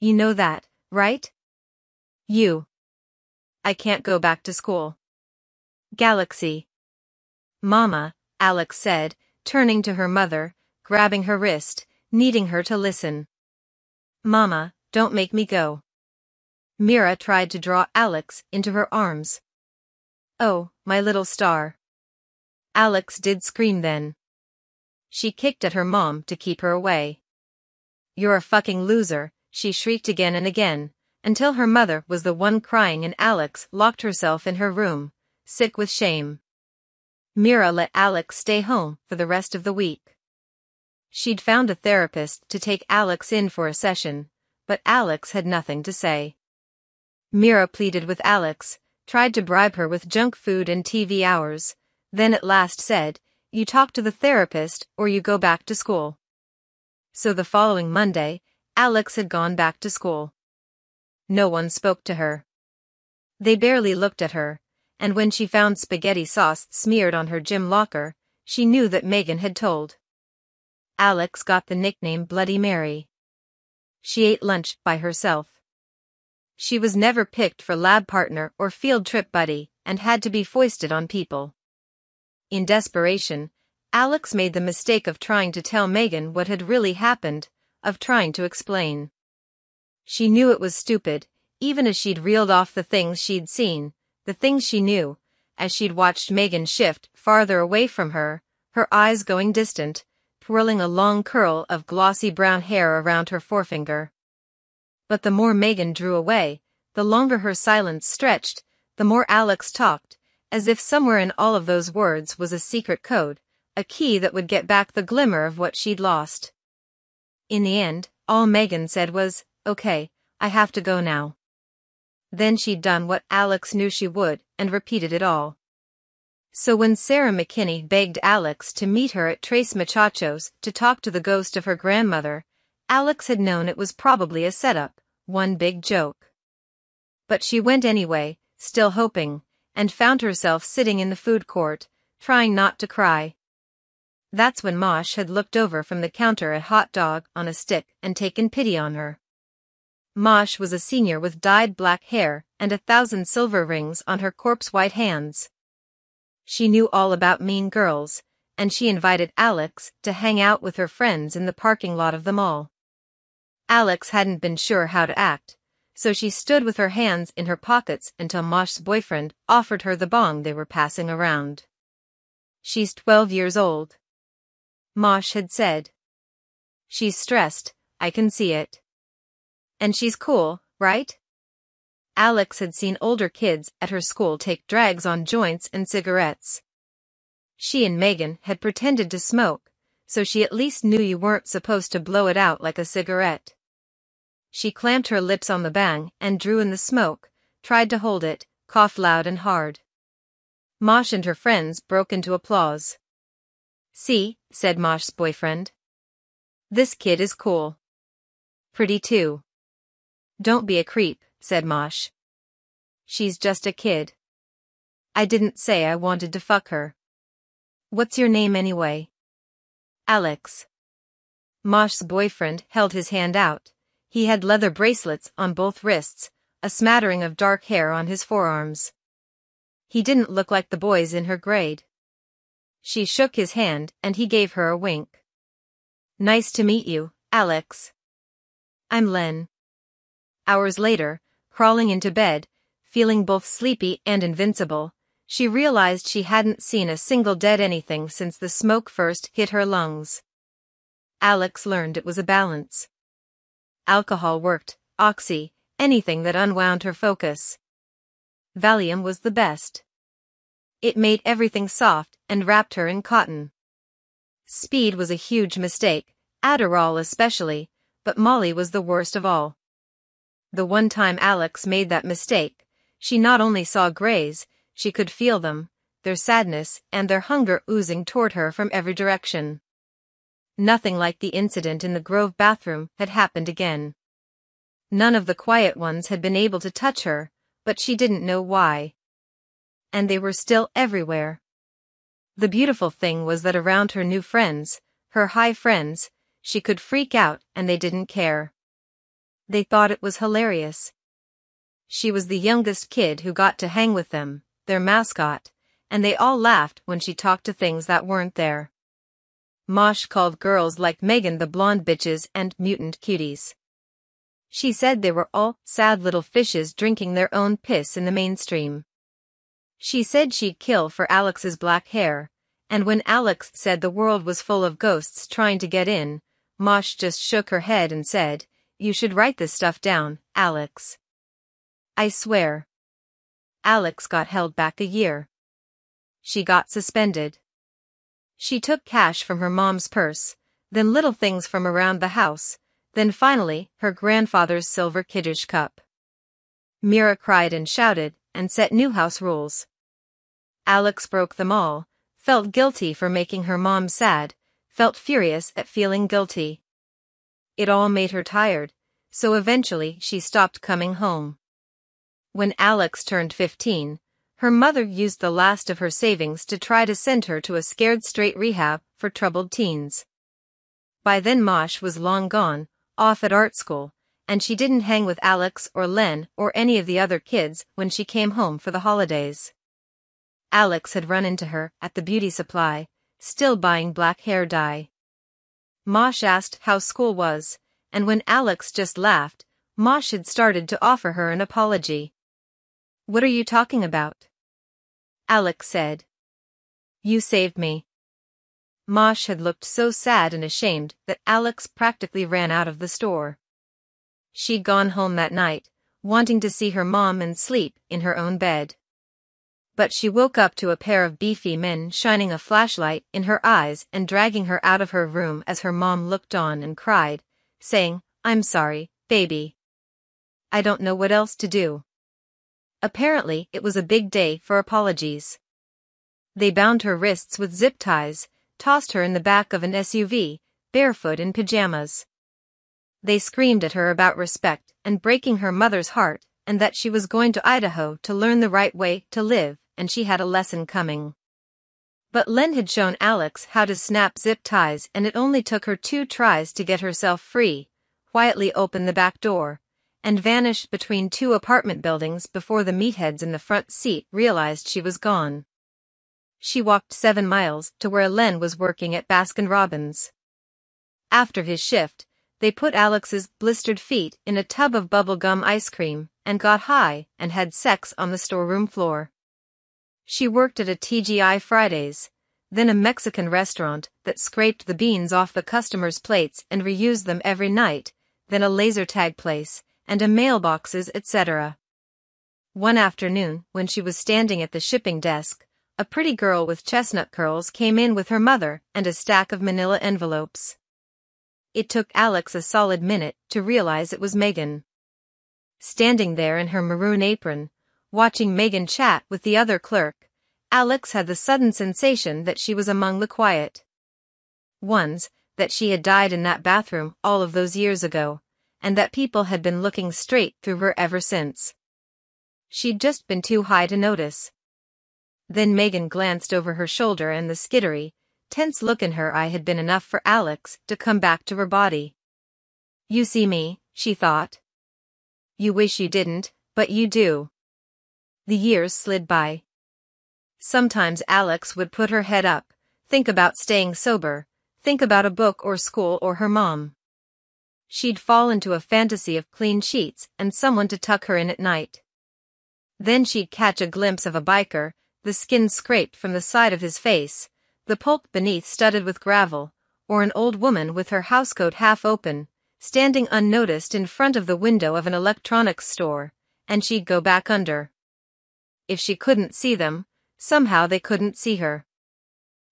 You know that, right? You. I can't go back to school. Galaxy." "Mama," Alex said, turning to her mother, grabbing her wrist, needing her to listen. "Mama, don't make me go." Mira tried to draw Alex into her arms. "Oh, my little star." Alex did scream then. She kicked at her mom to keep her away. "You're a fucking loser," she shrieked again and again, until her mother was the one crying and Alex locked herself in her room, sick with shame. Mira let Alex stay home for the rest of the week. She'd found a therapist to take Alex in for a session, but Alex had nothing to say. Mira pleaded with Alex, tried to bribe her with junk food and T V hours, then at last said, "You talk to the therapist or you go back to school." So the following Monday, Alex had gone back to school. No one spoke to her. They barely looked at her. And when she found spaghetti sauce smeared on her gym locker, she knew that Megan had told. Alex got the nickname Bloody Mary. She ate lunch by herself. She was never picked for lab partner or field trip buddy and had to be foisted on people. In desperation, Alex made the mistake of trying to tell Megan what had really happened, of trying to explain. She knew it was stupid, even as she'd reeled off the things she'd seen, the things she knew, as she'd watched Megan shift farther away from her, her eyes going distant, twirling a long curl of glossy brown hair around her forefinger. But the more Megan drew away, the longer her silence stretched, the more Alex talked, as if somewhere in all of those words was a secret code, a key that would get back the glimmer of what she'd lost. In the end, all Megan said was, "Okay, I have to go now." Then she'd done what Alex knew she would, and repeated it all. So when Sarah McKinney begged Alex to meet her at Trace Machacho's to talk to the ghost of her grandmother, Alex had known it was probably a setup, one big joke. But she went anyway, still hoping, and found herself sitting in the food court, trying not to cry. That's when Mosh had looked over from the counter at hot dog on a stick and taken pity on her. Mosh was a senior with dyed black hair and a thousand silver rings on her corpse-white hands. She knew all about mean girls, and she invited Alex to hang out with her friends in the parking lot of the mall. Alex hadn't been sure how to act, so she stood with her hands in her pockets until Mosh's boyfriend offered her the bong they were passing around. "She's twelve years old," Mosh had said. "She's stressed, I can see it. And she's cool, right?" Alex had seen older kids at her school take drags on joints and cigarettes. She and Megan had pretended to smoke, so she at least knew you weren't supposed to blow it out like a cigarette. She clamped her lips on the bang and drew in the smoke, tried to hold it, coughed loud and hard. Mosh and her friends broke into applause. "See," said Mosh's boyfriend. "This kid is cool. Pretty too." "Don't be a creep," said Mosh. "She's just a kid. I didn't say I wanted to fuck her. What's your name anyway?" "Alex." Mosh's boyfriend held his hand out. He had leather bracelets on both wrists, a smattering of dark hair on his forearms. He didn't look like the boys in her grade. She shook his hand and he gave her a wink. "Nice to meet you, Alex. I'm Len." Hours later, crawling into bed, feeling both sleepy and invincible, she realized she hadn't seen a single dead anything since the smoke first hit her lungs. Alex learned it was a balance. Alcohol worked, oxy, anything that unwound her focus. Valium was the best. It made everything soft and wrapped her in cotton. Speed was a huge mistake, Adderall especially, but Molly was the worst of all. The one time Alex made that mistake, she not only saw greys, she could feel them, their sadness and their hunger oozing toward her from every direction. Nothing like the incident in the Grove bathroom had happened again. None of the quiet ones had been able to touch her, but she didn't know why. And they were still everywhere. The beautiful thing was that around her new friends, her high friends, she could freak out and they didn't care. They thought it was hilarious. She was the youngest kid who got to hang with them, their mascot, and they all laughed when she talked to things that weren't there. Mosh called girls like Megan the blonde bitches and mutant cuties. She said they were all sad little fishes drinking their own piss in the mainstream. She said she'd kill for Alex's black hair, and when Alex said the world was full of ghosts trying to get in, Mosh just shook her head and said, "You should write this stuff down, Alex. I swear." Alex got held back a year. She got suspended. She took cash from her mom's purse, then little things from around the house, then finally her grandfather's silver kiddish cup. Mira cried and shouted and set new house rules. Alex broke them all, felt guilty for making her mom sad, felt furious at feeling guilty. It all made her tired, so eventually she stopped coming home. When Alex turned fifteen, her mother used the last of her savings to try to send her to a scared straight rehab for troubled teens. By then Mosh was long gone, off at art school, and she didn't hang with Alex or Len or any of the other kids when she came home for the holidays. Alex had run into her at the beauty supply, still buying black hair dye. Mosh asked how school was, and when Alex just laughed, Mosh had started to offer her an apology. "What are you talking about?" Alex said. "You saved me." Mosh had looked so sad and ashamed that Alex practically ran out of the store. She'd gone home that night, wanting to see her mom and sleep in her own bed. But she woke up to a pair of beefy men shining a flashlight in her eyes and dragging her out of her room as her mom looked on and cried, saying, "I'm sorry, baby. I don't know what else to do." Apparently, it was a big day for apologies. They bound her wrists with zip ties, tossed her in the back of an S U V, barefoot in pajamas. They screamed at her about respect and breaking her mother's heart, and that she was going to Idaho to learn the right way to live, and she had a lesson coming. But Len had shown Alex how to snap zip ties, and it only took her two tries to get herself free, quietly open the back door, and vanished between two apartment buildings before the meatheads in the front seat realized she was gone. She walked seven miles to where Len was working at Baskin-Robbins. After his shift, they put Alex's blistered feet in a tub of bubblegum ice cream and got high and had sex on the storeroom floor. She worked at a T G I Fridays, then a Mexican restaurant that scraped the beans off the customers' plates and reused them every night, then a laser tag place, and a mailboxes, et cetera. One afternoon, when she was standing at the shipping desk, a pretty girl with chestnut curls came in with her mother and a stack of manila envelopes. It took Alex a solid minute to realize it was Megan. Standing there in her maroon apron, watching Megan chat with the other clerk, Alex had the sudden sensation that she was among the quiet ones, that she had died in that bathroom all of those years ago, and that people had been looking straight through her ever since. She'd just been too high to notice. Then Megan glanced over her shoulder, and the skittery, tense look in her eye had been enough for Alex to come back to her body. You see me, she thought. You wish you didn't, but you do. The years slid by. Sometimes Alex would put her head up, think about staying sober, think about a book or school or her mom. She'd fall into a fantasy of clean sheets and someone to tuck her in at night. Then she'd catch a glimpse of a biker, the skin scraped from the side of his face, the pulp beneath studded with gravel, or an old woman with her housecoat half open, standing unnoticed in front of the window of an electronics store, and she'd go back under. If she couldn't see them, somehow they couldn't see her.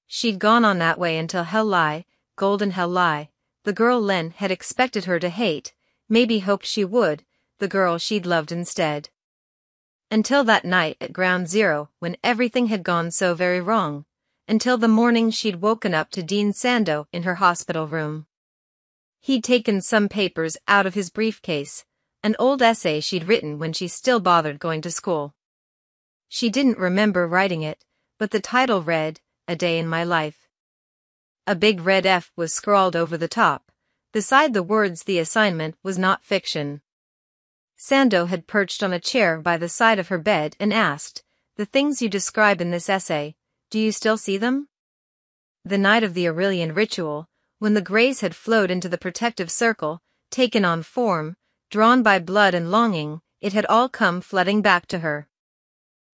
She'd gone on that way until Hellie, golden Hellie, the girl Len had expected her to hate, maybe hoped she would, the girl she'd loved instead. Until that night at Ground Zero, when everything had gone so very wrong, until the morning she'd woken up to Dean Sandow in her hospital room. He'd taken some papers out of his briefcase, an old essay she'd written when she still bothered going to school. She didn't remember writing it, but the title read, A Day in My Life. A big red F was scrawled over the top. Beside the words, the assignment was not fiction. Sandow had perched on a chair by the side of her bed and asked, "The things you describe in this essay, do you still see them?" The night of the Aurelian ritual, when the grays had flowed into the protective circle, taken on form, drawn by blood and longing, it had all come flooding back to her.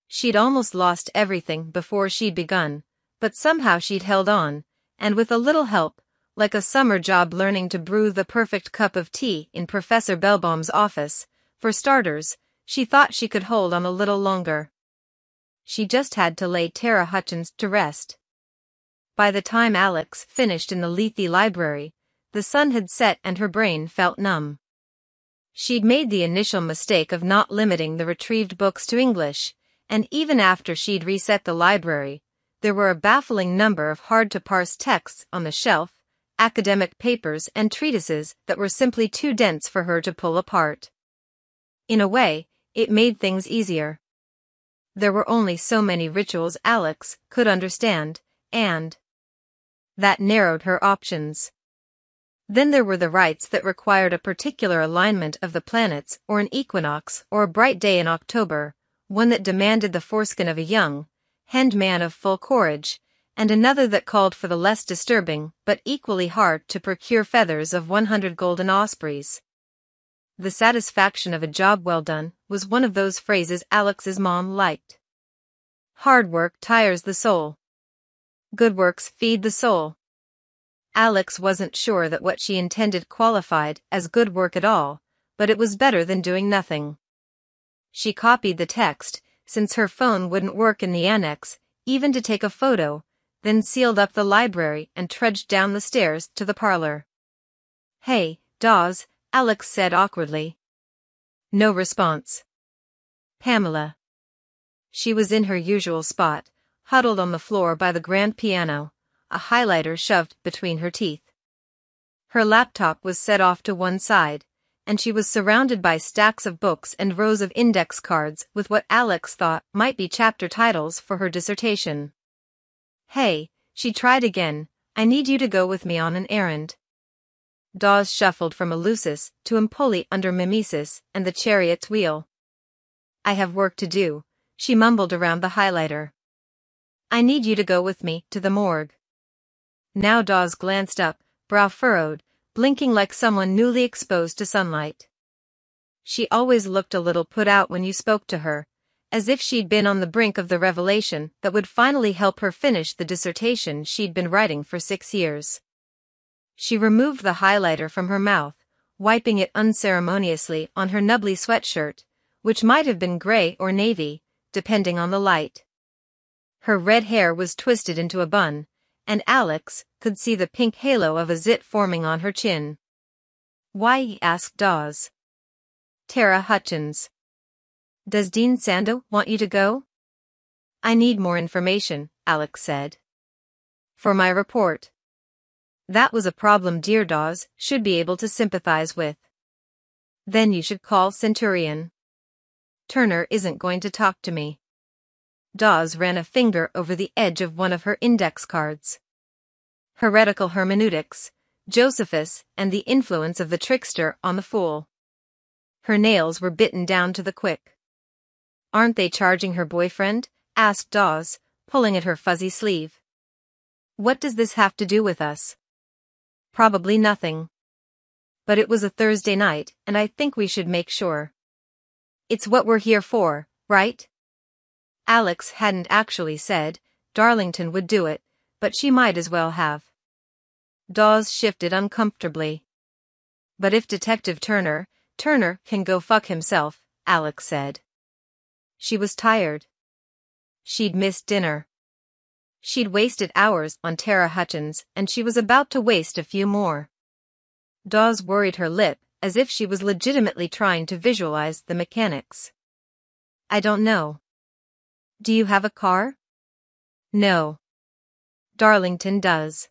She'd almost lost everything before she'd begun, but somehow she'd held on, and with a little help, like a summer job learning to brew the perfect cup of tea in Professor Bellbaum's office, for starters, she thought she could hold on a little longer. She just had to lay Tara Hutchins to rest. By the time Alex finished in the Lethe library, the sun had set and her brain felt numb. She'd made the initial mistake of not limiting the retrieved books to English, and even after she'd reset the library, there were a baffling number of hard-to-parse texts on the shelf, academic papers and treatises that were simply too dense for her to pull apart. In a way, it made things easier. There were only so many rituals Alex could understand, and that narrowed her options. Then there were the rites that required a particular alignment of the planets or an equinox or a bright day in October, one that demanded the foreskin of a young, hand man of full courage, and another that called for the less disturbing but equally hard to procure feathers of one hundred golden ospreys. The satisfaction of a job well done was one of those phrases Alex's mom liked. Hard work tires the soul. Good works feed the soul. Alex wasn't sure that what she intended qualified as good work at all, but it was better than doing nothing. She copied the text, since her phone wouldn't work in the annex, even to take a photo, then sealed up the library and trudged down the stairs to the parlor. "Hey, Dawes," Alex said awkwardly. No response. "Pamela." She was in her usual spot, huddled on the floor by the grand piano, a highlighter shoved between her teeth. Her laptop was set off to one side, and she was surrounded by stacks of books and rows of index cards with what Alex thought might be chapter titles for her dissertation. Hey, she tried again, I need you to go with me on an errand. Dawes shuffled from Eleusis to Empoli under Mimesis and the chariot's wheel. I have work to do, she mumbled around the highlighter. I need you to go with me to the morgue. Now Dawes glanced up, brow furrowed, blinking like someone newly exposed to sunlight. She always looked a little put out when you spoke to her, as if she'd been on the brink of the revelation that would finally help her finish the dissertation she'd been writing for six years. She removed the highlighter from her mouth, wiping it unceremoniously on her nubbly sweatshirt, which might have been gray or navy, depending on the light. Her red hair was twisted into a bun, and Alex could see the pink halo of a zit forming on her chin. Why? asked Dawes. Tara Hutchins. Does Dean Sandow want you to go? I need more information, Alex said. For my report. That was a problem dear Dawes should be able to sympathize with. Then you should call Centurion. Turner isn't going to talk to me. Dawes ran a finger over the edge of one of her index cards. Heretical hermeneutics, Josephus, and the influence of the trickster on the fool. Her nails were bitten down to the quick. Aren't they charging her boyfriend? Asked Dawes, pulling at her fuzzy sleeve. What does this have to do with us? Probably nothing. But it was a Thursday night, and I think we should make sure. It's what we're here for, right? Alex hadn't actually said Darlington would do it, but she might as well have. Dawes shifted uncomfortably. But if Detective Turner, Turner can go fuck himself, Alex said. She was tired. She'd missed dinner. She'd wasted hours on Tara Hutchins, and she was about to waste a few more. Dawes worried her lip, as if she was legitimately trying to visualize the mechanics. I don't know. Do you have a car? No. Darlington does.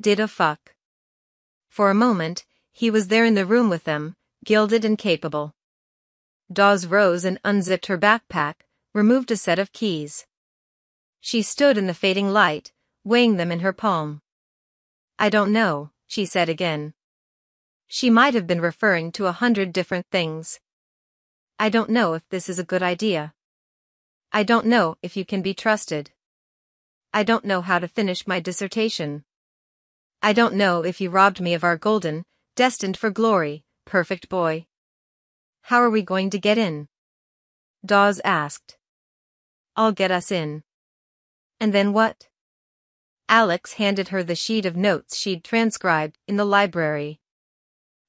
Did a fuck. For a moment, he was there in the room with them, gilded and capable. Dawes rose and unzipped her backpack, removed a set of keys. She stood in the fading light, weighing them in her palm. I don't know, she said again. She might have been referring to a hundred different things. I don't know if this is a good idea. I don't know if you can be trusted. I don't know how to finish my dissertation. I don't know if you robbed me of our golden, destined for glory, perfect boy. How are we going to get in? Dawes asked. I'll get us in. And then what? Alex handed her the sheet of notes she'd transcribed in the library.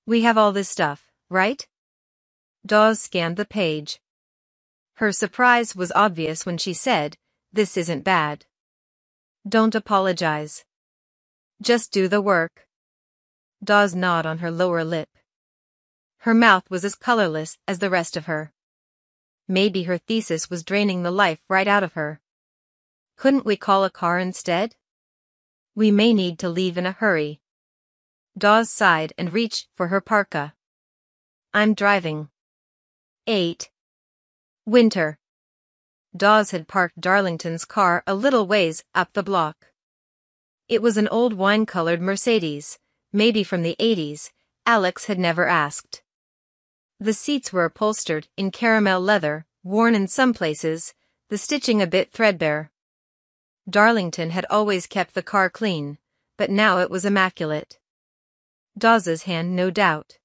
We have all this stuff, right? Dawes scanned the page. Her surprise was obvious when she said, "This isn't bad. Don't apologize. Just do the work." Dawes gnawed on her lower lip. Her mouth was as colorless as the rest of her. Maybe her thesis was draining the life right out of her. Couldn't we call a car instead? We may need to leave in a hurry. Dawes sighed and reached for her parka. I'm driving. Eight. Winter. Dawes had parked Darlington's car a little ways up the block. It was an old wine-colored Mercedes, maybe from the eighties, Alex had never asked. The seats were upholstered in caramel leather, worn in some places, the stitching a bit threadbare. Darlington had always kept the car clean, but now it was immaculate. Dawes's hand, no doubt.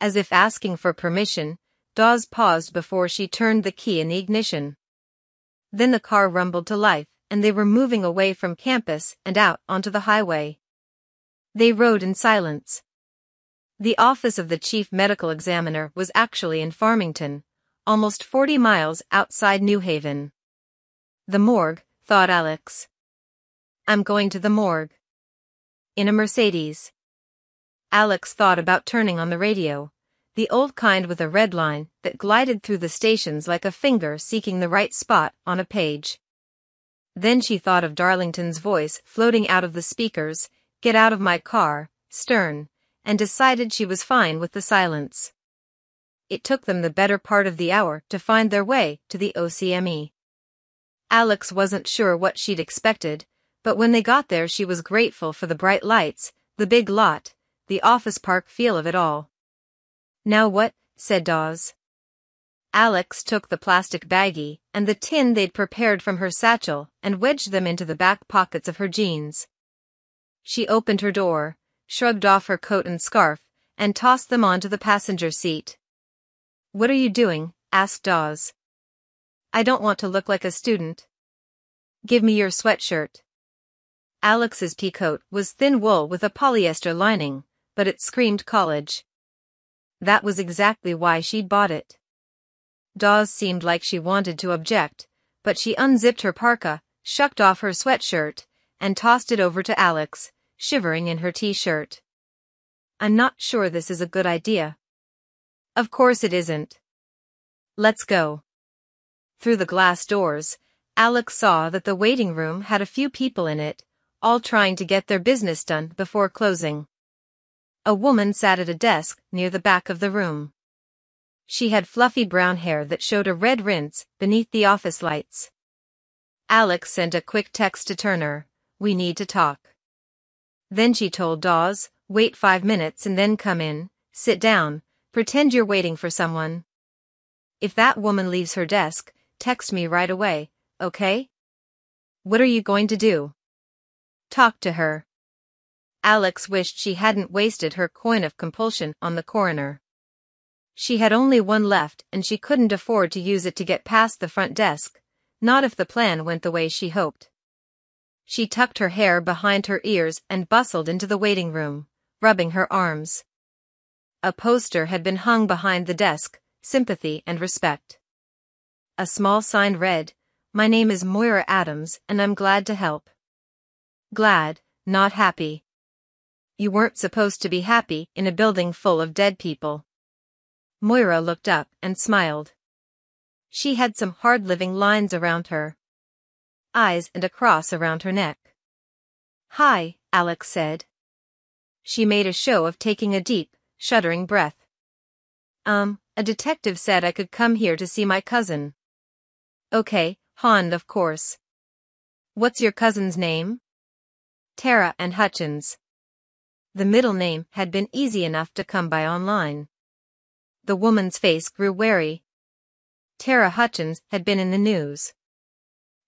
As if asking for permission, Dawes paused before she turned the key in the ignition. Then the car rumbled to life, and they were moving away from campus and out onto the highway. They rode in silence. The office of the chief medical examiner was actually in Farmington, almost forty miles outside New Haven. The morgue, thought Alex. I'm going to the morgue. In a Mercedes. Alex thought about turning on the radio. The old kind with a red line that glided through the stations like a finger seeking the right spot on a page. Then she thought of Darlington's voice floating out of the speakers, "Get out of my car, Stern," and decided she was fine with the silence. It took them the better part of the hour to find their way to the O C M E. Alex wasn't sure what she'd expected, but when they got there she was grateful for the bright lights, the big lot, the office park feel of it all. "Now what?" said Dawes. Alex took the plastic baggie and the tin they'd prepared from her satchel and wedged them into the back pockets of her jeans. She opened her door, shrugged off her coat and scarf, and tossed them onto the passenger seat. "What are you doing?" asked Dawes. "I don't want to look like a student." "Give me your sweatshirt." Alex's peacoat was thin wool with a polyester lining, but it screamed college. That was exactly why she'd bought it. Dawes seemed like she wanted to object, but she unzipped her parka, shucked off her sweatshirt, and tossed it over to Alex, shivering in her t-shirt. "I'm not sure this is a good idea." "Of course it isn't. Let's go." Through the glass doors, Alex saw that the waiting room had a few people in it, all trying to get their business done before closing. A woman sat at a desk near the back of the room. She had fluffy brown hair that showed a red rinse beneath the office lights. Alex sent a quick text to Turner, "We need to talk." Then she told Dawes, "Wait five minutes and then come in, sit down, pretend you're waiting for someone. If that woman leaves her desk, text me right away, okay?" "What are you going to do?" "Talk to her." Alex wished she hadn't wasted her coin of compulsion on the coroner. She had only one left and she couldn't afford to use it to get past the front desk, not if the plan went the way she hoped. She tucked her hair behind her ears and bustled into the waiting room, rubbing her arms. A poster had been hung behind the desk, "Sympathy and Respect." A small sign read, "My name is Moira Adams and I'm glad to help." Glad, not happy. You weren't supposed to be happy in a building full of dead people. Moira looked up and smiled. She had some hard-living lines around her eyes and a cross around her neck. "Hi," Alex said. She made a show of taking a deep, shuddering breath. Um, "a detective said I could come here to see my cousin." "Okay, Hon, of course. What's your cousin's name?" "Tara and Hutchins." The middle name had been easy enough to come by online. The woman's face grew wary. Tara Hutchins had been in the news.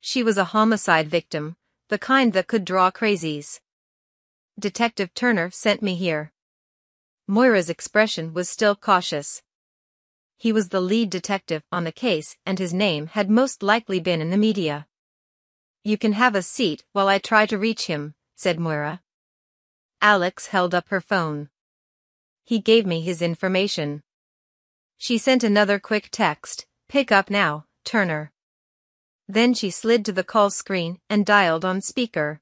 She was a homicide victim, the kind that could draw crazies. "Detective Turner sent me here." Moira's expression was still cautious. He was the lead detective on the case and his name had most likely been in the media. "You can have a seat while I try to reach him," said Moira. Alex held up her phone. "He gave me his information." She sent another quick text, "Pick up now, Turner." Then she slid to the call screen and dialed on speaker.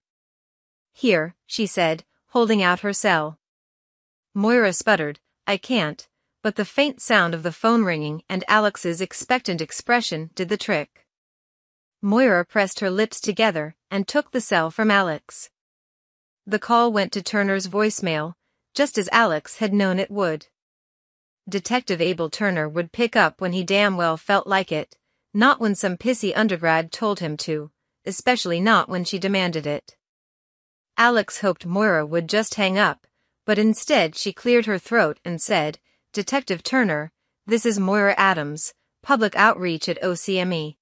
"Here," she said, holding out her cell. Moira sputtered, "I can't," but the faint sound of the phone ringing and Alex's expectant expression did the trick. Moira pressed her lips together and took the cell from Alex. The call went to Turner's voicemail, just as Alex had known it would. Detective Abel Turner would pick up when he damn well felt like it, not when some pissy undergrad told him to, especially not when she demanded it. Alex hoped Moira would just hang up, but instead she cleared her throat and said, "Detective Turner, this is Moira Adams, Public Outreach at O C M E.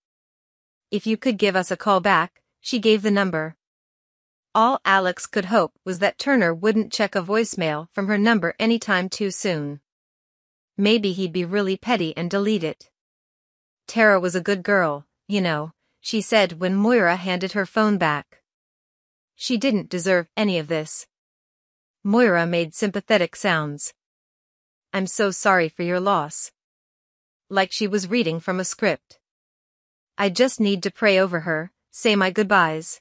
If you could give us a call back," she gave the number. All Alex could hope was that Turner wouldn't check a voicemail from her number anytime too soon. Maybe he'd be really petty and delete it. "Tara was a good girl, you know," she said when Moira handed her phone back. "She didn't deserve any of this." Moira made sympathetic sounds. "I'm so sorry for your loss." Like she was reading from a script. "I just need to pray over her, say my goodbyes."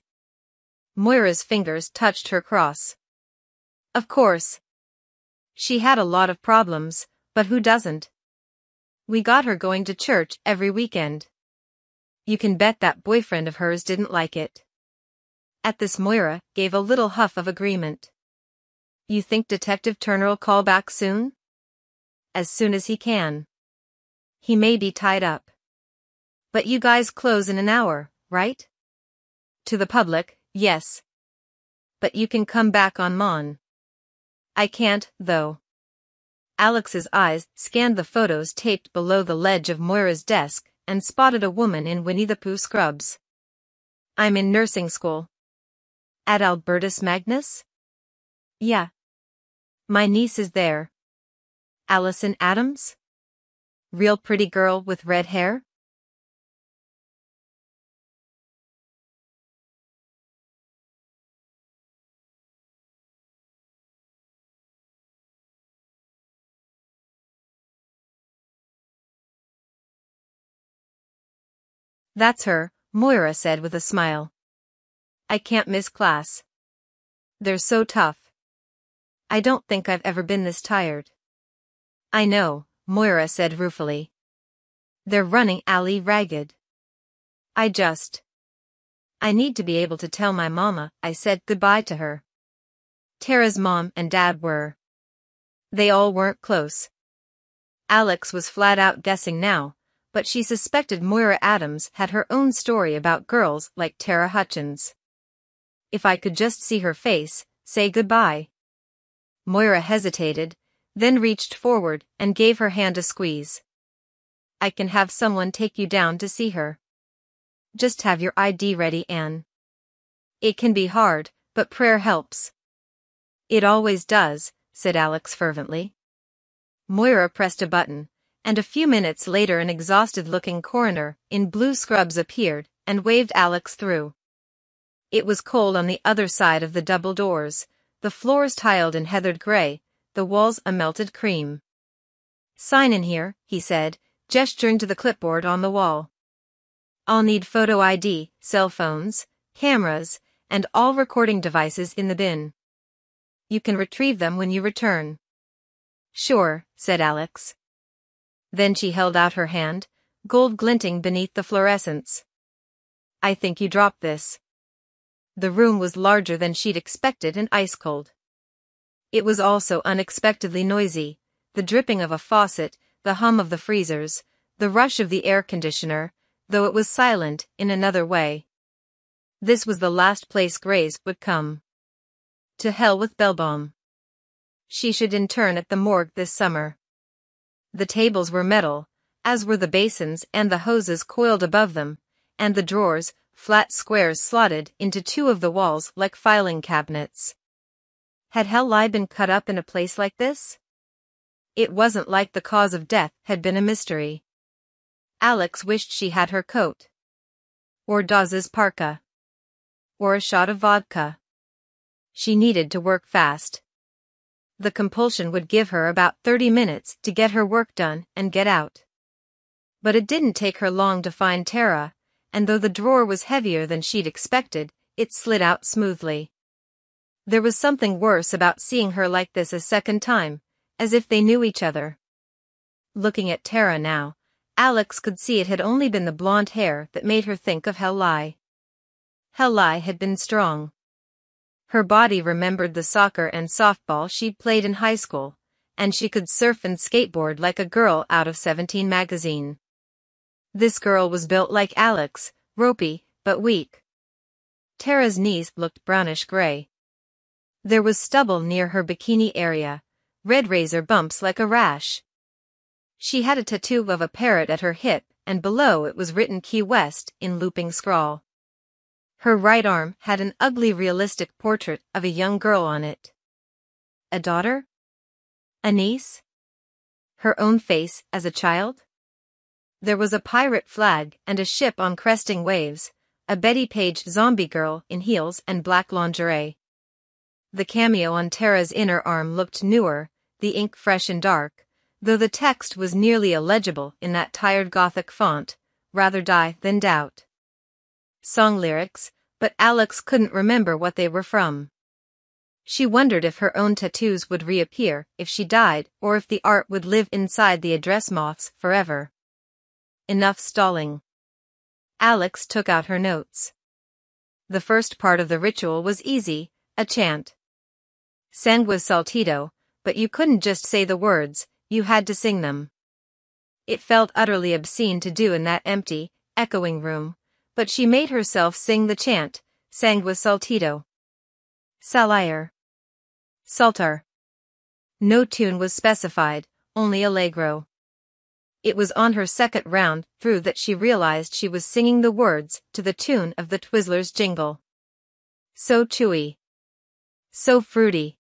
Moira's fingers touched her cross. Of course. She had a lot of problems, but who doesn't? "We got her going to church every weekend. You can bet that boyfriend of hers didn't like it." At this Moira gave a little huff of agreement. "You think Detective Turner'll call back soon?" "As soon as he can. He may be tied up." "But you guys close in an hour, right? To the public, yes. But you can come back on Mon. I can't, though. Alex's eyes scanned the photos taped below the ledge of Moira's desk and spotted a woman in Winnie the Pooh scrubs. I'm in nursing school. At Albertus Magnus? Yeah. My niece is there. Allison Adams? Real pretty girl with red hair? That's her, Moira said with a smile. I can't miss class. They're so tough. I don't think I've ever been this tired. I know, Moira said ruefully. They're running Ali ragged. I just... I need to be able to tell my mama I said goodbye to her. Tara's mom and dad were... They all weren't close. Alex was flat out guessing now, but she suspected Moira Adams had her own story about girls like Tara Hutchins. If I could just see her face, say goodbye. Moira hesitated, then reached forward and gave her hand a squeeze. I can have someone take you down to see her. Just have your I D ready, Anne. It can be hard, but prayer helps. It always does, said Alex fervently. Moira pressed a button, and a few minutes later an exhausted-looking coroner in blue scrubs appeared and waved Alex through. It was cold on the other side of the double doors, the floors tiled in heathered gray, the walls a melted cream. Sign in here, he said, gesturing to the clipboard on the wall. I'll need photo I D, cell phones, cameras, and all recording devices in the bin. You can retrieve them when you return. Sure, said Alex. Then she held out her hand, gold glinting beneath the fluorescence. I think you dropped this. The room was larger than she'd expected and ice cold. It was also unexpectedly noisy, the dripping of a faucet, the hum of the freezers, the rush of the air conditioner, though it was silent in another way. This was the last place Grace would come. To hell with Bellbaum. She should intern at the morgue this summer. The tables were metal, as were the basins and the hoses coiled above them, and the drawers, flat squares slotted into two of the walls like filing cabinets. Had Hellie been cut up in a place like this? It wasn't like the cause of death had been a mystery. Alex wished she had her coat. Or Dawes's parka. Or a shot of vodka. She needed to work fast. The compulsion would give her about thirty minutes to get her work done and get out. But it didn't take her long to find Tara, and though the drawer was heavier than she'd expected, it slid out smoothly. There was something worse about seeing her like this a second time, as if they knew each other. Looking at Tara now, Alex could see it had only been the blonde hair that made her think of Hellie. Hellie had been strong. Her body remembered the soccer and softball she'd played in high school, and she could surf and skateboard like a girl out of seventeen magazine. This girl was built like Alex, ropey, but weak. Tara's knees looked brownish-gray. There was stubble near her bikini area, red razor bumps like a rash. She had a tattoo of a parrot at her hip, and below it was written Key West in looping scrawl. Her right arm had an ugly realistic portrait of a young girl on it. A daughter? A niece? Her own face as a child? There was a pirate flag and a ship on cresting waves, a Betty Page zombie girl in heels and black lingerie. The cameo on Tara's inner arm looked newer, the ink fresh and dark, though the text was nearly illegible in that tired Gothic font, rather die than doubt. Song lyrics, but Alex couldn't remember what they were from. She wondered if her own tattoos would reappear if she died or if the art would live inside the address moths forever. Enough stalling. Alex took out her notes. The first part of the ritual was easy, a chant. Sangue saltito, but you couldn't just say the words, you had to sing them. It felt utterly obscene to do in that empty, echoing room, but she made herself sing the chant, sang with saltito. Salir. Saltar. No tune was specified, only allegro. It was on her second round through that she realized she was singing the words to the tune of the Twizzlers jingle. So chewy. So fruity.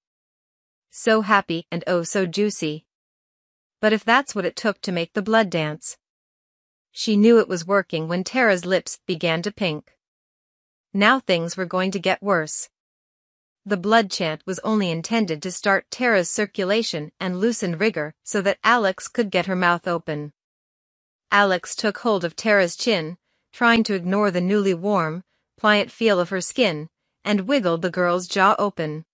So happy and oh so juicy. But if that's what it took to make the blood dance. She knew it was working when Tara's lips began to pink. Now things were going to get worse. The blood chant was only intended to start Tara's circulation and loosen rigor so that Alex could get her mouth open. Alex took hold of Tara's chin, trying to ignore the newly warm, pliant feel of her skin, and wiggled the girl's jaw open.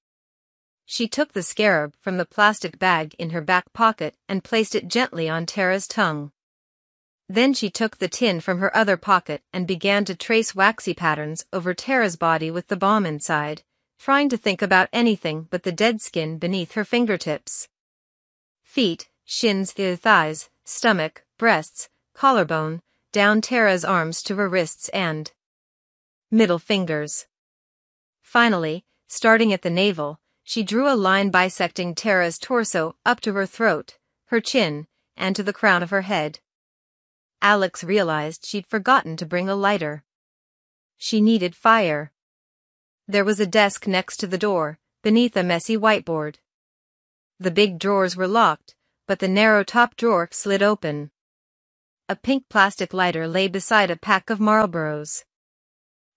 She took the scarab from the plastic bag in her back pocket and placed it gently on Tara's tongue. Then she took the tin from her other pocket and began to trace waxy patterns over Tara's body with the bomb inside, trying to think about anything but the dead skin beneath her fingertips. Feet, shins, thighs, stomach, breasts, collarbone, down Tara's arms to her wrists and middle fingers. Finally, starting at the navel, she drew a line bisecting Tara's torso up to her throat, her chin, and to the crown of her head. Alex realized she'd forgotten to bring a lighter. She needed fire. There was a desk next to the door, beneath a messy whiteboard. The big drawers were locked, but the narrow top drawer slid open. A pink plastic lighter lay beside a pack of Marlboros.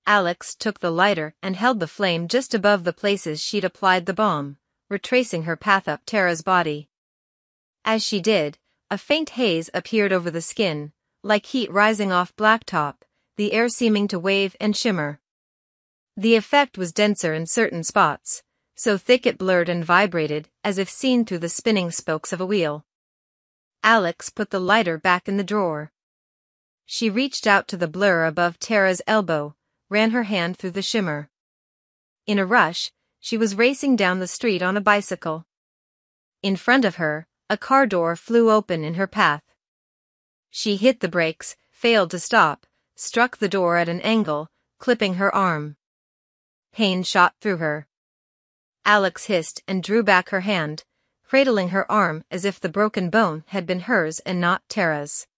Alex took the lighter and held the flame just above the places she'd applied the bomb, retracing her path up Tara's body. As she did, a faint haze appeared over the skin, like heat rising off blacktop, the air seeming to wave and shimmer. The effect was denser in certain spots, so thick it blurred and vibrated as if seen through the spinning spokes of a wheel. Alex put the lighter back in the drawer. She reached out to the blur above Tara's elbow, ran her hand through the shimmer. In a rush, she was racing down the street on a bicycle. In front of her, a car door flew open in her path. She hit the brakes, failed to stop, struck the door at an angle, clipping her arm. Pain shot through her. Alex hissed and drew back her hand, cradling her arm as if the broken bone had been hers and not Tara's.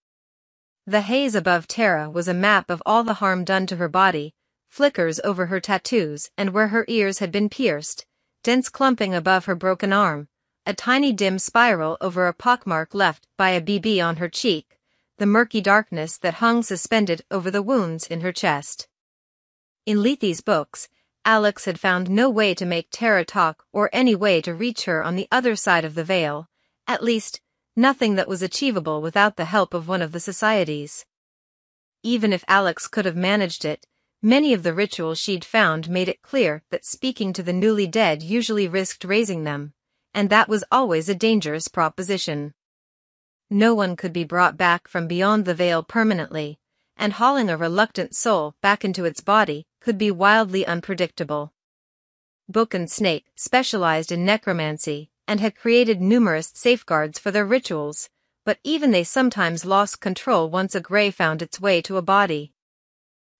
The haze above Tara was a map of all the harm done to her body, flickers over her tattoos and where her ears had been pierced, dense clumping above her broken arm, a tiny dim spiral over a pockmark left by a B B on her cheek, the murky darkness that hung suspended over the wounds in her chest. In Lethe's books, Alex had found no way to make Tara talk or any way to reach her on the other side of the veil, at least, nothing that was achievable without the help of one of the societies. Even if Alex could have managed it, many of the rituals she'd found made it clear that speaking to the newly dead usually risked raising them, and that was always a dangerous proposition. No one could be brought back from beyond the veil permanently, and hauling a reluctant soul back into its body could be wildly unpredictable. Book and Snake specialized in necromancy and had created numerous safeguards for their rituals, but even they sometimes lost control once a grey found its way to a body.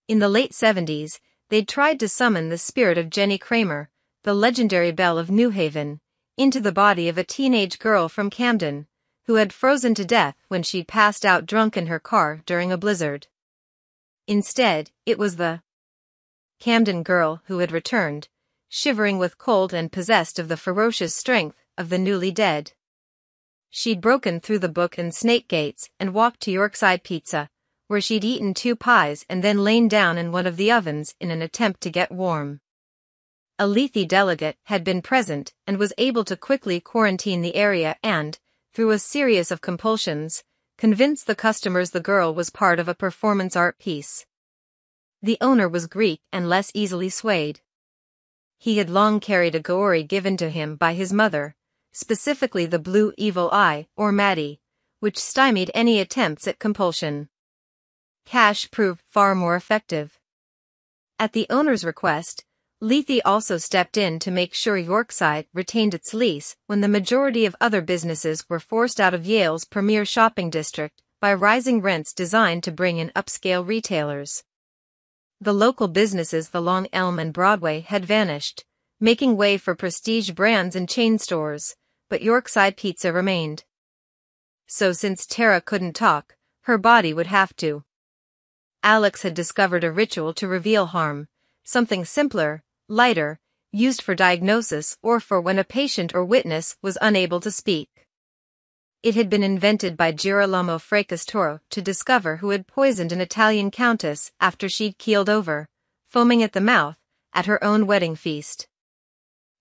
In the late seventies, they'd tried to summon the spirit of Jenny Kramer, the legendary belle of New Haven, into the body of a teenage girl from Camden, who had frozen to death when she passed out drunk in her car during a blizzard. Instead, it was the Camden girl who had returned, shivering with cold and possessed of the ferocious strength of the newly dead. She'd broken through the Book and Snake gates and walked to Yorkside Pizza, where she'd eaten two pies and then lain down in one of the ovens in an attempt to get warm. A Lethe delegate had been present and was able to quickly quarantine the area and, through a series of compulsions, convince the customers the girl was part of a performance art piece. The owner was Greek and less easily swayed. He had long carried a Gaori given to him by his mother, specifically the blue evil eye, or Maddie, which stymied any attempts at compulsion. Cash proved far more effective. At the owner's request, Lethe also stepped in to make sure Yorkside retained its lease when the majority of other businesses were forced out of Yale's premier shopping district by rising rents designed to bring in upscale retailers. the local businesses the Long Elm and Broadway had vanished, making way for prestige brands and chain stores, but Yorkside Pizza remained. So since Tara couldn't talk, her body would have to. Alex had discovered a ritual to reveal harm, something simpler, lighter, used for diagnosis or for when a patient or witness was unable to speak. It had been invented by Girolamo Fracastoro to discover who had poisoned an Italian countess after she'd keeled over, foaming at the mouth, at her own wedding feast.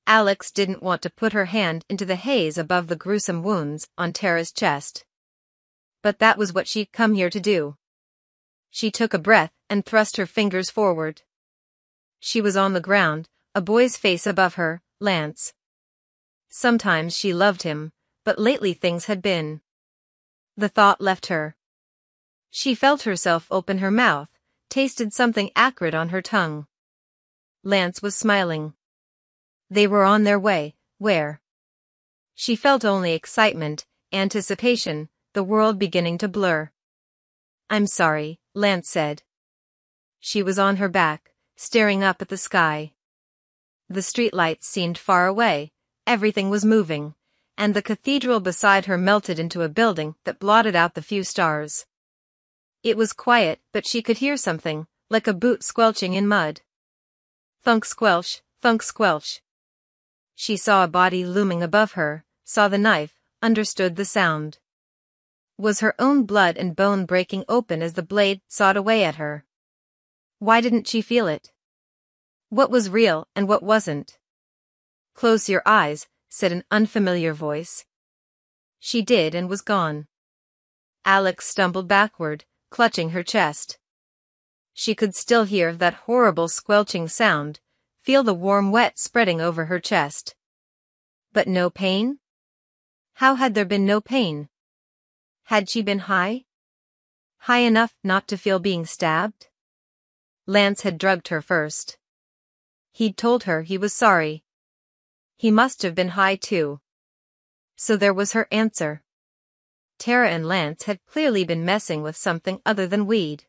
Alex didn't want to put her hand into the haze above the gruesome wounds on Tara's chest. But that was what she'd come here to do. She took a breath and thrust her fingers forward. She was on the ground, a boy's face above her, Lance. Sometimes she loved him, but lately things had been. The thought left her. She felt herself open her mouth, tasted something acrid on her tongue. Lance was smiling. They were on their way, where? She felt only excitement, anticipation, the world beginning to blur. "I'm sorry," Lance said. She was on her back, staring up at the sky. The streetlights seemed far away, everything was moving, and the cathedral beside her melted into a building that blotted out the few stars. It was quiet, but she could hear something, like a boot squelching in mud. Thunk squelch, thunk squelch. She saw a body looming above her, saw the knife, understood the sound. Was her own blood and bone breaking open as the blade sawed away at her? Why didn't she feel it? What was real and what wasn't? "Close your eyes," said an unfamiliar voice. She did and was gone. Alex stumbled backward, clutching her chest. She could still hear that horrible squelching sound, feel the warm wet spreading over her chest. But no pain? How had there been no pain? Had she been high? High enough not to feel being stabbed? Lance had drugged her first. He'd told her he was sorry. He must have been high too. So there was her answer. Tara and Lance had clearly been messing with something other than weed.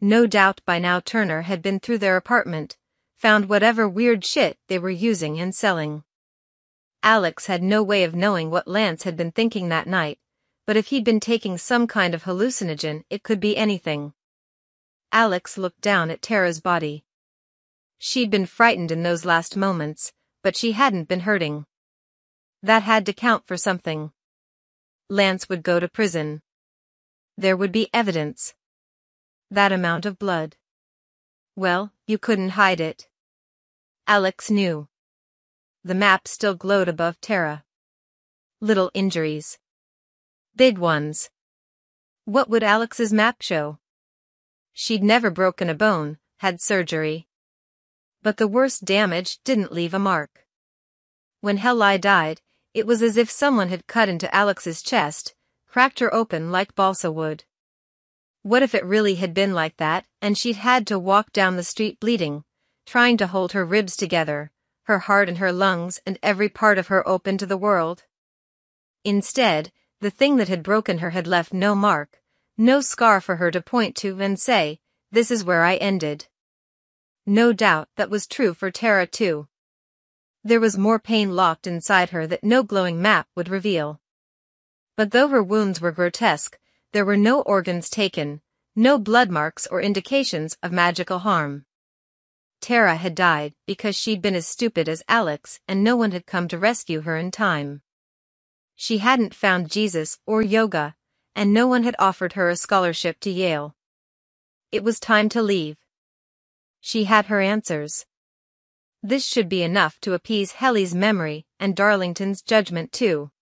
No doubt by now Turner had been through their apartment, found whatever weird shit they were using and selling. Alex had no way of knowing what Lance had been thinking that night, but if he'd been taking some kind of hallucinogen, it could be anything. Alex looked down at Tara's body. She'd been frightened in those last moments, but she hadn't been hurting. That had to count for something. Lance would go to prison. There would be evidence. That amount of blood. Well, you couldn't hide it. Alex knew. The map still glowed above Tara. Little injuries. Big ones. What would Alex's map show? She'd never broken a bone, had surgery. But the worst damage didn't leave a mark. When Hellie died, it was as if someone had cut into Alex's chest, cracked her open like balsa wood. What if it really had been like that, and she'd had to walk down the street bleeding, trying to hold her ribs together, her heart and her lungs and every part of her open to the world? Instead, the thing that had broken her had left no mark, no scar for her to point to and say, "This is where I ended." No doubt that was true for Tara too. There was more pain locked inside her that no glowing map would reveal. But though her wounds were grotesque, there were no organs taken, no blood marks or indications of magical harm. Tara had died because she'd been as stupid as Alex and no one had come to rescue her in time. She hadn't found Jesus or yoga, and no one had offered her a scholarship to Yale. It was time to leave. She had her answers. This should be enough to appease Hellie's memory and Darlington's judgment too.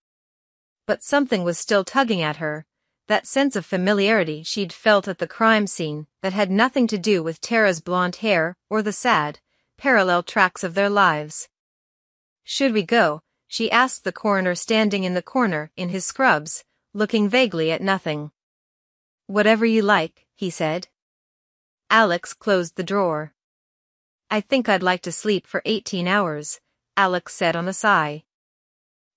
But something was still tugging at her, that sense of familiarity she'd felt at the crime scene that had nothing to do with Tara's blonde hair or the sad, parallel tracks of their lives. "Should we go?" she asked the coroner standing in the corner in his scrubs, looking vaguely at nothing. "Whatever you like," he said. Alex closed the drawer. "I think I'd like to sleep for eighteen hours, Alex said on a sigh.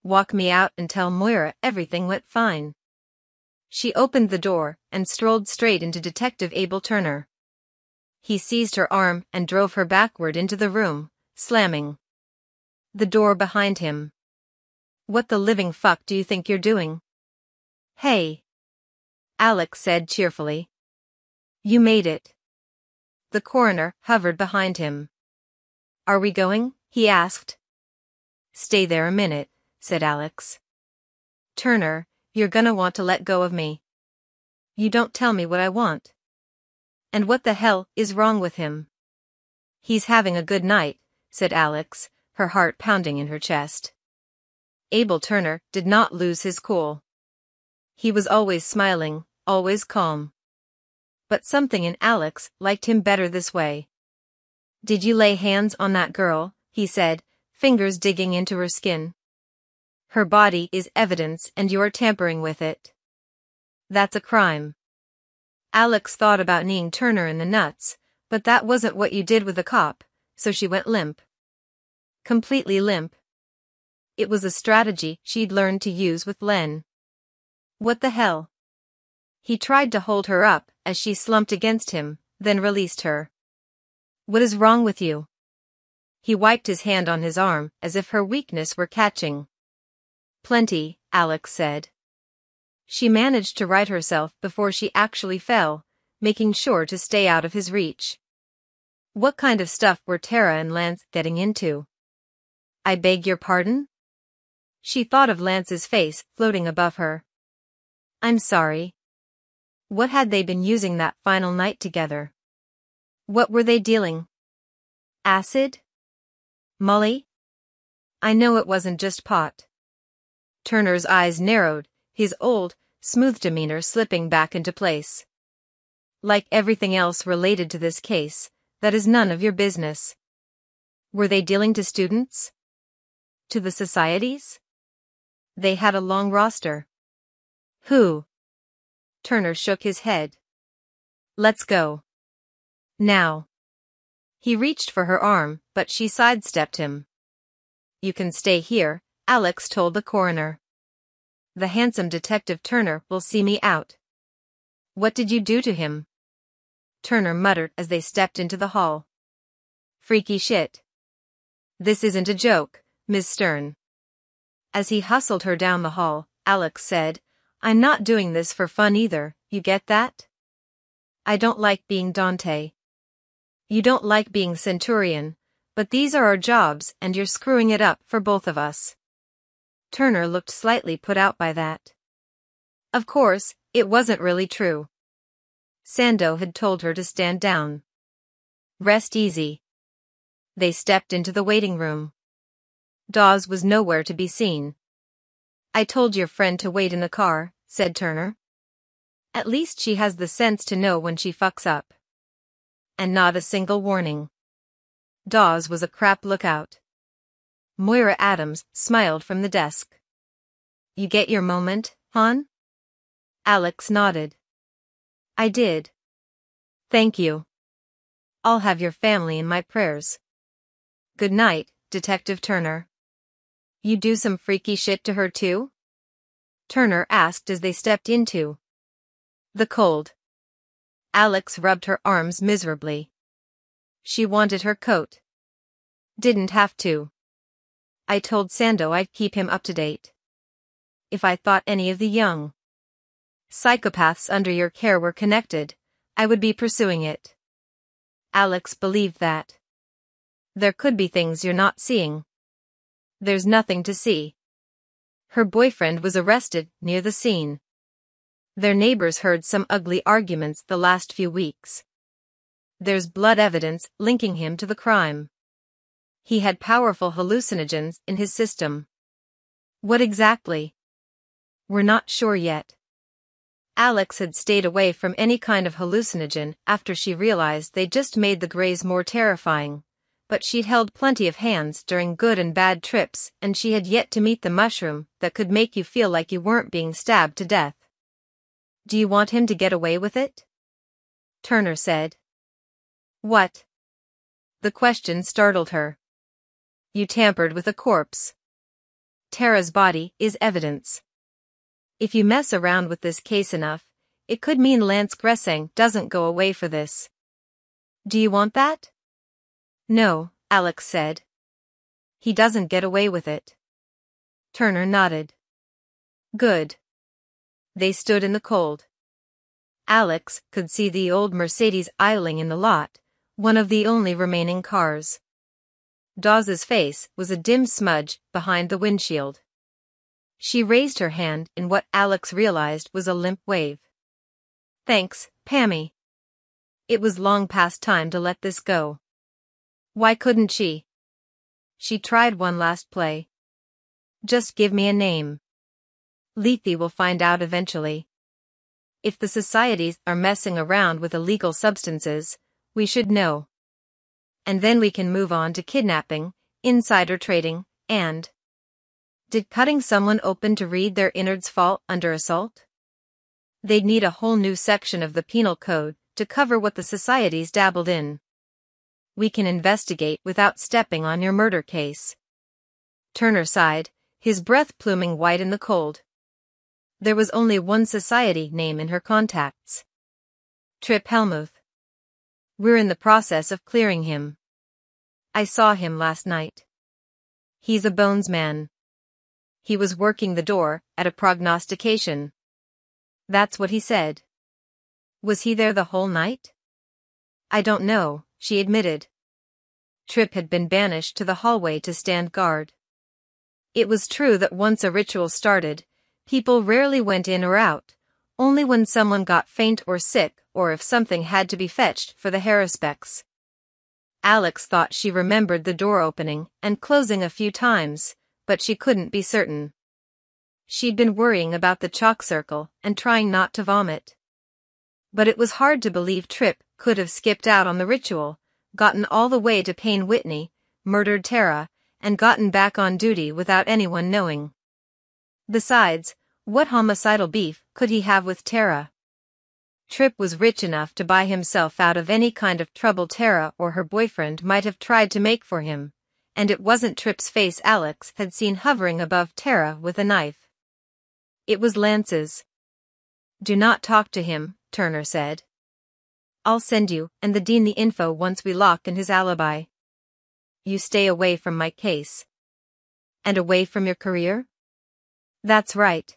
"Walk me out and tell Moira everything went fine." She opened the door and strolled straight into Detective Abel Turner. he seized her arm and drove her backward into the room, slamming the door behind him. "What the living fuck do you think you're doing?" "Hey," Alex said cheerfully. "You made it." The coroner hovered behind him. "Are we going?" he asked. "Stay there a minute," said Alex. "Turner, you're gonna want to let go of me. You don't tell me what I want." "And what the hell is wrong with him?" "He's having a good night," said Alex, her heart pounding in her chest. Abel Turner did not lose his cool. He was always smiling, always calm. But something in Alex liked him better this way. "Did you lay hands on that girl?" he said, fingers digging into her skin. "Her body is evidence and you're tampering with it. That's a crime." Alex thought about kneeing Turner in the nuts, but that wasn't what you did with a cop, so she went limp. Completely limp. It was a strategy she'd learned to use with Len. "What the hell?" He tried to hold her up as she slumped against him, then released her. "What is wrong with you?" He wiped his hand on his arm as if her weakness were catching. "Plenty," Alex said. She managed to right herself before she actually fell, making sure to stay out of his reach. What kind of stuff were Tara and Lance getting into? "I beg your pardon?" She thought of Lance's face floating above her. "I'm sorry." What had they been using that final night together? What were they dealing? Acid? Molly? I know it wasn't just pot. Turner's eyes narrowed, his old, smooth demeanor slipping back into place. "Like everything else related to this case, that is none of your business. Were they dealing to students? To the societies?" "They had a long roster." "Who?" Turner shook his head. "Let's go. Now." He reached for her arm, but she sidestepped him. "You can stay here," Alex told the coroner. "The handsome Detective Turner will see me out." "What did you do to him?" Turner muttered as they stepped into the hall. "Freaky shit. This isn't a joke, Miss Stern." As he hustled her down the hall, Alex said, "I'm not doing this for fun either, you get that? I don't like being Dante. You don't like being Centurion, but these are our jobs and you're screwing it up for both of us." Turner looked slightly put out by that. Of course, it wasn't really true. Sandow had told her to stand down. "Rest easy." They stepped into the waiting room. Dawes was nowhere to be seen. "I told your friend to wait in the car," said Turner. "At least she has the sense to know when she fucks up." And not a single warning. Dawes was a crap lookout. Moira Adams smiled from the desk. "You get your moment, hon?" Alex nodded. "I did. Thank you. I'll have your family in my prayers. Good night, Detective Turner." "You do some freaky shit to her too?" Turner asked as they stepped into the cold. Alex rubbed her arms miserably. She wanted her coat. "Didn't have to. I told Sandow I'd keep him up to date. If I thought any of the young psychopaths under your care were connected, I would be pursuing it." Alex believed that. "There could be things you're not seeing." "There's nothing to see. Her boyfriend was arrested near the scene. Their neighbors heard some ugly arguments the last few weeks. There's blood evidence linking him to the crime. He had powerful hallucinogens in his system." "What exactly?" "We're not sure yet." Alex had stayed away from any kind of hallucinogen after she realized they just made the Greys more terrifying, but she'd held plenty of hands during good and bad trips and she had yet to meet the mushroom that could make you feel like you weren't being stabbed to death. "Do you want him to get away with it?" Turner said. "What?" The question startled her. "You tampered with a corpse. Tara's body is evidence. If you mess around with this case enough, it could mean Lance Gressang doesn't go away for this. Do you want that? No, Alex said. He doesn't get away with it. Turner nodded. Good. They stood in the cold. Alex could see the old Mercedes idling in the lot, one of the only remaining cars. Dawes's face was a dim smudge behind the windshield. She raised her hand in what Alex realized was a limp wave. Thanks, Pammy. It was long past time to let this go. Why couldn't she? She tried one last play. Just give me a name. Lethe will find out eventually. If the societies are messing around with illegal substances, we should know. And then we can move on to kidnapping, insider trading, and... Did cutting someone open to read their innards fall under assault? They'd need a whole new section of the penal code to cover what the societies dabbled in. We can investigate without stepping on your murder case. Turner sighed, his breath pluming white in the cold. There was only one society name in her contacts. Trip Hellmuth. We're in the process of clearing him. I saw him last night. He's a bones man. He was working the door at a prognostication. That's what he said. Was he there the whole night? I don't know, she admitted. Trip had been banished to the hallway to stand guard. It was true that once a ritual started, people rarely went in or out, only when someone got faint or sick or if something had to be fetched for the haraspex. Alex thought she remembered the door opening and closing a few times, but she couldn't be certain. She'd been worrying about the chalk circle and trying not to vomit. But it was hard to believe Tripp could have skipped out on the ritual, gotten all the way to Payne Whitney, murdered Tara, and gotten back on duty without anyone knowing. Besides, what homicidal beef could he have with Tara? Tripp was rich enough to buy himself out of any kind of trouble Tara or her boyfriend might have tried to make for him, and it wasn't Tripp's face Alex had seen hovering above Tara with a knife. It was Lance's. Do not talk to him, Turner said. I'll send you and the dean the info once we lock in his alibi. You stay away from my case. And away from your career? That's right.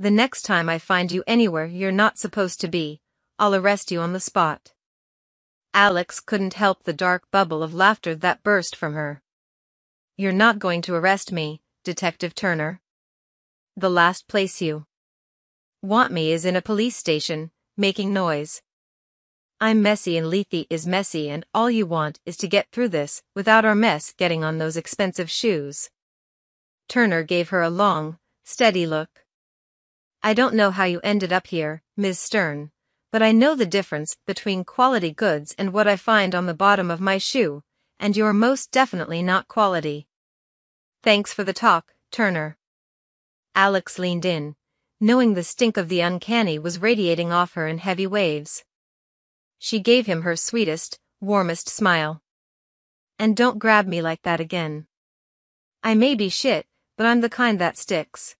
The next time I find you anywhere you're not supposed to be, I'll arrest you on the spot. Alex couldn't help the dark bubble of laughter that burst from her. You're not going to arrest me, Detective Turner. The last place you want me is in a police station, making noise. I'm messy and Lethe is messy and all you want is to get through this without our mess getting on those expensive shoes. Turner gave her a long, steady look. I don't know how you ended up here, Miz Stern, but I know the difference between quality goods and what I find on the bottom of my shoe, and you're most definitely not quality. Thanks for the talk, Turner. Alex leaned in, knowing the stink of the uncanny was radiating off her in heavy waves. She gave him her sweetest, warmest smile. And don't grab me like that again. I may be shit, but I'm the kind that sticks.